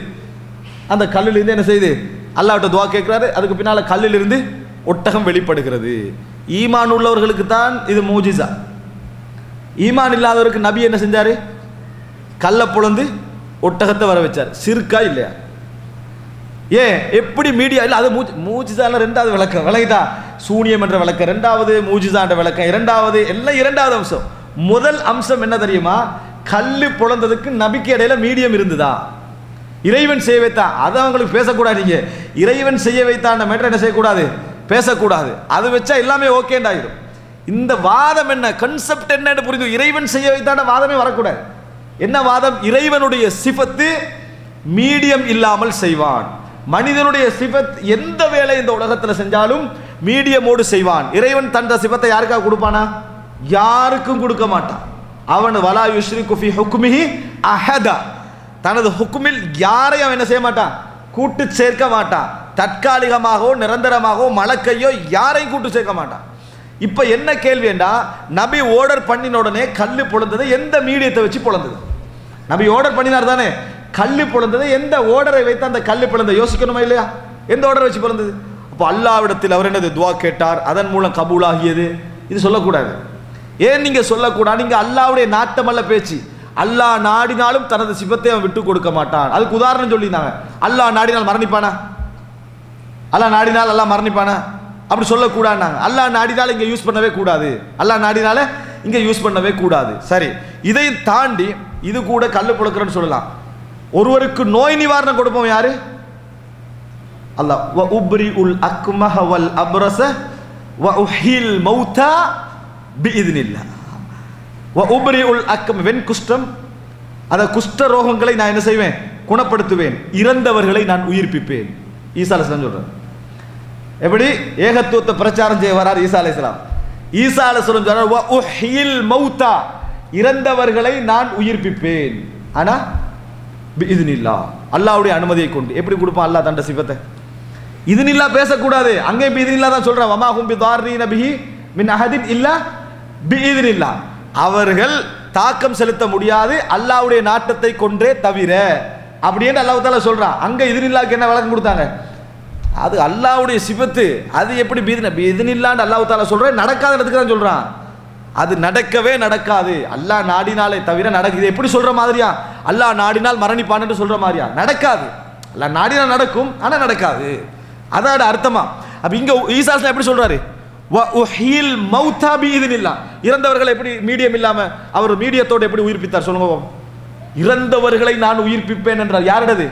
அந்த கல்லிலிருந்து என்ன செய்யுது, அல்லாஹ்விட்ட துவா கேட்குறாரு. அதுக்கு பின்னால் கல்லிலிருந்து ஒட்டகம் வெளிப்படுகிறது. ஈமான் உள்ளவர்களுக்கு தான் இது மூஜிசா. ஈமான் இல்லாதவருக்கு நபி என்ன செஞ்சார், கல்லை பிளந்து ஒட்டகத்தை வர வச்சார். சிறுக்கா இல்லையா? ஏன் எப்படி மீடியா இல்லை? அது மூஜிசாவில் ரெண்டாவது விளக்கம், விளக்கிட்டா? சூனியம் என்ற விளக்கம் ரெண்டாவது, மூஜிசா என்ற விளக்கம் இரண்டாவது, எல்லாம் இரண்டாவது அம்சம். முதல் அம்சம் என்ன தெரியுமா? கல் பொழந்ததுக்கு நபிக்கு இடையில மீடியம் இருந்ததா, இறைவன் செய்ய வைத்தான். அதை அவங்களுக்கு பேசக்கூடாது. நீங்கள் இறைவன் செய்ய வைத்தான மேட்டர் என்ன செய்யக்கூடாது, பேசக்கூடாது. அது வச்சா எல்லாமே ஓகேண்டாயிடும். இந்த வாதம் என்ன, கன்செப்ட் என்னன்னு புரிந்து இறைவன் செய்ய வைத்தான வாதமே வரக்கூடாது. என்ன வாதம்? இறைவனுடைய சிஃபத்து மீடியம் இல்லாமல் செய்வான். மனிதனுடைய சிபத் எந்த வேலை இந்த உலகத்தில் செஞ்சாலும் மீடியமோடு செய்வான். இறைவன் தந்த சிபத்தை யாருக்காக கொடுப்பானா? யாருக்கும் கொடுக்க மாட்டான். அவன் வலா யுஷ்ரிகு ஃபி ஹுக்மிஹி அஹதா, தனது ஹுக்மில் யாரையும் அவன் என்ன செய்ய மாட்டான், கூட்டு சேர்க்க மாட்டான். தற்காலிகமாகவோ நிரந்தரமாகவோ மலக்கையோ யாரையும் கூட்டு சேர்க்க மாட்டான். இப்போ என்ன கேள்வி என்றா, நபி ஆர்டர் பண்ணின உடனே கல் பொழந்தது எந்த மீடியத்தை வச்சு பொழந்தது? நபி ஆர்டர் பண்ணினார் தானே, கல் பிளந்தது எந்த ஓடரை வைத்து அந்த கல் பிளந்த யோசிக்கணுமா இல்லையா? எந்த ஓடரை வச்சு பிறந்தது? அப்போ அல்லாவிடத்தில் அவர் என்னது, துவா கேட்டார், அதன் மூலம் கபூலாகியது. இது சொல்லக்கூடாது. ஏன் நீங்கள் சொல்லக்கூடாது? நீங்கள் அல்லாவுடைய நாட்டமல்ல பேச்சு. அல்லாஹ் நாடினாலும் தனது சிபத்தை அவன் விட்டு கொடுக்க மாட்டான். அதுக்கு உதாரணம் சொல்லியிருந்தாங்க. அல்லாஹ் நாடினால் மரணிப்பானா? அல்லாஹ் நாடினால் அல்லாஹ் மரணிப்பானா அப்படி சொல்லக்கூடாதுனாங்க. அல்லாஹ் நாடினால் இங்கே யூஸ் பண்ணவே கூடாது, அல்லாஹ் நாடினால இங்கே யூஸ் பண்ணவே கூடாது. சரி, இதை தாண்டி இது கூட கல் புழக்கிறன்னு சொல்லலாம். ஒருவருக்கு நோய் நிவாரணம் கொடுப்போம் யாரு? அல்லாஹ். வ உப்ரி உல் அக்மஹ வல் அப்ரஸ வ உஹில் மௌதா பிஇத்னில்லாஹ் வ உப்ரி உல் அக்ம வென் குஷ்டம், அந்த குஷ்ட ரோகங்களை நான் என்ன செய்வேன்? குணப்படுத்துவேன். இறந்தவர்களை நான் உயிர்ப்பிப்பேன். ஈசா அலைஹிஸ்ஸலாம் சொல்றார். எப்படி ஏகத்துவத்தை பிரச்சாரம் செய்ய வரார் ஈசா அலைஹிஸ்ஸலாம். ஈசா அலைஹிஸ்ஸலாம் சொல்றார், வ உஹில் மௌதா, இறந்தவர்களை நான் உயிர்ப்பிப்பேன். ஆனா பிஇத்னில்லாஹ், அல்லாஹ்வுடைய அனுமதியை கொண்டு. எப்படி கொடுப்பான் அல்லாஹ் தண்ட சிபத்தை? இத்னில்லா பேசக்கூடாது. அங்கே பிஇத்னில்லாஹ் தான் சொல்றான். வமா ஹும் பிதார்ரீன பிஹி மின் அஹதின் இல்லா பிஇத்னில்லாஹ். அவர்கள் தாக்கம் செலுத்த முடியாது அல்லாஹ்வுடைய நாட்டத்தை கொன்றே தவிர, அப்படின்னு அல்லாஹ் தஆலா சொல்றான். அங்க இத்னில்லாஹ்க்கு என்ன விளக்கம் கொடுத்தாங்க? அது அல்லாஹ்வுடைய சிபத்து. அது எப்படி பிஇத்னில்லாஹ்னு அல்லாஹ் தஆலா சொல்றேன்? நடக்காத இடத்துக்கு தான் சொல்றான். அது நடக்கவே நடக்காது, அல்லாஹ் நாடினாலே தவிர நடக்குது. எப்படி சொல்ற மாதிரியா? அல்லாஹ் நாடினால் மரணிப்பான்னு சொல்ற மாதிரியா? நடக்காது. அல்லாஹ் நாடினால் நடக்கும், ஆனா நடக்காது. அதான் அர்த்தமா. அப்ப இங்க ஈசா எப்படி சொல்றாரு? இறந்தவர்களை எப்படி மீடியம் இல்லாம அவர் மீடியத்தோடு எப்படி உயிர்ப்பித்தார் சொல்லுங்க? இறந்தவர்களை நான் உயிர்ப்பிப்பேன் என்றார். யாருடது?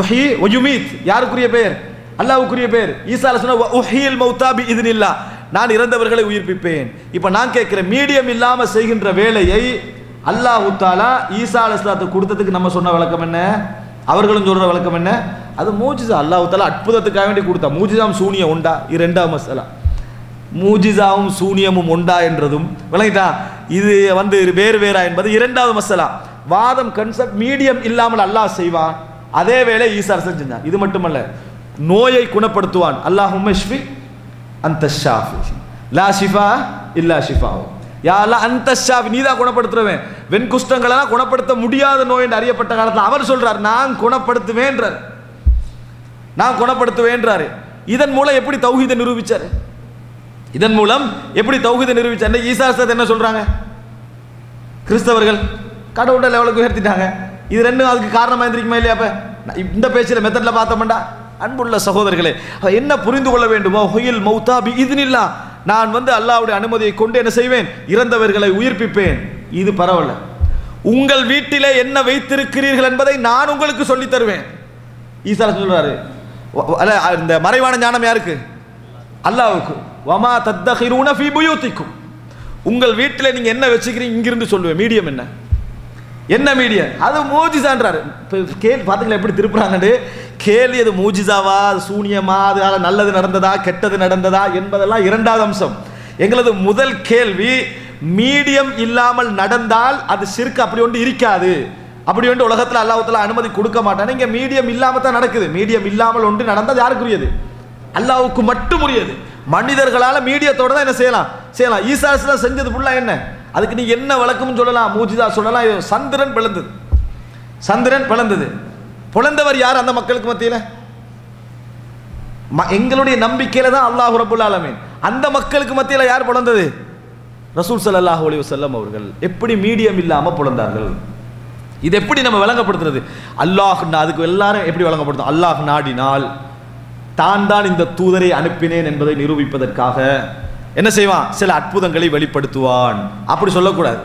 யுஹ்யி வ யுமீத். யாருக்குரிய பெயர்? அல்லாஹ்வுக்குரிய பெயர். ஈசா உஹ்யில் மௌதா பிஇத்னில்லாஹ், நான் இறந்தவர்களை உயிர்ப்பிப்பேன். இப்போ நான் கேட்கிறேன், மீடியம் இல்லாமல் செய்கின்ற வேலையை அல்லாஹ் தஆலா ஈசா அலைஹிஸ்ஸலாத்துக்கு கொடுத்ததுக்கு நம்ம சொன்ன விளக்கம் என்ன? அவர்களும் சொல்கிற விளக்கம் என்ன? அது மூஜிசா. அல்லாஹ் தஆலா அற்புதத்துக்காக வேண்டி கொடுத்தா. மூஜிசாவும் சூனியம் உண்டா? இது ரெண்டாம் மசாலா. மூஜிசாவும் சூனியமும் உண்டா என்றதும் விளங்கிட்டா. இது வேறு வேறா என்பது இரண்டாவது மசாலா. வாதம் கன்செப்ட் மீடியம் இல்லாமல் அல்லாஹ் செய்வான், அதே வேலை ஈசா அலைஹிஸ்ஸலாம் செஞ்சான். இது மட்டுமல்ல, நோயை குணப்படுத்துவான். அல்லாஹும்ம ஷ்ஃபி அந்த ஷாஃபி லா ஷிஃபா இல்லா ஷிஃபாவும். யா அல்லாஹ் அந்த ஷாஃபி, நீ தான் குணப்படுத்துறவன். வெண் குஷ்டங்களெல்லாம் குணப்படுத்த முடியாத நோய் என்று அறியப்பட்ட காலத்தில் அவர் சொல்றார், நான் குணப்படுத்துவேன்றார். நான் குணப்படுத்துவேன்றாரு. இதன் மூலம் எப்படி தௌஹீதை நிரூபிச்சார்? இதன் மூலம் எப்படி தௌஹீதை நிரூபிச்சார்? ஈசா அலைஹிஸ்ஸலாம் என்ன சொல்றாங்க? கிறிஸ்தவர்கள் கடவுளை லெவலுக்கு உயர்த்திட்டாங்க. இது ரெண்டும் அதுக்கு காரணமாக இருந்திருக்குமா இல்லையா? அப்போ இந்த பேச்சில் மெத்தடில் பார்த்தோம்டா. அன்புள்ள சகோதரர்களே, என்ன புரிந்து கொள்ள வேண்டுமோ? ஹுயில் மௌதா பிஇத்னில்லாஹ், நான் அல்லாஹ்வுடைய அனுமதியை கொண்டு என்ன செய்வேன்? இறந்தவர்களை உயிர்ப்பிப்பேன். இது பரவாயில்ல. உங்கள் வீட்டிலே என்ன வைத்திருக்கிறீர்கள் என்பதை நான் உங்களுக்கு சொல்லி தருவேன். ஈசா சொல்றாரு. இந்த மறைவான ஞானம் யாருக்கு? அல்லாஹ்வுக்கு. வமா தத்தஹிரூன ஃபீ புயூதிக்கும், உங்கள் வீட்டில் நீங்க என்ன வச்சுக்கிறீங்க இங்கிருந்து சொல்லுவேன். மீடியம் என்ன? என்ன மீடியா? அது மூஜிசான்றாரு. கேள்வி பார்த்துக்கலாம் எப்படி திருப்புறாங்கன்னு. கேள்வி அது மூஜிசாவா, அது சூனியமா, அதனால நல்லது நடந்ததா கெட்டது நடந்ததா என்பதெல்லாம் இரண்டாவது அம்சம். எங்களது முதல் கேள்வி, மீடியம் இல்லாமல் நடந்தால் அது சிறுக்கு அப்படி ஒன்று இருக்காது. அப்படி ஒன்று உலகத்தில் அல்லாஹ் தஆலா அனுமதி கொடுக்க மாட்டானே. இங்கே மீடியம் இல்லாமல் தான் நடக்குது. மீடியம் இல்லாமல் ஒன்று நடந்தது யாருக்குரியது? அல்லாஹ்வுக்கு மட்டும் உரியது. மனிதர்களால் மீடியத்தோடு தான் என்ன செய்யலாம்? செய்யலாம். ஈசா அலைஹிஸ்ஸலாம் செஞ்சது ஃபுல்லாக என்ன? அதுக்கு நீ என்ன விளக்கம் சொல்லலாம்? மூஜிதா சொல்லலாம். சந்திரன் பிளந்தது. சந்திரன் பிளந்தது. பிளந்தவர் யார் அந்த மக்களுக்கு மத்தியில்? எங்களுடைய நம்பிக்கையில தான் அல்லாஹ் ரப்புல் ஆலமீன். அந்த மக்களுக்கு மத்தியில் யார் பிளந்தது? ரசூல் ஸல்லல்லாஹு அலைஹி வஸல்லம் அவர்கள். எப்படி மீடியம் இல்லாமல் பிளந்தார்கள்? இது எப்படி நம்ம விளங்கப்படுத்துறது? அல்லாஹ் அதுக்கு எல்லாரும் எப்படி விளங்கப்படுத்தும்? அல்லாஹ் நாடினால் தான் தான் இந்த தூதரை அனுப்பினேன் என்பதை நிரூபிப்பதற்காக என்ன செய்வான்? சில அற்புதங்களை வெளிப்படுத்துவான். அப்படி சொல்லக்கூடாது.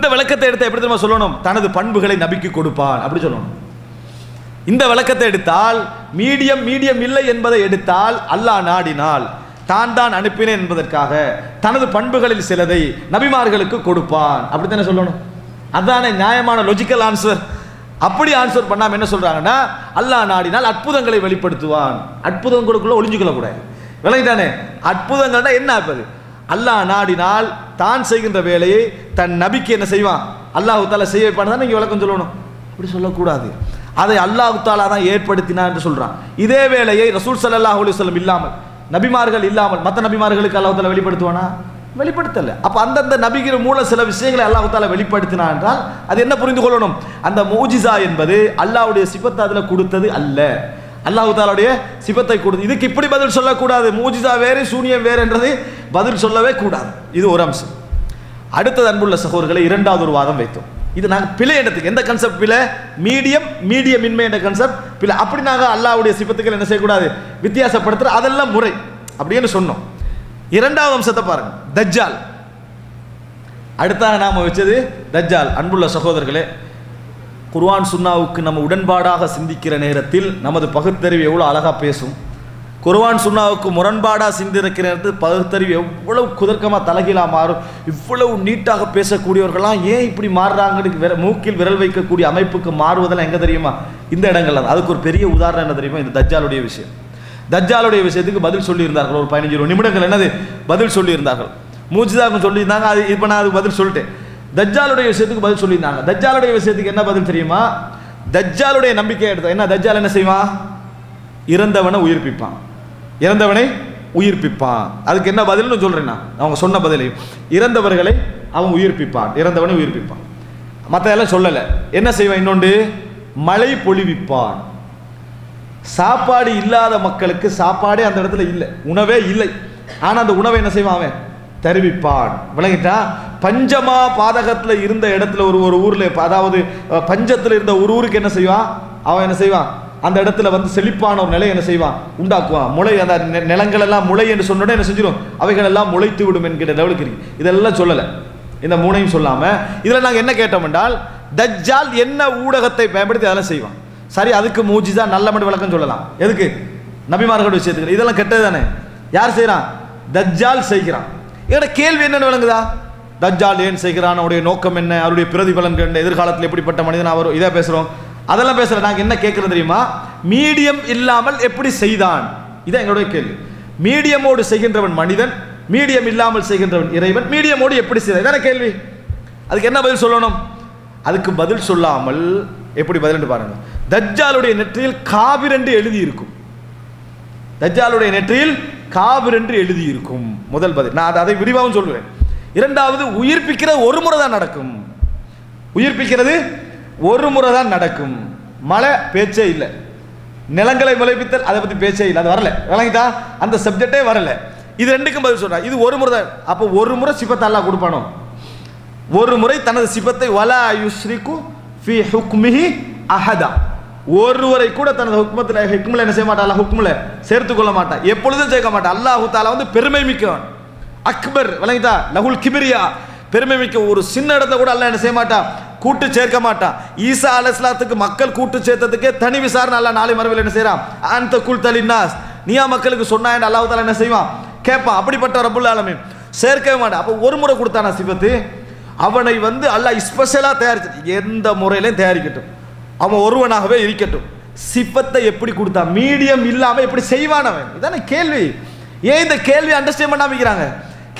இந்த விளக்கத்தை எடுத்த எப்படி தெரியுமா சொல்லணும்? தனது பண்புகளை நபிக்கு கொடுப்பான் அப்படி சொல்லணும். இந்த விளக்கத்தை எடுத்தால், மீடியம் மீடியம் இல்லை என்பதை எடுத்தால், அல்லாஹ் நாடினால் தான் தான் அனுப்பினேன் என்பதற்காக தனது பண்புகளில் சிலதை நபிமார்களுக்கு கொடுப்பான் அப்படித்தானே சொல்லணும். அதுதானே நியாயமான லாஜிக்கல் ஆன்சர். அப்படி ஆன்சர் பண்ணாமல் என்ன சொல்றாங்கன்னா, அல்லாஹ் நாடினால் அற்புதங்களை வெளிப்படுத்துவான். அற்புதங்களுக்குள்ள ஒளிஞ்சுக்கொள்ளக்கூடாது. விளங்கிட்டானே? அற்புதங்கள்னா என்ன ஆப்பது? அல்லாஹ் நாடினால் தான் செய்கின்ற வேலையை தன் நபிக்கு என்ன செய்வான்? அல்லாஹ் தஆலா செய்ய வைப்பான்னு தான் நீங்கள் விளக்கம் சொல்லணும். அப்படி சொல்லக்கூடாது. அதை அல்லாஹ் தஆலா தான் ஏற்படுத்தினான் என்று சொல்கிறான். இதே வேலையை ரசூல் ஸல்லல்லாஹு அலைஹி வஸல்லம் இல்லாமல், நபிமார்கள் இல்லாமல் மற்ற நபிமார்களுக்கு அல்லாஹ் தஆலா வெளிப்படுத்துவானா? வெளிப்படுத்தலை. அப்போ அந்தந்த நபிகிற மூல சில விஷயங்களை அல்லாஹ் தஆலா வெளிப்படுத்தினான் என்றால் அது என்ன புரிந்து கொள்ளணும்? அந்த மூஜிசா என்பது அல்லாஹ்வுடைய சிபத்தை அதில் கொடுத்தது அல்ல, அல்லாஹ் தஆலாவுடைய சிபத்தை கொடுத்து. இதுக்கு இப்படி பதில் சொல்லக்கூடாது. மூஜிசா வேறு சூனியம் வேறு என்றது பதில் சொல்லவே கூடாது. இது ஒரு அம்சம். அடுத்தது அன்புள்ள சகோதரர்களை, இரண்டாவது ஒரு வாதம் வைத்தோம். இது நாங்கள் பிழை என்றதுக்கு எந்த கான்செப்ட் பிழை மீடியம் மீடியம் இன்மை என்ற கான்செப்ட் பிழை. அப்படி நாங்கள் அல்லாஹ்வுடைய சிஃபத்துக்கள் என்ன செய்யக்கூடாது வித்தியாசப்படுத்துகிற அதெல்லாம் முறை அப்படின்னு சொன்னோம். இரண்டாவது அம்சத்தை பாருங்கள், தஜ்ஜால். அடுத்தாக நாம் வச்சது தஜ்ஜால். அன்புள்ள சகோதரர்களே, குர்ஆன் சுன்னாவுக்கு நம்ம உடன்பாடாக சிந்திக்கிற நேரத்தில் நமது பகுத்தறிவு எவ்வளோ அழகாக பேசும், குர்ஆன் சுன்னாவுக்கு முரண்பாடாக சிந்திக்கிற நேரத்தில் பகுத்தறிவு எவ்வளவு குதர்க்கமாக தலைகீழாக மாறும். இவ்வளவு நீட்டாக பேசக்கூடியவர்களாம் ஏன் இப்படி மாறுறாங்கன்னு மூக்கில் விரல் வைக்கக்கூடிய அமைப்புக்கு மாறுவதெல்லாம் எங்கே தெரியுமா, இந்த இடங்கள்ல தான். அதுக்கு ஒரு பெரிய உதாரணம் என்ன தெரியுமா, இந்த தஜ்ஜாலுடைய விஷயம். தஜ்ஜாலுடைய விஷயத்துக்கு பதில் சொல்லியிருந்தார்கள், ஒரு 15 நிமிடங்கள் என்னது பதில் சொல்லியிருந்தார்கள். மூஜிதாவுக்கு சொல்லியிருந்தாங்க, அது இப்போ நான் அதுக்கு பதில் சொல்லிட்டேன். தஜ்ஜாலுடைய விஷயத்துக்கு பதில் சொல்லியிருந்தாங்க. தஜ்ஜாலுடைய விஷயத்துக்கு என்ன பதில் தெரியுமா, தஜ்ஜாலுடைய நம்பிக்கை எடுத்தோம். என்ன தஜ்ஜால் என்ன செய்வான், இறந்தவனை உயிர்ப்பிப்பான், இறந்தவனை உயிர்ப்பிப்பான். அதுக்கு என்ன பதில்னு சொல்கிறேன்னா, அவங்க சொன்ன பதிலையும் இறந்தவர்களை அவன் உயிர்ப்பிப்பான், இறந்தவனை உயிர்ப்பிப்பான். மற்ற எல்லாம் சொல்லலை. என்ன செய்வான், இன்னொன்று மழை பொழிவிப்பான். சாப்பாடு இல்லாத மக்களுக்கு சாப்பாடே அந்த இடத்துல இல்லை, உணவே இல்லை. ஆனால் அந்த உணவை என்ன செய்வான், அவன் தெரிவிப்பான். விளங்கிட்டா? பஞ்சமா பாதகத்தில் இருந்த இடத்துல ஒரு ஊரில், அதாவது பஞ்சத்தில் இருந்த ஒரு ஊருக்கு என்ன செய்வான், அவன் என்ன செய்வான், அந்த இடத்துல வந்து செழிப்பான ஒரு நிலை என்ன செய்வான் உண்டாக்குவான். முளை, அந்த நிலங்கள் எல்லாம் முளை என்று சொன்னோட என்ன செஞ்சிடும், அவைகள் எல்லாம் முளைத்து விடும் என்கிற லெவலுக்கு இருக்கு. இதெல்லாம் சொல்லலை, இந்த மூணையும் சொல்லாமல் இதில் நாங்கள் என்ன கேட்டோம் என்றால், தஜ்ஜால் என்ன ஊடகத்தை பயன்படுத்தி அதெல்லாம் செய்வான். சரி, அதுக்கு மூஜிஸா நல்ல மட்டு விளக்கம் சொல்லலாம். எதுக்கு, நபிமார்கள் விஷயத்துக்கு இதெல்லாம் கெட்டது தானே. யார் செய்கிறான், தஜ்ஜால் செய்கிறான். ஏன்னா கேள்வி என்னென்னு விளங்குதா, தஜ்ஜால் ஏன் செய்கிறான், அவருடைய நோக்கம் என்ன, அவருடைய பிரதிபலன் என்ன, எதிர்காலத்தில் எப்படிப்பட்ட மனிதன் அவர், இதை பேசுகிறோம். அதெல்லாம் பேசுகிறேன். நாங்கள் என்ன கேட்குறது தெரியுமா, மீடியம் இல்லாமல் எப்படி செய்தான், இதான் எங்களுடைய கேள்வி. மீடியமோடு செய்கின்றவன் மனிதன், மீடியம் இல்லாமல் செய்கின்றவன் இறைவன், மீடியமோடு எப்படி செய்தான், இதான கேள்வி. அதுக்கு என்ன பதில் சொல்லணும், அதுக்கு பதில் சொல்லாமல் எப்படி பதில் பாருங்க. தஜ்ஜாலுடைய நெற்றியில் காவிரென்று எழுதியிருக்கும், தஜ்ஜாலுடைய நெற்றியில் காவிரென்று எழுதியிருக்கும். முதல் பதில் நான் அதை விரிவாகவும் சொல்கிறேன். இரண்டாவது, உயிர்ப்பிக்கிற ஒரு முறை தான் நடக்கும், உயிர்ப்பிக்கிறது ஒரு முறை தான் நடக்கும். மழை பேச்சே இல்லை, நிலங்களை முளைப்பித்தல் அதை பற்றி பேச்சே இல்லை, அது வரல. விளங்கிட்டா? அந்த சப்ஜெக்டே வரல. இது ரெண்டுக்கும் பதில் சொல்கிறேன். இது ஒரு முறை தான். அப்போ ஒரு முறை சிபத்தை அல்லாஹ் கொடுப்பானோ, ஒரு முறை தனது சிபத்தை வலா யுஷ்ரிகு ஃபி ஹுக்மிஹி அஹதா, ஒருவரை கூட தனது ஹுக்மத்தில் ஹுக்மில் என்ன செய்ய மாட்டான், அல்லாஹ் ஹுக்மில் சேர்த்துக்கொள்ள மாட்டான், எப்பொழுதும் சேர்க்க மாட்டான். அல்லாஹ் தஆலா வந்து பெருமை மிக்கவன், அக்பர். விளங்கிட்டா? லஹுல் கிபிரியா, பெருமை மிக்க. ஒரு சின்ன இடத்த கூட அல்லாஹ் என்ன செய்ய மாட்டான், கூட்டு சேர்க்க மாட்டான். ஈசா அலைஹிஸ்ஸலாத்துக்கு மக்கள் கூட்டு சேர்த்ததுக்கே தனி விசாரணை அல்லாஹ் நாளை மறுமையில் என்ன செய்யறான், அந்த குல் தலின்னாஸ், நீயா மக்களுக்கு சொன்னாய் அல்லாஹ் தஆலா என்ன செய்வான், கேட்பான். அப்படிப்பட்ட ரப்புல் ஆலமீன் சேர்க்கவே மாட்டான். அப்போ ஒரு முறை கொடுத்தானா சிபத்து, அவனை வந்து அல்லாஹ் ஸ்பெஷலாக தயாரிச்சு எந்த முறையிலையும் தயாரிக்கட்டும், அவன் ஒருவனாகவே இருக்கட்டும். சிபத்தை எப்படி கொடுத்தான், மீடியம் இல்லாமல் எப்படி செய்வானவன், இதான கேள்வி. ஏன் இந்த கேள்வி அண்டர்ஸ்டாண்ட் பண்ணாம இருக்கிறாங்க?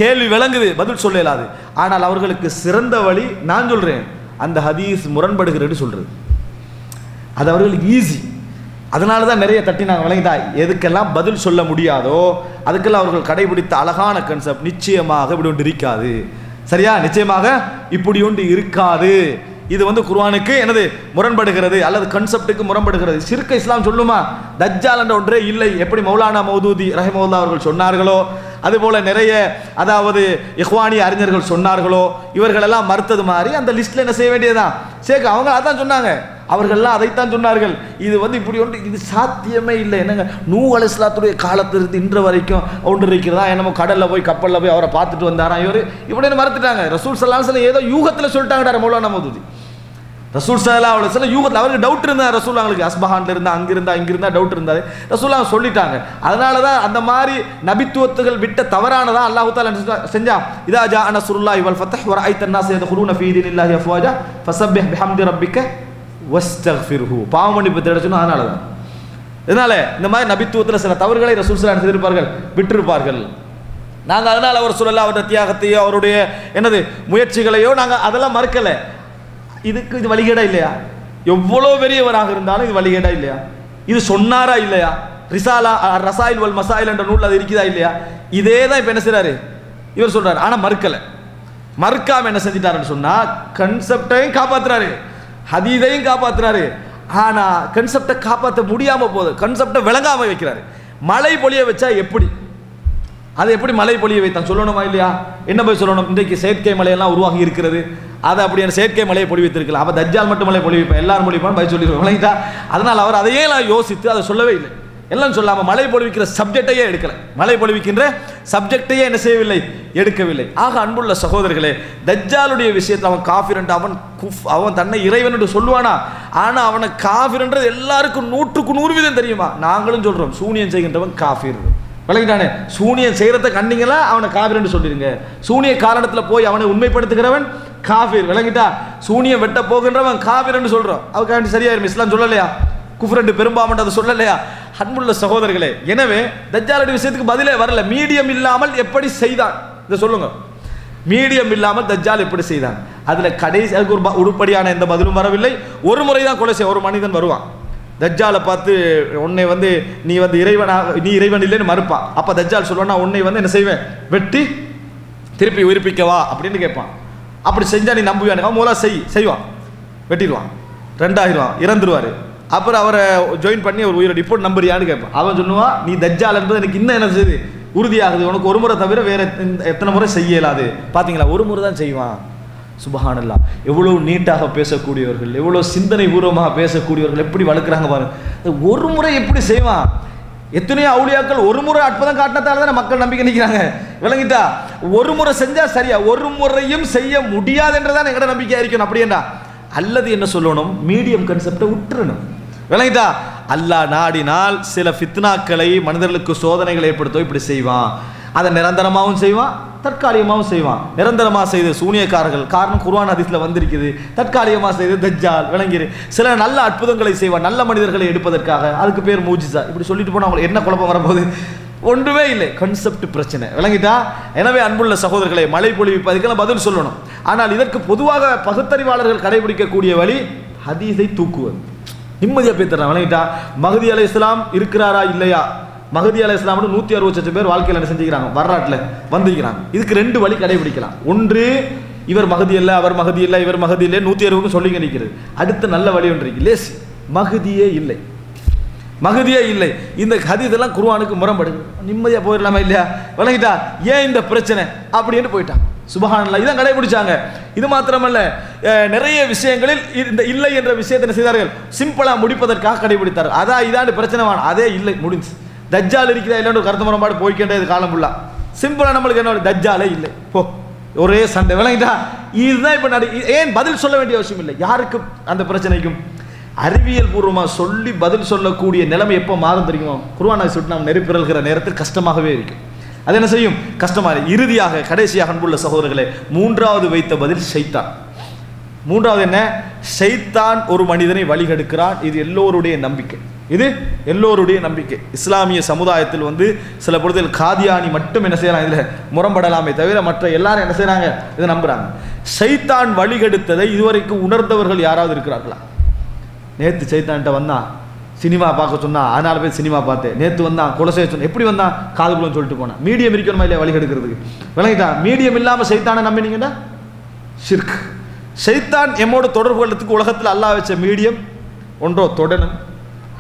கேள்வி விளங்குது, பதில் சொல்ல இயலாது. ஆனால் அவர்களுக்கு சிறந்த வழி நான் சொல்கிறேன், அந்த ஹதீஸ் முரண்படுகிறது சொல்கிறது, அது அவர்களுக்கு ஈஸி. அதனால தான் நிறைய தட்டி நாங்கள் விளங்கிட்டா, எதுக்கெல்லாம் பதில் சொல்ல முடியாதோ அதுக்கெல்லாம் அவர்கள் கடைபிடித்த அழகான கன்செப்ட், நிச்சயமாக இப்படி ஒன்று இருக்காது. சரியா? நிச்சயமாக இப்படி ஒன்று இருக்காது. இது வந்து குர்ஆனுக்கு எனது முரண்படுகிறது, அல்லது கன்செப்டுக்கு முரண்படுகிறது. ஷிர்க் இஸ்லாம் சொல்லுமா, தஜ்ஜால் என்ற ஒன்றே இல்லை. எப்படி மௌலானா மௌதூதி ரஹிமஹுல்லாஹ் அவர்கள் சொன்னார்களோ, அதுபோல் நிறைய அதாவது இஹ்வானி அறிஞர்கள் சொன்னார்களோ, இவர்களெல்லாம் மறுத்தது மாதிரி அந்த லிஸ்ட்டில் என்ன செய்ய வேண்டியதுதான் சேர்க்க. அவங்க அதான் சொன்னாங்க, அவர்கள்லாம் அதைத்தான் சொன்னார்கள். இது வந்து இப்படி ஒன்று, இது சாத்தியமே இல்லை. என்னங்க, நூஹ் அலைஹிஸ்ஸலாத்துடைய காலத்திலிருந்து இன்று வரைக்கும் ஒன்று இருக்கிறதா, என்னமோ கடலில் போய் கப்பலில் போய் அவரை பார்த்துட்டு வந்தாராம் இவர், இப்படி மறுத்துட்டாங்க. ரசூல் ஸல்லல்லாஹு அலைஹி வஸல்லம் ஏதோ யூகத்தில் சொல்லிட்டாங்கடா மௌலானா மௌதூதி. ரசூல் ஸல்லல்லாஹு அலைஹி வஸல்லம் யூகத்தில் அவருக்கு டவுட் இருந்தால், ரசூல் அவங்களுக்கு அஸ்பஹானில் இருந்தால், அங்கிருந்தா இங்கிருந்தா டவுட் இருந்தாரு, ரசூல் அவங்க சொல்லிட்டாங்க. அதனால தான் அந்த மாதிரி நபித்துவத்துகள் விட்ட தவறானதான் அல்லாஹ் தஆலா செஞ்சான். இதா ஜா நஸ்ருல்லாஹி வல் ஃபத்ஹ் வ ரஅய்தன் நாஸ யத்ஹுலூன ஃபீ தீனில்லாஹி அஃப்வாஜா ஃபஸப்பிஹ் பிஹம்தி ரப்பிக வஸ்தக்ஃபிர்ஹு. பாவ மன்னிப்பு தேட சொன்னால் அதனால தான். இதனால இந்த மாதிரி நபித்துவத்தில் சில தவறுகளை ரசூல் ஸல்லல்லாஹு அலைஹி வஸல்லம் விட்டிருப்பார்கள். நாங்கள் அதனால் அவர் சொல்லலாம், அவருடைய தியாகத்தையோ அவருடைய என்னது முயற்சிகளையோ நாங்கள் அதெல்லாம் மறுக்கலை. இதுக்கு இது வழிகேடா இல்லையா? எவ்வளோ பெரியவராக இருந்தாலும் இது வழிகேடா இல்லையா? இது சொன்னாரா இல்லையா? ரிசாலா ரசாயில் வல் மசாயில் என்ற நூல் அது இருக்குதா இல்லையா? இதே தான் இப்போ என்ன செய்கிறாரு இவர் சொல்கிறார். ஆனால் மறுக்கலை. மறுக்காமல் என்ன செஞ்சிட்டாருன்னு சொன்னால் கன்செப்டையும் காப்பாற்றுறாரு, ஹதீதையும் காப்பாற்றுறாரு. ஆனால் கன்செப்டை காப்பாற்ற முடியாமல் போகுது, கன்செப்டை விளங்காமல் வைக்கிறாரு. மழை பொழிய வச்சா எப்படி, அதை எப்படி மலை பொழிய வைத்தான் சொல்லணுமா இல்லையா? என்ன போய் சொல்லணும்? இன்றைக்கு செயற்கை மலையெல்லாம் உருவாகி இருக்கிறது, அதை அப்படியான செயற்கை மலையை பொழிவித்திருக்கலாம். அப்போ தஜ்ஜால் மட்டும் மலை பொழிவிப்பேன், எல்லாரும் மொழிப்பான் பயிர் சொல்லியிருக்கோம் இல்லைங்களா? அதனால் அவர் அதையே நான் யோசித்து அதை சொல்லவே இல்லை. எல்லாம் சொல்லாமல் மலை பொழிவிக்கிற சப்ஜெக்டையே எடுக்கலை, மலை பொழிவிக்கின்ற சப்ஜெக்டையே என்ன செய்யவில்லை, எடுக்கவில்லை. ஆக அன்புள்ள சகோதரர்களே, தஜ்ஜாலுடைய விஷயத்தில் அவன் காஃபிர் என்று அவன் தன்னை இறைவன் என்று சொல்லுவானா? ஆனால் அவனை காஃபிர் என்றது எல்லாருக்கும் 100% தெரியுமா? நாங்களும் சொல்கிறோம், சூனியம் செய்கின்றவன் காஃபிர் விளங்கிட்டானே. சூனியம் செய்கிறத கண்டிங்களா அவனை காஃபிர்னு சொல்லிடுங்க. சூனிய காரணத்தில் போய் அவனை உண்மைப்படுத்துகிறவன் காஃபிர் விளங்கிட்டா. சூனியம் வெட்ட போகின்றவன் காஃபிர்னு சொல்கிறோம், அவருக்காண்டி சரியாயிரும். இஸ்லாம் சொல்லலையா? குஃப்ரெண்டு பெரும்பாமன் அதை சொல்லலையா? அன்புள்ள சகோதரர்களே, எனவே தஜ்ஜாலுடைய விஷயத்துக்கு பதிலே வரல. மீடியம் இல்லாமல் எப்படி செய்தான் இதை சொல்லுங்க, மீடியம் இல்லாமல் தஜ்ஜால் எப்படி செய்தான்? அதில் கடைசி அதுக்கு ஒரு உருப்படியான எந்த பதிலும் வரவில்லை. ஒரு முறை தான் கொலை செய்ய ஒரு மனிதன் வருவான், தஜ்ஜாலை பார்த்து உன்னை நீ இறைவனாக நீ இறைவன் இல்லைன்னு மறுப்பான். அப்போ தஜ்ஜால் சொல்லுவான், நான் உன்னை என்ன செய்வேன், வெட்டி திருப்பி உயிர்ப்பிக்கவா அப்படின்னு கேட்பான். அப்படி செஞ்சால் நீ நம்புவானுங்க, மூலா செய்வான், வெட்டிடுவான், ரெண்டாகிடுவான், இறந்துருவார். அப்புறம் அவரை ஜாயின் பண்ணி ஒரு உயிரோடு இப்போ நம்புறியான்னு கேட்பான். அவன் சொல்லுவான், நீ தஜ்ஜால் என்பது எனக்கு இன்னும் என்ன செய்யுது உறுதியாகுது, உனக்கு ஒரு முறை தவிர வேறு எத்தனை முறை செய்ய இயலாது. பார்த்தீங்களா, ஒரு முறை தான் செய்வான். சுபஹானல்லா, எவ்வளோ நீட்டாக பேசக்கூடியவர்கள், எவ்வளோ சிந்தனை பூர்வமாக பேசக்கூடியவர்கள் எப்படி வளர்க்குறாங்க பாருங்க. ஒரு முறை எப்படி செய்வான்? எத்தனையோ அவுளியாக்கள் ஒரு முறை அற்புதம் காட்டினத்தால தானே மக்கள் நம்பிக்கை நிற்கிறாங்க விளங்கிட்டா. ஒரு முறை செஞ்சால் சரியா, ஒரு முறையும் செய்ய முடியாது என்றதான் எங்கள்ட நம்பிக்கையாக இருக்கணும். அப்படின்னா அல்லது என்ன சொல்லணும், மீடியம் கன்செப்டை விட்டுறணும் விளங்கிட்டா. அல்லாஹ் நாடினால் சில ஃபித்னாக்களை மனிதர்களுக்கு சோதனைகளை ஏற்படுத்தோ இப்படி செய்வான். அதை நிரந்தரமாகவும் செய்வான், தற்காலிகமாகவும் செய்வான். நிரந்தரமாக செய்து சூனியக்காரர்கள், காரணம் குர்ஆன் ஹதீஸில் வந்திருக்குது. தற்காலிகமாக செய்து தஜ்ஜால் விளங்கிரு. சில நல்ல அற்புதங்களை செய்வான் நல்ல மனிதர்களை எடுப்பதற்காக, அதுக்கு பேர் மூஜிஸா. இப்படி சொல்லிட்டு போனால் அவங்களுக்கு என்ன குழப்பம் வரப்போகுது? ஒன்றுமே இல்லை, கன்செப்ட் பிரச்சனை விளங்கிட்டா. எனவே அன்புள்ள சகோதரர்களை, மலை பொழிவிப்பு அதுக்கெல்லாம் பதில் சொல்லணும். ஆனால் இதற்கு பொதுவாக பகுத்தறிவாளர்கள் கடைபிடிக்கக்கூடிய வழி ஹதீஸை தூக்குவது. நிம்மதியாக பேத்துறான் விளங்கிட்டா. மஹ்தி அலைஹிஸ்ஸலாம் இருக்கிறாரா இல்லையா? மஹ்தி அலைஹிஸ்ஸலாம்னு 160,000 பேர் வாழ்க்கையில் என்ன செஞ்சுக்கிறாங்க, வரலாற்றில் வந்திருக்கிறாங்க. இதுக்கு ரெண்டு வழி கடைபிடிக்கலாம். ஒன்று, இவர் மஹ்தி இல்லை, அவர் மஹ்தி இல்லை, இவர் மஹ்தி இல்லை, 160க்கு சொல்லிங்க நிற்கிறது. அடுத்த நல்ல வழி ஒன்று இருக்கு, லேசி மஹ்தியே இல்லை, மஹ்தியே இல்லை. இந்த ஹதீஸெல்லாம் குர்ஆனுக்கு முரண்படுது. நிம்மதியாக போயிடலாமா இல்லையா விளங்கிட்டா? ஏன் இந்த பிரச்சனை அப்படின்னு போயிட்டாங்க. சுபஹானல்லாஹ், இதான் கடைபிடிச்சாங்க. இது மாத்திரமல்ல, நிறைய விஷயங்களில் இந்த இல்லை என்ற விஷயத்தை என்ன செய்தார்கள், சிம்பிளாக முடிப்பதற்காக கடைபிடித்தார்கள். அதான் இதாண்டு பிரச்சனை வேணும், அதே இல்லை முடிஞ்சு. தஜ்ஜால் இருக்கிறா இல்லைன்னு ஒரு கருத்து முரம்பாடு போய்கின்றது காலம் ஃபுல்லாக. சிம்பிளாக நம்மளுக்கு என்ன, தஜ்ஜாலே இல்லை, போ ஒரே சண்டை விளங்கிட்டா. இதுதான் இப்போ ஏன் பதில் சொல்ல வேண்டிய அவசியம் இல்லை. யாருக்கும் அந்த பிரச்சனைக்கும் அறிவியல் பூர்வமாக சொல்லி பதில் சொல்லக்கூடிய நிலைமை எப்போ மாறும் தெரியுமா? குர்ஆனை சுட்டு நாம் நெருப்பிறல்கிற நேரத்தில் கஷ்டமாகவே இருக்கும். அது என்ன செய்யும், கஷ்டமாக. இறுதியாக கடைசியாக அன்புள்ள சகோதரர்களே, மூன்றாவது வைத்த பதில் ஷைத்தான். மூன்றாவது என்ன, ஷைத்தான் ஒரு மனிதனை வழிகெடுக்கிறான். இது எல்லோருடைய நம்பிக்கை, இது எல்லோருடைய நம்பிக்கை. இஸ்லாமிய சமுதாயத்தில் சில பொழுதில் காதியானி மட்டும் என்ன செய்யலாம், இதில் முரம்படலாமே தவிர மற்ற எல்லாரும் என்ன செய்கிறாங்க, இதை நம்புகிறாங்க. சைத்தான் வழிகெடுத்ததை இதுவரைக்கும் உணர்ந்தவர்கள் யாராவது இருக்கிறார்களா? நேற்று சைத்தான்கிட்ட வந்தான் சினிமா பார்க்க சொன்னால், அதனால் போய் சினிமா பார்த்தேன். நேற்று வந்தான் கொலை செய்ய சொன்ன, எப்படி வந்தான், காதுக்குள்ளன்னு சொல்லிட்டு போனான். மீடியம் இருக்கணுமா இல்லையா வழிகெடுக்கிறதுக்கு விளங்கிட்டான்? மீடியம் இல்லாமல் சைத்தானை நம்பினீங்கன்னா ஷிர்க். சைத்தான் எம்மோட தொடர்பு கொள்றதுக்கு உலகத்தில் அல்லாஹ் வச்ச மீடியம் ஒன்றோ தொடணும்,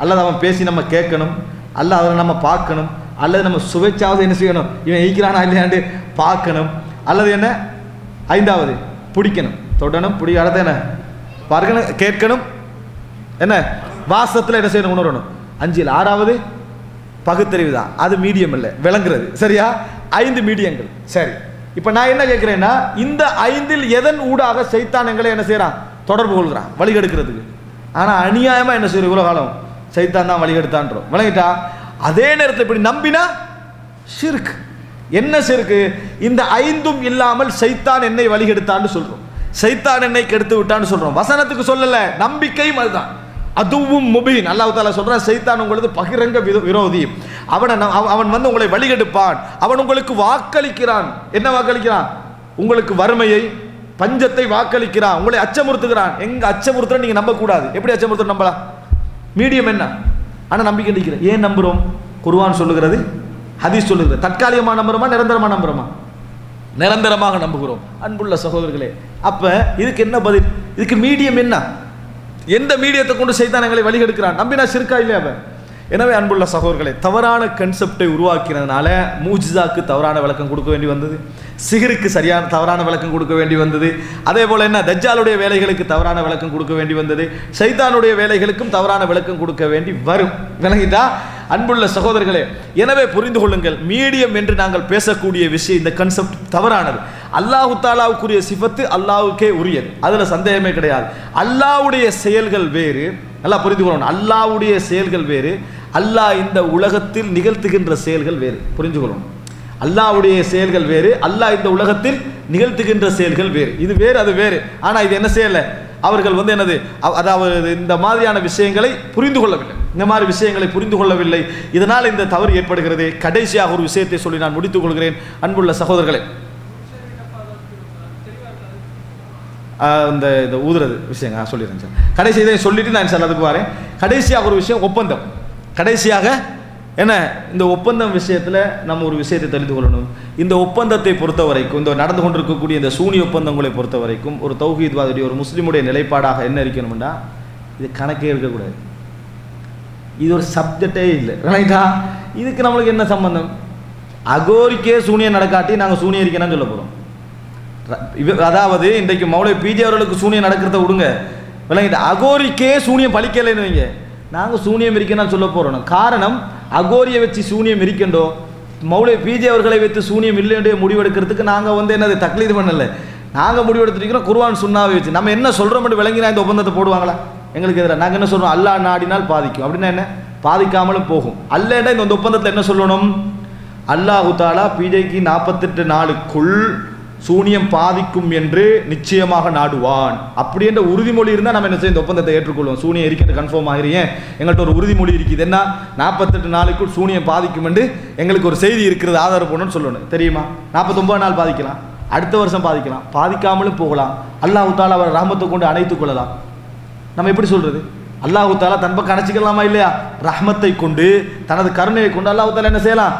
அல்லது அவன் பேசி நம்ம கேட்கணும், அல்ல அவனை நம்ம பார்க்கணும், அல்லது நம்ம சுவைச்சாவது என்ன செய்யணும், இவன் ஈக்கிறானா இல்லையாண்டு பார்க்கணும், அல்லது என்ன ஐந்தாவது பிடிக்கணும், தொடணும், பிடிக்காத என்ன பார்க்கணும், கேட்கணும், என்ன வாசத்தில் என்ன செய்யணும், உணரணும். அஞ்சில் ஆறாவது பகுத்தறிவு தான், அது மீடியம் இல்லை விளங்குறது சரியா? 5 மீடியங்கள் சரி. இப்போ நான் என்ன கேட்குறேன்னா, இந்த 5இல் எதன் ஊடாக சைத்தானங்களை என்ன செய்கிறான், தொடர்பு கொள்கிறான் வழிகெடுக்கிறதுக்கு. ஆனால் அநியாயமாக என்ன செய்யணும், இவ்வளோ காலம் சைத்தான் தான் வழிகெடுத்தான்றோம் விளங்கிட்டா. அதே நேரத்தில் இப்படி நம்பினா ஷிர்க். என்ன ஷிர்க்கு? இந்த 5 இல்லாமல் சைத்தான் என்னை வழிகெடுத்தான்னு சொல்கிறோம், சைத்தான் என்னை கெடுத்து விட்டான்னு சொல்கிறோம். வசனத்துக்கு சொல்லலை, நம்பிக்கையும் அதுதான். அதுவும் முபீன், அல்லாஹ் தஆலா சொல்கிறான், சைத்தான் உங்களது பகிரங்க விரோதி, அவன் உங்களை வழிகெடுப்பான், அவன் உங்களுக்கு வாக்களிக்கிறான். என்ன வாக்களிக்கிறான்? உங்களுக்கு வறுமையை, பஞ்சத்தை வாக்களிக்கிறான், உங்களை அச்சமுறுத்துகிறான். எங்கே அச்சமுறுத்துற நீங்கள் நம்பக்கூடாது. எப்படி அச்சமுறுத்துற நம்பலாம்? மீடியம் என்ன, ஆனால் நம்பிக்கை நிற்கிறேன். ஏன் நம்புகிறோம்? குர்ஆன் சொல்லுகிறது, ஹதீஸ் சொல்லுகிறது. தற்காலிகமாக நம்புகிறோமா, நிரந்தரமாக நம்புகிறோமா? நிரந்தரமாக நம்புகிறோம். அன்புள்ள சகோதரர்களே, அப்போ இதுக்கு என்ன பதில்? இதுக்கு மீடியம் என்ன, எந்த மீடியத்தை கொண்டு சைத்தான் எங்களை வழிகெடுக்கிறான்? நம்பினா ஷிர்க்கா இல்லையா? எனவே அன்புள்ள சகோதரர்களே, தவறான கன்செப்டை உருவாக்கினதுனால மூஜிசாக்கு தவறான விளக்கம் கொடுக்க வேண்டி வந்தது, சிஹருக்கு சரியான தவறான விளக்கம் கொடுக்க வேண்டி வந்தது, அதே போல் என்ன தஜ்ஜாலுடைய வேலைகளுக்கு தவறான விளக்கம் கொடுக்க வேண்டி வந்தது, சைத்தானுடைய வேலைகளுக்கும் தவறான விளக்கம் கொடுக்க வேண்டி வரும். விளங்கிட்டா அன்புள்ள சகோதரர்களே? எனவே புரிந்து கொள்ளுங்கள், மீடியம் என்று நாங்கள் பேசக்கூடிய விஷயம் இந்த கன்செப்ட் தவறானது. அல்லாஹு தாலாவுக்குரிய சிஃபத்து அல்லாஹுக்கே உரியது, அதில் சந்தேகமே கிடையாது. அல்லாஹ்வுடைய செயல்கள் வேறு, நல்லா புரிந்து கொள்ளணும். அல்லாஹ்வுடைய செயல்கள் வேறு, அல்லாஹ் இந்த உலகத்தில் நிகழ்த்துகின்ற செயல்கள் வேறு. புரிந்து கொள்ளணும், அல்லாஹ்வுடைய செயல்கள் வேறு, அல்லாஹ் இந்த உலகத்தில் நிகழ்த்துகின்ற செயல்கள் வேறு. இது வேறு, அது வேறு. ஆனால் இது என்ன செய்யலை, அவர்கள் வந்து என்னது, அதாவது இந்த மாதிரியான விஷயங்களை புரிந்து கொள்ளவில்லை, இந்த மாதிரி விஷயங்களை புரிந்து கொள்ளவில்லை. இதனால் இந்த தவறு ஏற்படுகிறது. கடைசியாக ஒரு விஷயத்தை சொல்லி நான் முடித்துக் கொள்கிறேன். அன்புள்ள சகோதரர்களே, இந்த இந்த ஊதுறது விஷயங்க சொல்லிடுறேன் சார், கடைசி இதை சொல்லிவிட்டு நான் சார் அதுக்கு வரேன். கடைசியாக ஒரு விஷயம் ஒப்பந்தம். கடைசியாக என்ன, இந்த ஒப்பந்தம் விஷயத்தில் நம்ம ஒரு விஷயத்தை தெரிந்து கொள்ளணும். இந்த ஒப்பந்தத்தை பொறுத்த வரைக்கும், இந்த நடந்து கொண்டிருக்கக்கூடிய இந்த சூனிய ஒப்பந்தங்களை பொறுத்த வரைக்கும், ஒரு தௌஹீத்வாதியுடைய ஒரு முஸ்லீமுடைய நிலைப்பாடாக என்ன இருக்கணும்னா, இது கணக்கே இருக்கக்கூடாது. இது ஒரு சப்ஜெக்டே இல்லை. ரைட்டா? இதுக்கு நம்மளுக்கு என்ன சம்பந்தம்? அகோரிக்கே சூனியம் நடக்காட்டி நாங்கள் சூனியம் இருக்கணும்னு சொல்ல போகிறோம். அதாவது இன்றைக்கு மௌலை பிஜே அவர்களுக்கு சூனியம் நடக்கிறத விடுங்க, விளங்கிட்டு அகோரிக்கே சூனியம் பழிக்கலைன்னு வைங்க, நாங்கள் சூனியம் இருக்கணும்னு சொல்ல போகிறோம். காரணம், அகோரியை வச்சு சூனியம் இருக்கண்டோ, மௌலை பிஜே அவர்களை வைத்து சூனியம் இல்லைன்ற முடிவெடுக்கிறதுக்கு நாங்கள் வந்து என்னது தக்லீது பண்ணலை, நாங்கள் முடிவெடுத்துருக்கிறோம் குர்ஆன் சுன்னாவை வச்சு. நம்ம என்ன சொல்கிறோம்னு விளங்கினா இந்த ஒப்பந்தத்தை போடுவாங்களா? எங்களுக்கு எதிராக நாங்கள் என்ன சொல்கிறோம், அல்லா நாடினால் பாதிக்கும். அப்படின்னா என்ன, பாதிக்காமலும் போகும். அல்லேன்னா இந்த ஒப்பந்தத்தில் என்ன சொல்லணும், அல்லாஹு தாலா பிஜேக்கு 48 நாளுக்குள் சூனியம் பாதிக்கும் என்று நிச்சயமாக நாடுவான் அப்படின்ற உறுதிமொழி இருந்தால் நம்ம என்ன செய்ய, இந்த ஒப்பந்தத்தை ஏற்றுக்கொள்வோம். சூனியம் இருக்கிறது கன்ஃபார்ம் ஆகிறீங்க, எங்கள்கிட்ட ஒரு உறுதிமொழி இருக்குது, என்ன 48 நாளுக்குள் சூனியம் பாதிக்கும் என்று எங்களுக்கு ஒரு செய்தி இருக்கிறது, ஆதாரப்படணும்னு சொல்லணும். தெரியுமா, 49 நாள் பாதிக்கலாம், அடுத்த வருஷம் பாதிக்கலாம், பாதிக்காமலும் போகலாம். அல்லாஹு தாலா அவர் ரஹமத்தை கொண்டு அணைத்துக் கொள்ளலாம். நம்ம எப்படி சொல்கிறது, அல்லாஹு தாலா தன் பக்கம் அணைச்சிக்கலாமா இல்லையா? ரஹமத்தை கொண்டு, தனது கருணையை கொண்டு அல்லாஹு தாலா என்ன செய்யலாம்.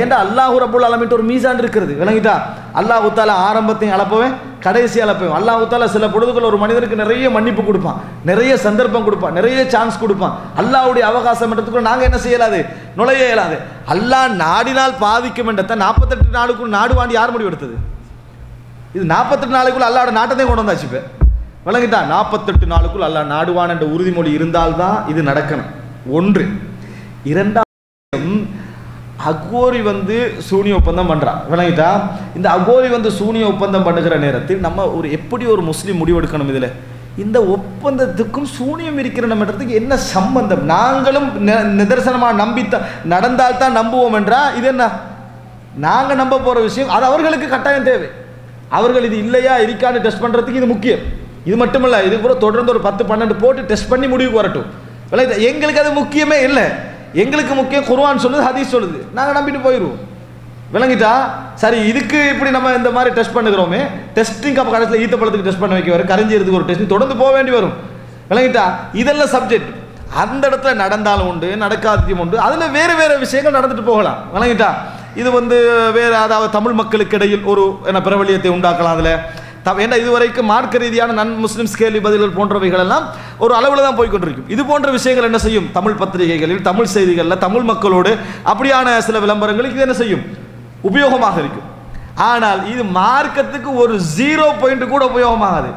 ஏண்டா அல்லாஹூ ரப்புல் ஆலமீன் ஒரு மீசான் இருக்கிறது. விளங்கிட்டா? அல்லாஹ் உத்தால ஆரம்பத்தையும் அளப்பவன், கடைசி அளப்பவன். அல்லாஹ் உத்தால சில பொழுதுகள் ஒரு மனிதனுக்கு நிறைய மன்னிப்பு கொடுப்பான், நிறைய சந்தர்ப்பம் கொடுப்பான், நிறைய சான்ஸ் கொடுப்பான். அல்லாஹ்வுடைய அவகாசம் என்றதுக்குள்ள நாங்கள் என்ன செய்யலாது, நுழைய இயலாது. அல்லாஹ் நாடினால் பாதிக்கும் என்றதை 48 நாளுக்குள் நாடுவாண்டி யார் முடிவெடுத்தது? இது 48 நாளுக்குள் அல்லாவோட நாட்டத்தையும் கொண்டு வந்தாச்சு. இப்போ விளங்கிட்டா? 48 நாளுக்குள் அல்லாஹ் நாடுவான் என்ற உறுதிமொழி இருந்தால்தான் இது நடக்கணும். ஒன்று. இரண்டாம், அகோரி வந்து சூனிய ஒப்பந்தம் பண்ணுறான். விளங்கிட்டா? இந்த அகோரி வந்து சூனிய ஒப்பந்தம் பண்ணுகிற நேரத்தில் நம்ம ஒரு எப்படி ஒரு முஸ்லீம் முடிவெடுக்கணும்? இதில் இந்த ஒப்பந்தத்துக்கும் சூனியம் இருக்கிற நம்மன்றதுக்கு என்ன சம்பந்தம்? நாங்களும் நிதர்சனமாக நம்பித்தான் நடந்தால்தான் நம்புவோம் என்றால் இது என்ன, நாங்கள் நம்ப போகிற விஷயம் அது அவர்களுக்கு கட்டாயம் தேவை. அவர்கள் இது இல்லையா இருக்கான்னு டெஸ்ட் பண்ணுறதுக்கு இது முக்கியம். இது மட்டுமில்லை, இது கூட தொடர்ந்து ஒரு 10-12 போட்டு டெஸ்ட் பண்ணி முடிவுக்கு வரட்டும். விளங்கிட்டா? எங்களுக்கு அது முக்கியமே இல்லை. எங்களுக்கு முக்கியம் குர்ஆன் சொல்லுது, ஹதீஸ் சொல்லுது, நாங்கள் நம்பிட்டு போயிடுவோம். விளங்கிட்டா? சரி, இதுக்கு இப்படி நம்ம இந்த மாதிரி டெஸ்ட் பண்ணுகிறோமே, டெஸ்டிங் அப்போ கடைசியில் ஈத்தப்பழத்துக்கு டெஸ்ட் பண்ண வைக்க வரும், கரைஞ்சிறதுக்கு ஒரு டெஸ்ட் தொடர்ந்து போக வேண்டி வரும். விளங்கிட்டா? இதெல்லாம் சப்ஜெக்ட். அந்த இடத்துல நடந்தாலும் உண்டு, நடக்காததும் உண்டு. அதில் வேறு வேறு விஷயங்கள் நடந்துட்டு போகலாம். விளங்கிட்டா? இது வந்து வேறு, அதாவது தமிழ் மக்களுக்கு இடையில் ஒரு என்ன பிரபலியத்தை உண்டாக்கலாம். அதில் ஏன்னா இதுவரைக்கும் மார்க்க ரீதியான நன் முஸ்லிம்ஸ் கேள்வி பதில்கள் போன்றவைகள் எல்லாம் ஒரு அளவில் தான் போய்கொண்டிருக்கும். இது போன்ற விஷயங்கள் என்ன செய்யும், தமிழ் பத்திரிகைகளில், தமிழ் செய்திகளில், தமிழ் மக்களோடு அப்படியான சில விளம்பரங்களுக்கு இது என்ன செய்யும், உபயோகமாக இருக்கும். ஆனால் இது மார்க்கத்துக்கு ஒரு 0 பாயிண்ட் கூட உபயோகமாகாது.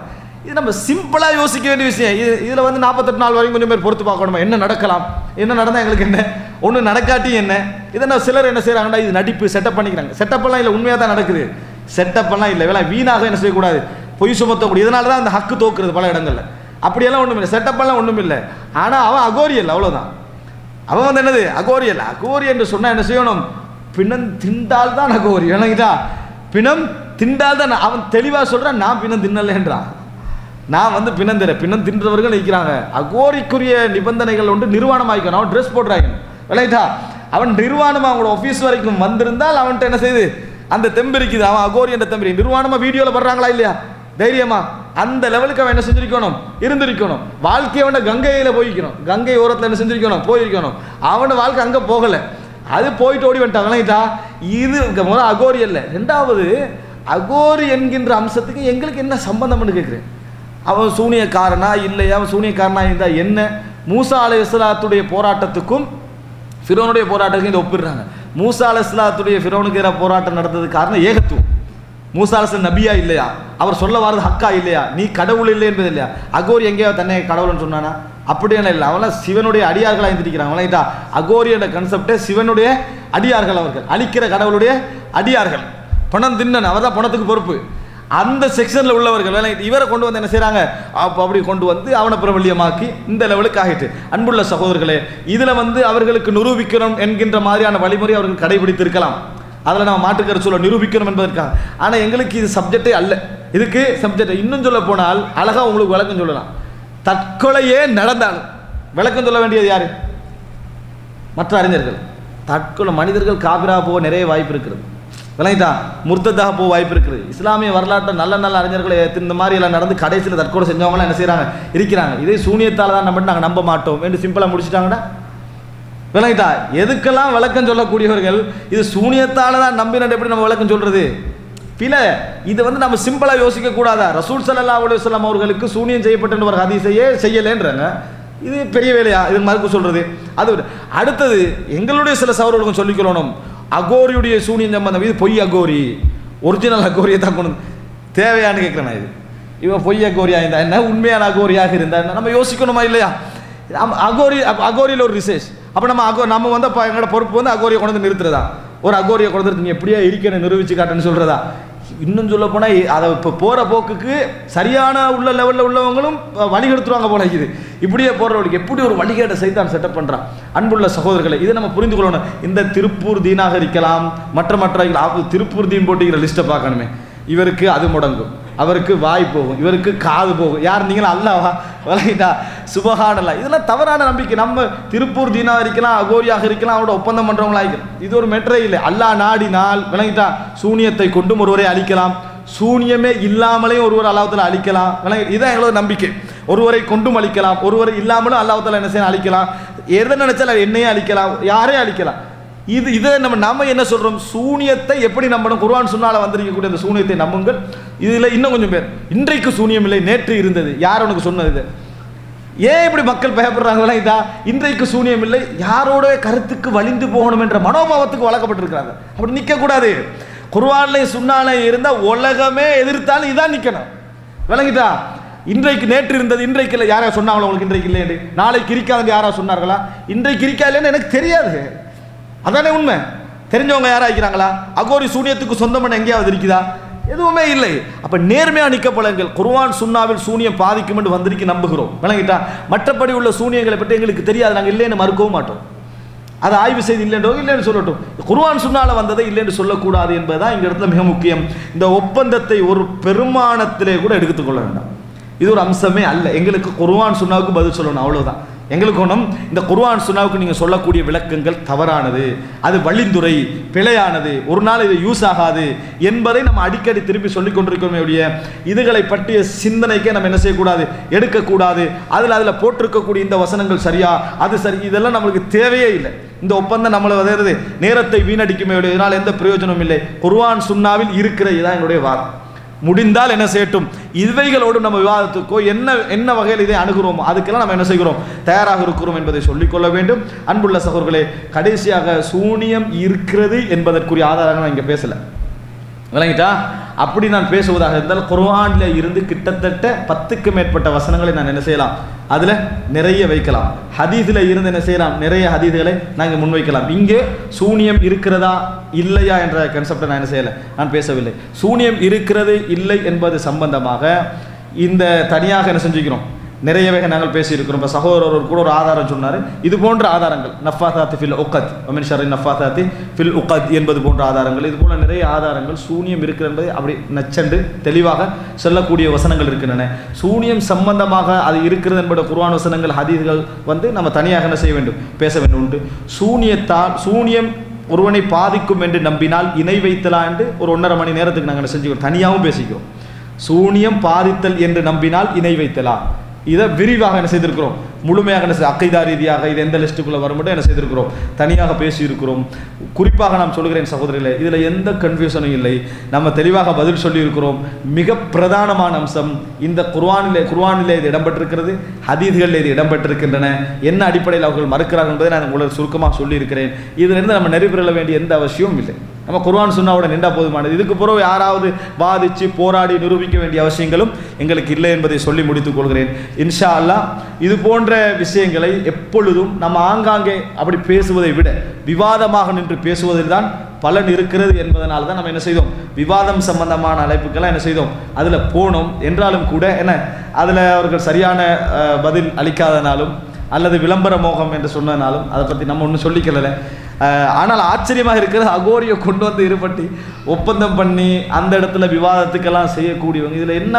இது நம்ம சிம்பிளாக யோசிக்க வேண்டிய விஷயம். இது இதில் வந்து 48 நாள் வரைக்கும் கொஞ்சம் பேர் பொறுத்து பார்க்கணுமா, என்ன நடக்கலாம், என்ன நடந்தால் எங்களுக்கு என்ன, ஒன்றும் நடக்காட்டி என்ன. இதை நான் சிலர் என்ன செய்கிறாங்கன்னா, இது நடிப்பு செட்டப் பண்ணிக்கிறாங்க. செட்டப்பெல்லாம் இல்லை, உண்மையாக தான் நடக்குது. செட்டப்பெல்லாம் இல்லை. வேலை வீணாக என்ன செய்யக்கூடாது, பொய் சுமத்தக்கூடாது. இதனால தான் அந்த ஹக்கு தோக்குறது பல இடங்களில். அப்படியெல்லாம் ஒன்றும் இல்லை, செட்டப்பெல்லாம் ஒன்றும் இல்லை. ஆனால் அவன் அகோரியல், அவ்வளோதான். அவன் வந்து என்னது, அகோரியல். அகோரி என்று சொன்னால் என்ன செய்யணும், பிணம் திண்டால் தான் அகோரி. விளங்கிட்டா? பிணம் திண்டால் தான். அவன் தெளிவாக சொல்கிறான், நான் பிணம் தின்னலைன்றான். நான் வந்து பிணம் திற, பிணம் தின்றவர்கள் நிற்கிறாங்க. அகோரிக்குரிய நிபந்தனைகள் ஒன்று, நிர்வாணம் ஆகிக்கணும், அவன் ட்ரெஸ் போடுறாங்க. விளங்கிட்டா? அவன் நிர்வாணமாக அவங்களோட ஆஃபீஸ் வரைக்கும் வந்திருந்தால் அவன்கிட்ட என்ன செய்யுது, அந்த தெம்பிருக்குது. அவன் அகோரி என்ற தெம்பி நிர்வாணமாக வீடியோவில் வர்றாங்களா இல்லையா, தைரியமா அந்த லெவலுக்கு அவன் என்ன செஞ்சிருக்கணும், இருந்திருக்கணும். வாழ்க்கையை அவனை கங்கையில் போய்க்கணும், கங்கை ஓரத்தில் என்ன செஞ்சிருக்கணும், போயிருக்கணும். அவனோட வாழ்க்கை அங்கே போகலை, அது போயிட்டு ஓடி வந்துட்டாங்களா. இது முதல் அகோரி இல்லை. ரெண்டாவது, அகோரி என்கின்ற அம்சத்துக்கு எங்களுக்கு என்ன சம்பந்தம்னு கேட்குறேன். அவன் சூனியக்காரனா இல்லையா, அவன் சூனியக்காரனா இருந்தால் என்ன, மூசா அலைஹிஸ்ஸலாத்துடைய போராட்டத்துக்கும் ஃபிரௌனுடைய போராட்டத்துக்கு இதை ஒப்பிடுறாங்க. மூசா அலைஹிஸ்ஸலாத்துடைய ஃபிரௌனுக்கு எதிராக போராட்டம் நடந்தது காரணம் ஏகத்துவம். மூசா அலைஹிஸ்ஸலாம் நபியா இல்லையா? அவர் சொல்ல வாரது ஹக்கா இல்லையா? நீ கடவுள் இல்லை என்பது இல்லையா? அகோரி எங்கேயா தன்னை கடவுள்னு சொன்னானா? அப்படின்னா இல்லை, அவங்களாம் சிவனுடைய அடியார்களாக இருந்திருக்கிறாங்க. அவங்களா அகோரியோட கன்செப்டே சிவனுடைய அடியார்கள், அவர்கள் அழிக்கிற கடவுளுடைய அடியார்கள். பணம் தின்னன், அவர் தான் பணத்துக்கு பொறுப்பு. அந்த செக்ஷனில் உள்ளவர்கள் இவரை கொண்டு வந்து என்ன செய்கிறாங்க, அப்போ அப்படி கொண்டு வந்து அவனை பிரபல்யமாக்கி இந்த லெவலுக்கு ஆகிட்டு. அன்புள்ள சகோதரர்களே, இதில் வந்து அவர்களுக்கு நிரூபிக்கணும் என்கின்ற மாதிரியான வழிமுறை அவர்கள் கடைபிடித்திருக்கலாம். அதில் நம்ம மாற்றுக்கிற சொல்ல நிரூபிக்கணும் என்பதற்காக. ஆனால் எங்களுக்கு இது சப்ஜெக்டே அல்ல. இதுக்கு சப்ஜெக்ட் இன்னும் சொல்ல போனால் அழகாக உங்களுக்கு விளக்கம் சொல்லலாம். தற்கொலையே நடந்தாலும் விளக்கம் சொல்ல வேண்டியது யார்? மற்ற அறிஞர்கள். தற்கொலை மனிதர்கள் காபிராக போக நிறைய வாய்ப்பு இருக்கிறது, விளங்கிட்டா? முர்ததாக போக வாய்ப்பு இருக்குது. இஸ்லாமிய வரலாற்றை நல்ல நல்ல அறிஞர்களை இந்த மாதிரி எல்லாம் நடந்து கடைசியில் தற்கொலை செஞ்சவங்களாம் என்ன செய்கிறாங்க இருக்கிறாங்க. இதே சூனியத்தால் தான் நம்ம நாங்கள் நம்ப மாட்டோம் என்று சிம்பிளாக முடிச்சுட்டாங்கன்னா விளங்கிட்டா? எதுக்கெல்லாம் விளக்கம் சொல்லக்கூடியவர்கள் இது சூனியத்தால் தான் நம்பினது எப்படி நம்ம விளக்கம் சொல்கிறது? பிழை. இது வந்து நம்ம சிம்பிளாக யோசிக்கக்கூடாதா? ரசூல் ஸல்லல்லாஹு அலைஹி வஸல்லம் அவர்களுக்கு சூனியம் செய்யப்பட்ட ஒரு ஹதீஸையே செய்யலைன்றாங்க. இது பெரிய வேலையா இது மறுக்க சொல்கிறது? அது அடுத்தது எங்களுடைய சில சகோதரர்களுக்கும் சொல்லிக்கொள்ளணும். அகோரியுடைய சூனியம் சம்பந்தம் இது பொய் அகோரி, ஒரிஜினல் அகோரியை தான் கொண்டு தேவையானு கேட்குறேன். இது இவன் பொய் அகோரியாக இருந்தா என்ன, உண்மையான அகோரியாக இருந்தா என்ன, நம்ம யோசிக்கணுமா இல்லையா? அகோரி அகோரியில் ஒரு ரிசர்ச். அப்போ நம்ம வந்து அப்போ எங்களோட பொறுப்பு வந்து அகோரியை கொண்டு வந்து நிறுத்துறதா, ஒரு அகோரியை கொண்டு வந்து நீங்கள் எப்படியா இருக்கணும் நிரூபிச்சு காட்டுன்னு சொல்கிறதா? இன்னும் சொல்ல போனால் அதை இப்போ போகிற போக்குக்கு சரியான உள்ள லெவலில் உள்ளவங்களும் வழிகெடுத்துருவாங்க போல. இது இப்படியே போகிறவர்களுக்கு எப்படி ஒரு வழிகேட்டை செய்து அவன் செட்டப் பண்ணுறான். அன்புள்ள சகோதரர்களை, இதை நம்ம புரிந்து கொள்ளணும். இந்த திருப்பூர் தீனாக இருக்கலாம், மற்ற திருப்பூர் தீன் போட்டுக்கிற லிஸ்ட்டை பார்க்கணுமே. இவருக்கு அது முடங்கும், அவருக்கு வாய் போகும், இவருக்கு காது போகும். யார் நீங்களும் அல்லாஹ்வா வலைடா சுபஹானல்லா. இதெல்லாம் தவறான நம்பிக்கை. நம்ம திருப்பூர் தீனாக இருக்கலாம், அகோரியாக இருக்கலாம், அவரோட ஒப்பந்தம் பண்ணுறவங்களா இருக்கலாம். இது ஒரு மெட்ரே இல்லை. அல்லாஹ் நாடினால் விளங்கிட்டா சூனியத்தை கொண்டும் ஒருவரை அழிக்கலாம், சூனியமே இல்லாமலே ஒருவர் அல்லாஹ்வால அழிக்கலாம். இதுதான் எங்களோட நம்பிக்கை. ஒருவரை கொண்டும் அழிக்கலாம், ஒருவர் இல்லாமலும் அல்லாஹ்வால என்ன செய்ய அழிக்கலாம். எதை நினைச்சாலும் என்னையே அழிக்கலாம், யாரையும் அழிக்கலாம். இது இதை நம்ம என்ன சொல்கிறோம், சூனியத்தை எப்படி நம்பணும்? குர்ஆன் சொன்னால் வந்திருக்கக்கூடிய அந்த சூனியத்தை நம்புங்கள். இதில் இன்னும் கொஞ்சம் பேர் இன்றைக்கு சூனியம் இல்லை, நேற்று இருந்தது, யார் உனக்கு சொன்னது? இது ஏன் இப்படி மக்கள் பயப்படுறாங்களா? இதா இன்றைக்கு சூனியம் இல்லை, யாரோட கருத்துக்கு வலிந்து போகணும் என்ற மனோபாவத்துக்கு வளர்க்கப்பட்டிருக்கிறாங்க. அப்படி நிற்கக்கூடாது. குர்ஆன்ல சுன்னால இருந்தால் உலகமே எதிர்த்தாலும் இதான் நிற்கணும். விளங்கிட்டா? இன்றைக்கு நேற்று இருந்தது, இன்றைக்கு இல்லை. யாரா சொன்னாங்களோ உங்களுக்கு இன்றைக்கு இல்லைன்னு? நாளைக்கு இருக்காதுன்னு யாரா சொன்னார்களா? இன்றைக்கு இருக்கா இல்லைன்னு எனக்கு தெரியாது. அதானே உண்மை. தெரிஞ்சவங்க யாராக இருக்கிறாங்களா? அகோரி சூனியத்துக்கு சொந்தமான எங்கேயாவது இருக்குதா? எதுவுமே இல்லை. அப்போ நேர்மையாக நிற்க பழங்கள். குர்ஆன் சுன்னாவில் சூனியம் பாதிக்கும் என்று வந்திருக்கு, நம்புகிறோம். விளங்கிட்டா? மற்றபடி உள்ள சூனியங்களை பற்றி எங்களுக்கு தெரியாது, நாங்கள் இல்லைன்னு மறுக்கவும் மாட்டோம். அதை ஆய்வு செய்து இல்லைன்றோ இல்லைன்னு சொல்லட்டும். குர்ஆன் சுன்னாவில் வந்ததை இல்லைன்னு சொல்லக்கூடாது என்பதுதான் இந்த இடத்துல மிக முக்கியம். இந்த ஒப்பந்தத்தை ஒரு பெருமானத்திலே கூட எடுத்துக்கொள்ள வேண்டாம். இது ஒரு அம்சமே அல்ல. எங்களுக்கு குர்ஆன் சுன்னாவுக்கு பதில் சொல்லணும், அவ்வளோதான். எங்களுக்கு ஒன்றும் இந்த குர்ஆன் சுன்னாவுக்கு நீங்கள் சொல்லக்கூடிய விளக்கங்கள் தவறானது, அது வழிந்துரை, பிழையானது, ஒரு நாள் இது யூஸ் ஆகாது என்பதை நம்ம அடிக்கடி திருப்பி சொல்லிக் கொண்டிருக்கிறோமே உடைய இதுகளை பற்றிய சிந்தனைக்கே நம்ம என்ன செய்யக்கூடாது, எடுக்கக்கூடாது. அதில் போட்டிருக்கக்கூடிய இந்த வசனங்கள் சரியா, அது சரி, இதெல்லாம் நம்மளுக்கு தேவையே இல்லை. இந்த ஒப்பந்தம் நம்மளை வதறது நேரத்தை வீணடிக்குமே உடைய இதனால் எந்த பிரயோஜனமும் இல்லை. குர்ஆன் சுன்னாவில் இருக்கிற இதான் என்னுடைய வாதம். முடிந்தால் என்ன செய்யட்டும், இவைகளோடு நம்ம விவாதத்துக்கோ என்ன என்ன வகையில் இதை அணுகிறோமோ அதுக்கெல்லாம் நம்ம என்ன செய்கிறோம், தயாராக இருக்கிறோம் என்பதை சொல்லிக்கொள்ள வேண்டும். அன்புள்ள சகோதரர்களே, கடைசியாக சூனியம் இருக்கிறது என்பதற்குரிய ஆதாரங்கள் நான் இங்கே பேசலை, விளங்கிட்டா? அப்படி நான் பேசுவதாக இருந்தால் குர்ஆனில் இருந்து கிட்டத்தட்ட 10க்கு மேற்பட்ட வசனங்களை நான் என்ன செய்யலாம், அதில் நிறைய வைக்கலாம். ஹதீஸில் இருந்து என்ன செய்யலாம், நிறைய ஹதீஸ்களை நாங்கள் முன்வைக்கலாம். இங்கே சூனியம் இருக்கிறதா இல்லையா என்ற கன்செப்டை நான் என்ன செய்யலை, நான் பேசவில்லை. சூனியம் இருக்கிறது இல்லை என்பது சம்பந்தமாக இந்த தனியாக என்ன செஞ்சுக்கிறோம், நிறையவே நாங்கள் பேசியிருக்கிறோம். இப்போ சகோதரர் கூட ஒரு ஆதாரம் சொன்னார். இது போன்ற ஆதாரங்கள் நஃபாதாத்தி ஃபில் உக்கத் அமின் ஷர்ரி நஃபாதாத்தி ஃபில் உக்கத் என்பது போன்ற ஆதாரங்கள், இது போல் நிறைய ஆதாரங்கள் சூனியம் இருக்குது என்பதை அப்படி நச்சண்டு தெளிவாக சொல்லக்கூடிய வசனங்கள் இருக்கின்றன. சூனியம் சம்பந்தமாக அது இருக்கிறது என்பது குர்ஆன் வசனங்கள், ஹதீஸ்கள் வந்து நம்ம தனியாக என்ன செய்ய வேண்டும், பேச வேண்டும் உண்டு. சூனியத்தால் சூனியம் ஒருவனை பாதிக்கும் என்று நம்பினால் இணை வைத்தலாண்டு ஒரு 1.5 மணி நேரத்துக்கு நாங்கள் செஞ்சுக்கிறோம், தனியாகவும் பேசிக்கிறோம். சூனியம் பாதித்தல் என்று நம்பினால் இணை வைத்தலா, இதை விரிவாக என்ன செய்திருக்கிறோம், முழுமையாக அகைதா ரீதியாக இது எந்த லிஸ்ட்டுக்குள்ளே வர மட்டும் என்ன செய்திருக்கிறோம், தனியாக பேசியிருக்கிறோம். குறிப்பாக நான் சொல்கிறேன் சகோதரிகளே, இதில் எந்த கன்ஃபியூஷனும் இல்லை, நம்ம தெளிவாக பதில் சொல்லியிருக்கிறோம். மிக பிரதானமான அம்சம் இந்த குர்ஆனிலே இது இடம்பெற்றிருக்கிறது, ஹதீஸ்களில் இது இடம்பெற்றிருக்கின்றன. என்ன அடிப்படையில் அவர்கள் மறுக்கிறார்கள் என்பதை நான் உங்களுக்கு சுருக்கமாக சொல்லியிருக்கிறேன். இதிலிருந்து நம்ம நெறிபெற வேண்டிய எந்த அவசியமும் இல்லை. நம்ம குர்ஆன் சுன்னாவோட நின்றா போதுமானது. இதுக்கு பிறகு யாராவது வாதிச்சு போராடி நிரூபிக்க வேண்டிய அவசியங்களும் எங்களுக்கு இல்லை என்பதை சொல்லி முடித்துக் கொள்கிறேன். இன்ஷா அல்லாஹ் இது போன்ற விஷயங்களை எப்பொழுதும் நம்ம ஆங்காங்கே அப்படி பேசுவதை விட விவாதமாக நின்று பேசுவதில் தான் பலன் இருக்கிறது என்பதனால தான் நம்ம என்ன செய்தோம், விவாதம் சம்பந்தமான அழைப்புக்கெல்லாம் என்ன செய்தோம், அதில் போனோம். என்றாலும் கூட என்ன அதில் அவர்கள் சரியான பதில் அளிக்காதனாலும் அல்லது விளம்பர மோகம் என்று சொன்னதுனாலும் அதை பற்றி நம்ம ஒன்றும் சொல்லிக்கல. ஆனால் ஆச்சரியமாக இருக்கிறது, அகோரியை கொண்டு வந்து இருப்பட்டி ஒப்பந்தம் பண்ணி அந்த இடத்துல விவாதத்துக்கெல்லாம் செய்யக்கூடியவங்க. இதில் என்ன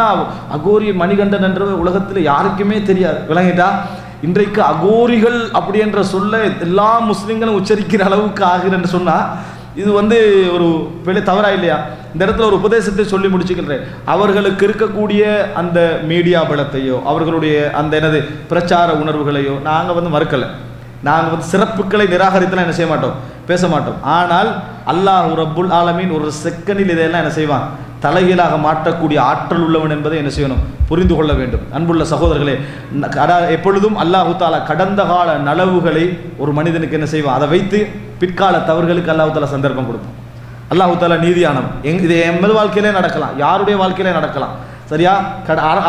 அகோரி மணிகண்டன் என்ற உலகத்தில் யாருக்குமே தெரியாது. விளங்கிட்டா இன்றைக்கு அகோரிகள் அப்படி என்ற சொல்ல எல்லா முஸ்லீம்களும் உச்சரிக்கிற அளவுக்கு ஆகிறன்னு சொன்னால் இது ஒரு பிழை தவறா இல்லையா? இந்த இடத்துல ஒரு உபதேசத்தை சொல்லி முடிச்சுக்கின்றேன். அவர்களுக்கு இருக்கக்கூடிய அந்த மீடியா பலத்தையோ அவர்களுடைய அந்த எனது பிரச்சார உணர்வுகளையோ நாங்கள் மறுக்கலை. நாங்கள் சிறப்புகளை நிராகரித்தெல்லாம் என்ன செய்ய மாட்டோம், பேச மாட்டோம். ஆனால் அல்லாஹ் ரப்புல் ஆலமீன் ஒரு செகண்டில் இதையெல்லாம் என்ன செய்வான், தலைகீழாக மாற்றக்கூடிய ஆற்றல் உள்ளவன் என்பதை என்ன செய்யணும், புரிந்து கொள்ள வேண்டும். அன்புள்ள சகோதரர்களே, எப்பொழுதும் அல்லாஹு தாலா கடந்த கால நலவுகளை ஒரு மனிதனுக்கு என்ன செய்வான், அதை வைத்து பிற்கால தவறுகளுக்கு அல்லாஹு தாலா சந்தர்ப்பம் கொடுப்பான். அல்லாஹு தாலா நீதியானவன். இது எமது வாழ்க்கையிலே நடக்கலாம், யாருடைய வாழ்க்கையிலே நடக்கலாம். சரியா?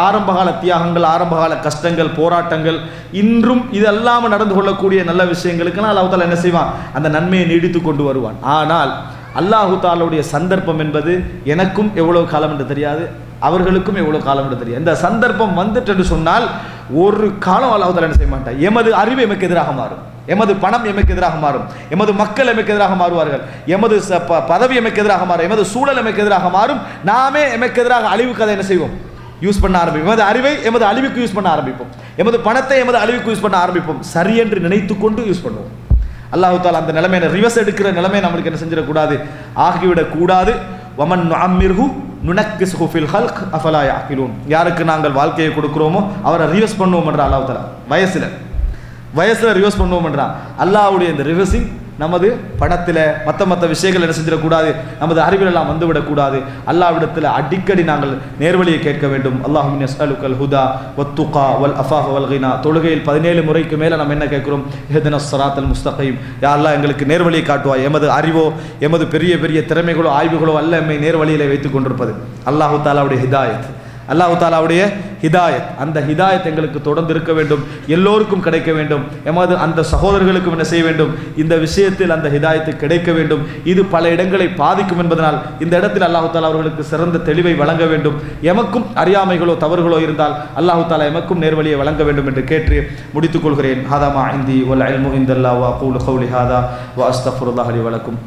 ஆரம்பகால தியாகங்கள், ஆரம்பகால கஷ்டங்கள், போராட்டங்கள், இன்றும் இதெல்லாமல் நடந்து கொள்ளக்கூடிய நல்ல விஷயங்களுக்குலாம் அல்லாஹு தாலா என்ன செய்வான், அந்த நன்மையை நீடித்து கொண்டு வருவான். ஆனால் அல்லாஹு தாலுடைய சந்தர்ப்பம் என்பது எனக்கும் எவ்வளோ காலம் என்று தெரியாது, அவர்களுக்கும் எவ்வளோ காலம் என்று தெரியாது. இந்த சந்தர்ப்பம் வந்துட்டு சொன்னால் ஒரு காலம் அல்லாஹு தாலா என்ன செய்ய மாட்டான். எமது அறிவு எமக்கு எதிராக மாறும், எமது பணம் எமக்கு எதிராக மாறும், எமது மக்கள் எமக்கு எதிராக மாறுவார்கள், எமது பதவி எமக்கு எதிராக மாறும், எமது சூழல் எமக்கு எதிராக மாறும். நாமே எமக்கு எதிராக அழிவுக்கு அதை என்ன செய்வோம், யூஸ் பண்ண ஆரம்பிப்போம். எமது அறிவை எமது அழிவுக்கு யூஸ் பண்ண ஆரம்பிப்போம், எமது பணத்தை எமது அழிவுக்கு யூஸ் பண்ண ஆரம்பிப்போம். சரி என்று நினைத்து கொண்டு யூஸ் பண்ணுவோம். அல்லாஹு தாலா அந்த நிலைமையை ரிவர்ஸ் எடுக்கிற நிலைமையை நம்மளுக்கு என்ன செஞ்சிடக்கூடாது, ஆகிவிடக்கூடாது. வமன் நுஅம்மிர்ஹு நுனக்கிஸ்ஹு ஃபில் ஹல்க் அஃபலா யஅகிலூன். யாருக்கு நாங்கள் வாழ்க்கையை கொடுக்குறோமோ அவரை ரிவர்ஸ் பண்ணுவோம் என்றால் அல்லாஹு தாலா வயசில் ரிவர்ஸ் பண்ணுவோம் என்றால் அல்லாஹ்வுடைய இந்த ரிவர்ஸிங் நமது பணத்தில் மற்ற விஷயங்கள் என்ன செஞ்சிடக்கூடாது, நமது அறிவிலெல்லாம் வந்துவிடக்கூடாது. அல்லாஹ்விடத்தில் அடிக்கடி நாங்கள் நேர்வழியை கேட்க வேண்டும். அல்லாஹும்ம நஸ்அலுகல் ஹுதா வத்துகா வல் அஃபாஃ வல் கினா. தொழுகையில் 17 முறைக்கு மேலே நம்ம என்ன கேட்குறோம், இஹ்தினஸ் ஸிராத்தல் முஸ்தகீம். யா அல்லாஹ் எங்களுக்கு நேர்வழியை காட்டுவாய். எமது அறிவோ எமது பெரிய பெரிய திறமைகளோ ஆய்வுகளோ அல்ல எம்மை நேர்வழியில் வைத்துக் கொண்டிருப்பது. அல்லாஹு தாலாவுடைய ஹிதாயத், அல்லாஹு தாலாவுடைய ஹிதாயத், அந்த ஹிதாயத் எங்களுக்கு தொடர்ந்து இருக்க வேண்டும், எல்லோருக்கும் கிடைக்க வேண்டும். எமது அந்த சகோதரர்களுக்கும் என்ன செய்ய வேண்டும், இந்த விஷயத்தில் அந்த ஹிதாயத்து கிடைக்க வேண்டும். இது பல இடங்களை பாதிக்கும் என்பதனால் இந்த இடத்தில் அல்லாஹு தாலா அவர்களுக்கு சிறந்த தெளிவை வழங்க வேண்டும். எமக்கும் அறியாமைகளோ தவறுகளோ இருந்தால் அல்லாஹு தாலா எமக்கும் நேர்வழியை வழங்க வேண்டும் என்று கேட்டு முடித்துக் கொள்கிறேன். ஹாதா மா இந்தி வல் இல்மு இந்தல்லாஹ் வ அகூலு கௌலி ஹாதா வ அஸ்தக்ஃபிருல்லாஹ் லி வலக்கும்.